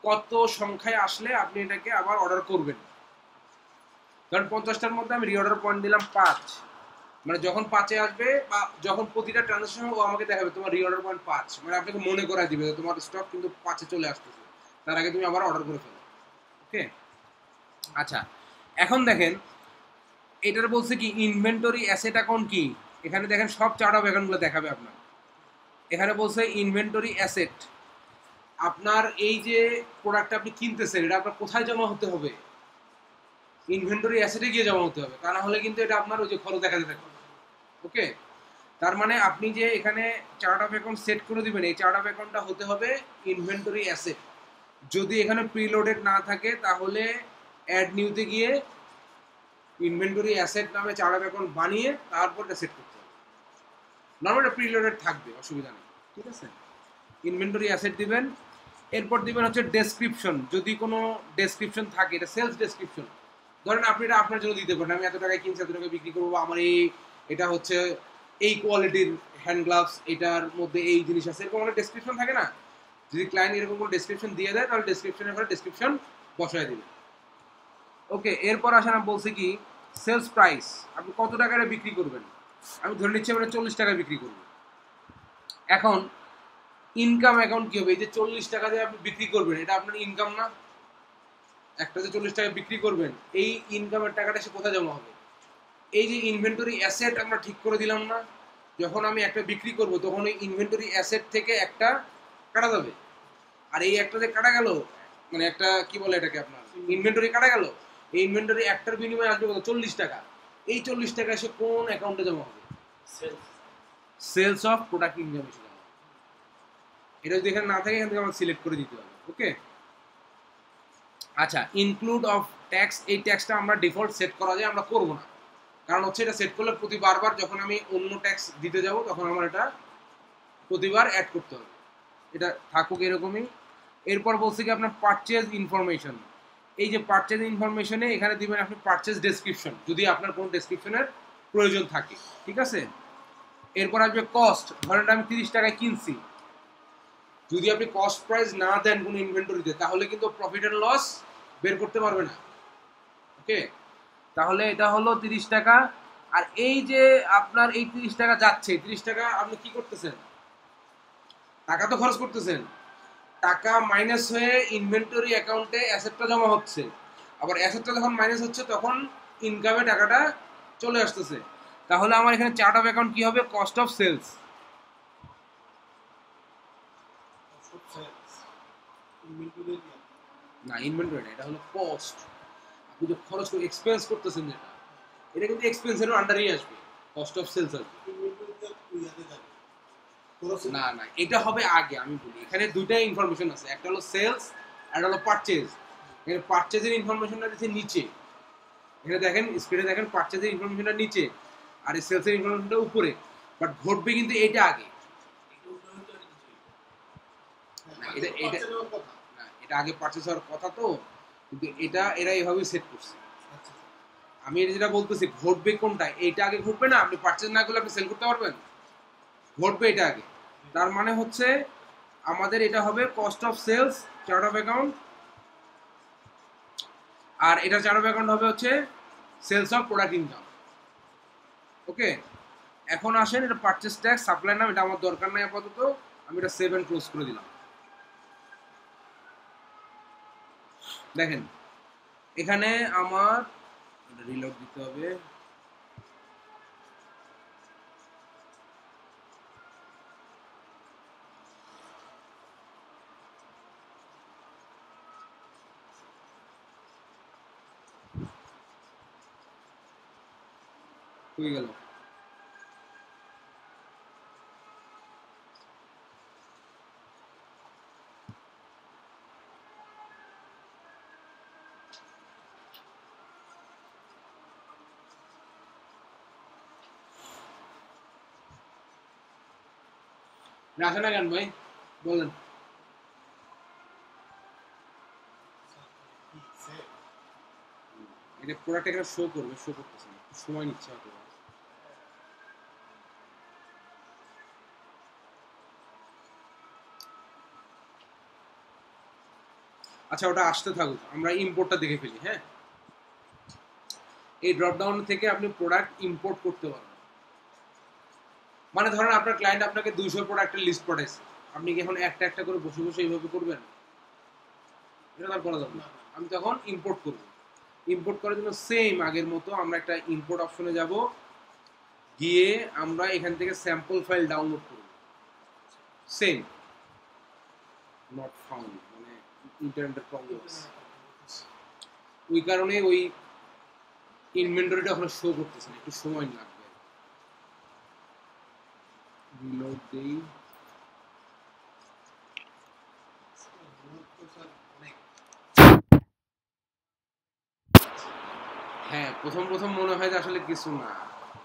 কত সংখ্যায় আসলে আপনি এটাকে আবার অর্ডার করবেন। কারণ 50টার মধ্যে আমি রিঅর্ডার পয়েন্ট দিলাম 5, মানে যখন 5-এ আসবে বা যখন প্রতিটা ট্রানজাকশন ও আমাকে দেখাবে তোমার রিঅর্ডার পয়েন্ট 5, মানে আপনাকে মনে করা দিবে যে তোমার স্টক কিন্তু 5-এ চলে আসতেছে, তার আগে তুমি আবার অর্ডার করে ফেলো। ওকে, আচ্ছা, এখন দেখেন এটার বলছে কি ইনভেন্টরি অ্যাসেট অ্যাকাউন্ট কি। এখানে দেখেন সব চার্ট অফ অ্যাকাউন্টগুলো দেখাবে আপনার। এখানে বলছে ইনভেন্টরি অ্যাসেট, আপনার এই যে প্রোডাক্টটা আপনি কিনতেছেন এটা আপনার কোথায় জমা হতে হবে? ইনভেন্টরি অ্যাসেটে গিয়ে জমা হতে হবে, তা না হলে কিন্তু এটা আপনার ওই যে খরচ দেখাতে থাকবে। ওকে, তার মানে আপনি যে এখানে চার্ট অফ অ্যাকাউন্ট সেট করে দিবেন, এই চার্ট অফ অ্যাকাউন্টটা হতে হবে ইনভেন্টরি অ্যাসেট। যদি এখানে প্রিলোডেড না থাকে তাহলে অ্যাড নিউতে গিয়ে ইনভেন্টরি অ্যাসেট নামে চার্ট অফ অ্যাকাউন্ট বানিয়ে তারপর এটা সেট করতে হবে। নর্মাল প্রিলোডেড থাকবে, অসুবিধা নেই, ঠিক আছে। ইনভেন্টরি অ্যাসেট দিবেন, এরপর দিবেন হচ্ছে ডেসক্রিপশন, যদি কোনো ডেসক্রিপশন থাকে, এটা সেলস ডেসক্রিপশন। ধরেন আপনি এটা আপনার জন্য দিতে পারেন, আমি এত টাকায় কিনছি, এত টাকায় বিক্রি করবো, আমার এটা হচ্ছে এই কোয়ালিটির হ্যান্ড গ্লাভস, এটার মধ্যে এই জিনিস আছে, এরকম অনেক ডেসক্রিপশন থাকে না। যদি ক্লায়েন্ট এরকম কোনো ডেসক্রিপশন দিয়ে দেয় তাহলে ডেসক্রিপশনের পরে ডেসক্রিপশন বসায় দেবেন। ওকে, এরপর আসেন আমি বলছি কি সেলস প্রাইস, আপনি কত টাকায় বিক্রি করবেন। আমি ধরে নিচ্ছি আমরা 40 টাকায় বিক্রি করব। এখন ইনকাম অ্যাকাউন্ট কী হবে, এই যে 40 টাকা দিয়ে আপনি বিক্রি করবেন এটা আপনার ইনকাম না, একটা যে 40 টাকায় বিক্রি করবেন এই ইনকামের টাকাটা সে কোথায় জমা হবে। এই যে ইনভেন্টরি অ্যাসেট আমরা ঠিক করে দিলাম না, যখন আমি একটা বিক্রি করব তখন ওই ইনভেন্টরি অ্যাসেট থেকে একটা কাটা যাবে, আর এই একটা যে কাটা গেল, মানে একটা কি বলে এটাকে আপনার ইনভেন্টরি কাটা গেল, এই ইনভেন্টরি একটার বিনিময়ে আসবে কত, 40 টাকা। এই 40 টাকা এসে কোন অ্যাকাউন্টে জমা হবে, সেলস অফ প্রোডাক্ট ইনকাম। এটা যদি এখানে না থাকে এখান থেকে আমরা সিলেক্ট করে দিতে হবে। ওকে, আচ্ছা ইনক্লুড অফ ট্যাক্স, এই ট্যাক্সটা আমরা ডিফল্ট সেট করা যায়, আমরা করবো না, কারণ হচ্ছে এটা সেট করলে প্রতি বারবার যখন আমি অন্য ট্যাক্স দিতে যাব তখন আমার এটা প্রতিবার অ্যাড করতে হবে, এটা থাকুক এরকমই। এরপর বলছি কি আপনার পারচেজ ইনফরমেশন, এই যে পারচেজ ইনফরমেশনে এখানে দিবেন আপনি পারচেজ ডেসক্রিপশন, যদি আপনার কোনো ডেসক্রিপশনের প্রয়োজন থাকে, ঠিক আছে। এরপর আসবে কস্ট, ধরেন আমি 30 টাকায় কিনছি, যদি আপনি কস্ট প্রাইস না দেন কোনো ইনভেন্টরিতে তাহলে কিন্তু প্রফিট অ্যান্ড লস বের করতে পারবে না। ওকে, তাহলে এটা হলো 30 টাকা, আর এই যে আপনার এই 30 টাকা যাচ্ছে, 30 টাকা আপনি কি করতেছেন, টাকা তো খরচ করতেছেন, টাকা মাইনাস হয়ে ইনভেন্টরি অ্যাকাউন্টে অ্যাসেটটা জমা হচ্ছে, আবার অ্যাসেটটা যখন মাইনাস হচ্ছে তখন ইনকামে টাকাটা চলে আসতেছে। তাহলে আমার এখানে চার্ট অফ অ্যাকাউন্ট কি হবে, কস্ট অফ সেলস, না ইনভেন্টরি, এটা হলো কস্ট, আপনি যে খরচ করে এক্সপেন্স করতেছেন যেটা, এটা কিন্তু এক্সপেন্সেরও আন্ডারেই আসবে, কস্ট অফ সেলস আসবে না, না এটা হবে আগে। আমি বলি এখানে দুইটা ইনফরমেশন আছে, একটা হলো সেলস আর একটা হলো পারচেজ। এখানে পারচেজের ইনফরমেশনটা আছে নিচে, এখানে দেখেন স্ক্রিনে দেখেন পারচেজের ইনফরমেশনটা নিচে আর এই সেলসের ইনফরমেশনটা উপরে, বাট ঘটবে কিন্তু এটা আগে, এটা এটা না এটা আগে পারচেজ হওয়ার কথা, তো কিন্তু এটা এরা এইভাবে সেট করছে। আমি এটা যেটা বলতেছি ঘটবে কোনটা, এইটা আগে ঘটবে না, আপনি পারচেজ না করলে আপনি সেল করতে পারবেন, ঘটবে এটা আগে। তার মানে হচ্ছে আমাদের এটা হবে cost of sales chart of account, আর এটা চার্ট অফ অ্যাকাউন্ট হবে হচ্ছে sales of product income. Okay, এখন আসেন এটা পারচেজ ট্যাক্স সাপ্লাই নাম, এটা আমার দরকার নাই আপাতত, আমি এটা সেভ অ্যান্ড ক্লোজ করে দিলাম। দেখেন এখানে আমার এটা রিলোড দিতে হবে, হয়ে গেল। রাখে না কেন ভাই বলেন, এটা প্রোডাক্ট এখানে শো করবে, শো করতেছে না, সময় নিচ্ছে হয়তো। আচ্ছা ওটা আসতে থাকুক, আমরা ইম্পোর্টটা দেখে ফেলি। হ্যাঁ, এই ড্রপডাউন থেকে আপনি প্রোডাক্ট ইম্পোর্ট করতে পারবেন, মানে ধরেন আপনার ক্লায়েন্ট আপনাকে 200 প্রোডাক্টের লিস্ট পাঠাইছে, আপনি কি এখন একটা একটা করে বসে বসে এইভাবে করবেন, এটা আর করা যাবে না। আমি তখন ইম্পোর্ট করব, ইম্পোর্ট করার জন্য সেম আগের মতো আমরা একটা ইম্পোর্ট অপশনে যাব, গিয়ে আমরা এখান থেকে স্যাম্পল ফাইল ডাউনলোড করব, সেম নট ফাউন্ড, মানে ইন্টারনেটের প্রবলেম আছে, ওই কারণে ওই ইনভেন্টরিটা আপনারা শো করতেছে না, একটু সময় লাগবে। রিলোড দেই, হ্যাঁ প্রথম প্রথম মনে হয় যে আসলে কিছু না,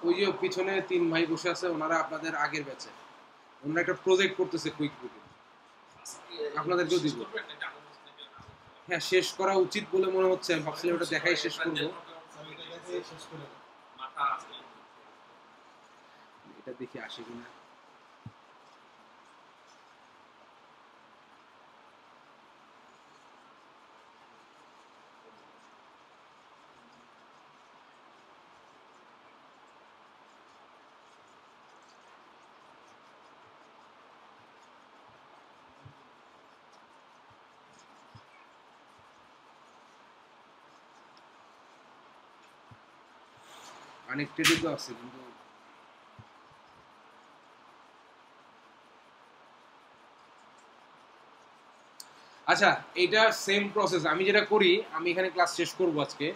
ওই যে পিছনে 3 ভাই বসে আছে, ওনারা আপনাদের আগের ব্যাচে, ওনারা একটা প্রজেক্ট করতেছে কুইকবুকে, আপনাদেরকেও দিব। হ্যাঁ, শেষ করা উচিত বলে মনে হচ্ছে, আমি ভাবছিলাম ওটা দেখাই শেষ করব। এটা দেখি আসে কিনা। কানেক্টেডই তো আছে, কিন্তু আচ্ছা এটা সেম প্রসেস। আমি যেটা করি, আমি এখানে ক্লাস শেষ করব আজকে,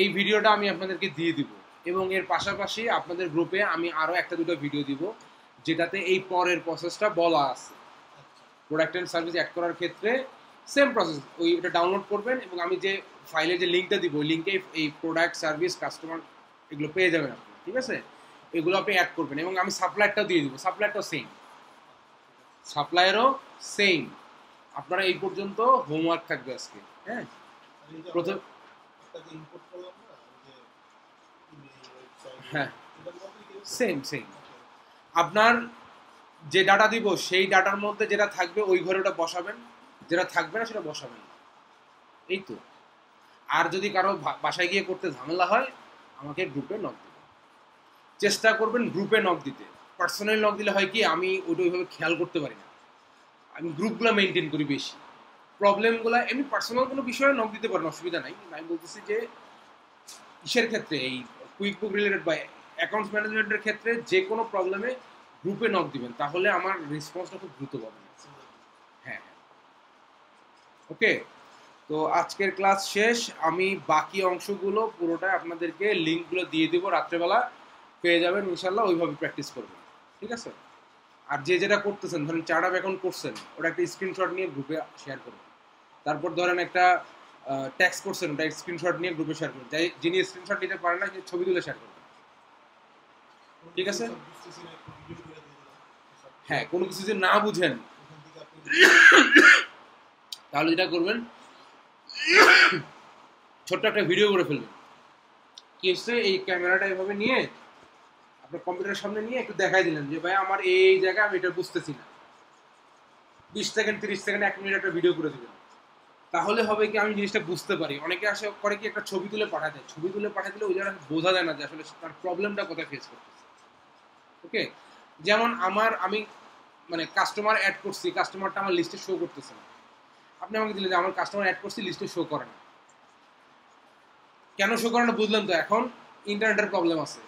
এই ভিডিওটা আমি আপনাদেরকে দিয়ে দিব, এবং এর পাশাপাশি আপনাদের গ্রুপে আমি আরো একটা দুটো ভিডিও দিব যেটাতে এই পরের প্রসেসটা বলা আছে। প্রোডাক্ট এন্ড সার্ভিস অ্যাড করার ক্ষেত্রে সেম প্রসেস, ওইটা ডাউনলোড করবেন এবং আমি যে ফাইলে যে লিঙ্কটা দিব, ওই লিঙ্কে এই প্রোডাক্ট সার্ভিস কাস্টমার এগুলো পেয়ে যাবেন আপনি, ঠিক আছে? এগুলো আপনি অ্যাড করবেন এবং আমি সাপ্লায়ারটাও দিয়ে দিব। সাপ্লায়ারটাও সেম, সাপ্লায়ারও সেম। আপনারা এই পর্যন্ত হোমওয়ার্ক থাকবে আজকে। হ্যাঁ, প্রথম হ্যাঁ সেম সেম, আপনার যে ডাটা দিব সেই ডাটার মধ্যে যেটা থাকবে ওই ঘরে ওটা বসাবেন, যেটা থাকবে না সেটা বসাবেন। এই তো। আর যদি কারো বাসায় গিয়ে করতে ঝামেলা হয়, আমাকে গ্রুপে নক দিবেন, চেষ্টা করবেন গ্রুপে নক দিতে। পার্সোনাল নক দিলে হয় কি, আমি ওইটা ওইভাবে খেয়াল করতে পারি না, আমি গ্রুপগুলো মেনটেন করি বেশি। প্রবলেমগুলো এমনি পার্সোনাল কোনো বিষয়ে নক দিতে পারেন, অসুবিধা নাই। আমি বলতেছি যে কিসের ক্ষেত্রে, এই কুইকবুক রিলেটেড বা অ্যাকাউন্টস ম্যানেজমেন্টের ক্ষেত্রে যে কোনো প্রবলেমে গ্রুপে নক দিবেন, তাহলে আমার রেসপন্সটা খুব দ্রুত পাবেন। হ্যাঁ, ওকে। তো আজকের ক্লাস শেষ। আমি বাকি অংশগুলো পুরোটা আপনাদেরকে লিঙ্কগুলো দিয়ে দেবো, রাত্রেবেলা পেয়ে যাবেন ইনশাল্লাহ। ওইভাবে প্র্যাকটিস করবেন, ঠিক আছে? আর যে যেটা করতেছেন, ধরেন চার্ট আপ অ্যাকাউন্ট করছেন, ওটা একটা স্ক্রিনশট নিয়ে গ্রুপে শেয়ার করবেন। তারপর ধরেন একটা ট্যাক্স করছেন, ওটা স্ক্রিনশট নিয়ে গ্রুপে শেয়ার করবেন। যিনি স্ক্রিনশট নিতে পারেন না, ছবি তুলে শেয়ার করবেন, ঠিক আছে? হ্যাঁ, কোনো কিছু যদি না বুঝেন তাহলে যেটা করবেন, ছোট্ট একটা ভিডিও করে ফেলবেন। কি হচ্ছে, এই ক্যামেরাটা এভাবে নিয়ে আপনার কম্পিউটারের সামনে নিয়ে একটু দেখাই দিলেন যে ভাই আমার এই জায়গায় আমি এটা বুঝতেছি না। 20 সেকেন্ড, 30 সেকেন্ড, 1 মিনিট একটা ভিডিও করে দিলেন, তাহলে হবে কি আমি জিনিসটা বুঝতে পারি। অনেকে আসে করে কি, একটা ছবি তুলে পাঠায় দেয়, ছবি তুলে পাঠায় দিলে ওই জায়গাটা বোঝা যায় না যে আসলে তার প্রবলেমটা কোথায় ফেস করতেছে। ওকে, যেমন আমি মানে কাস্টমার অ্যাড করছি, কাস্টমারটা আমার লিস্টে শো করতেছে না। আপনি আমাকে দিলেন যে আমার কাস্টমার অ্যাড করছি, লিস্টে শো করে না। কেন শো করে না বুঝলেন তো? এখন ইন্টারনেটের প্রবলেম আছে,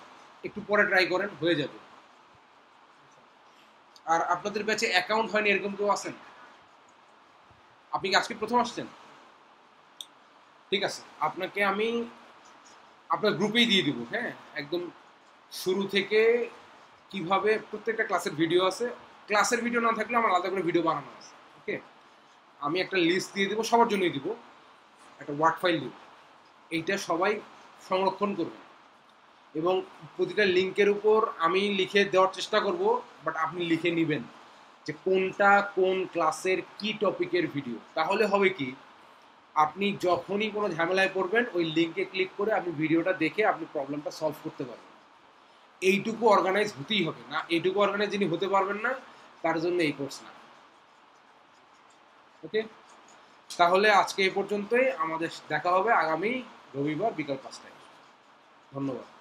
একটু পরে ট্রাই করেন, হয়ে যাবে। আর আপনাদের ব্যাচে অ্যাকাউন্ট হয়নি এরকম কেউ আছেন? আপনি কি আজকে প্রথম আসছেন? ঠিক আছে, আপনাকে আমি আপনার গ্রুপেই দিয়ে দেবো। হ্যাঁ, একদম শুরু থেকে কিভাবে প্রত্যেকটা ক্লাসের ভিডিও আছে, ক্লাসের ভিডিও না থাকলে আমার আলাদা করে ভিডিও বানানো আছে। ওকে, আমি একটা লিস্ট দিয়ে দেবো, সবার জন্যই দেবো, একটা ওয়ার্ড ফাইল দেবো। এইটা সবাই সংরক্ষণ করবেন এবং প্রতিটা লিঙ্কের উপর আমি লিখে দেওয়ার চেষ্টা করব, বাট আপনি লিখে নেবেন যে কোনটা কোন ক্লাসের কি টপিকের ভিডিও। তাহলে হবে কি, আপনি যখনই কোনো ঝামেলায় পড়বেন, ওই লিঙ্কে ক্লিক করে আপনি ভিডিওটা দেখে আপনি প্রবলেমটা সলভ করতে পারবেন। এইটুকু অর্গানাইজ হতেই হবে, না এইটুকু অর্গানাইজ যিনি হতে পারবেন না, তার জন্য এই কোর্স না। ওকে, তাহলে আজকে এই পর্যন্তই। আমাদের দেখা হবে আগামী রবিবার বিকাল 5টায়। ধন্যবাদ।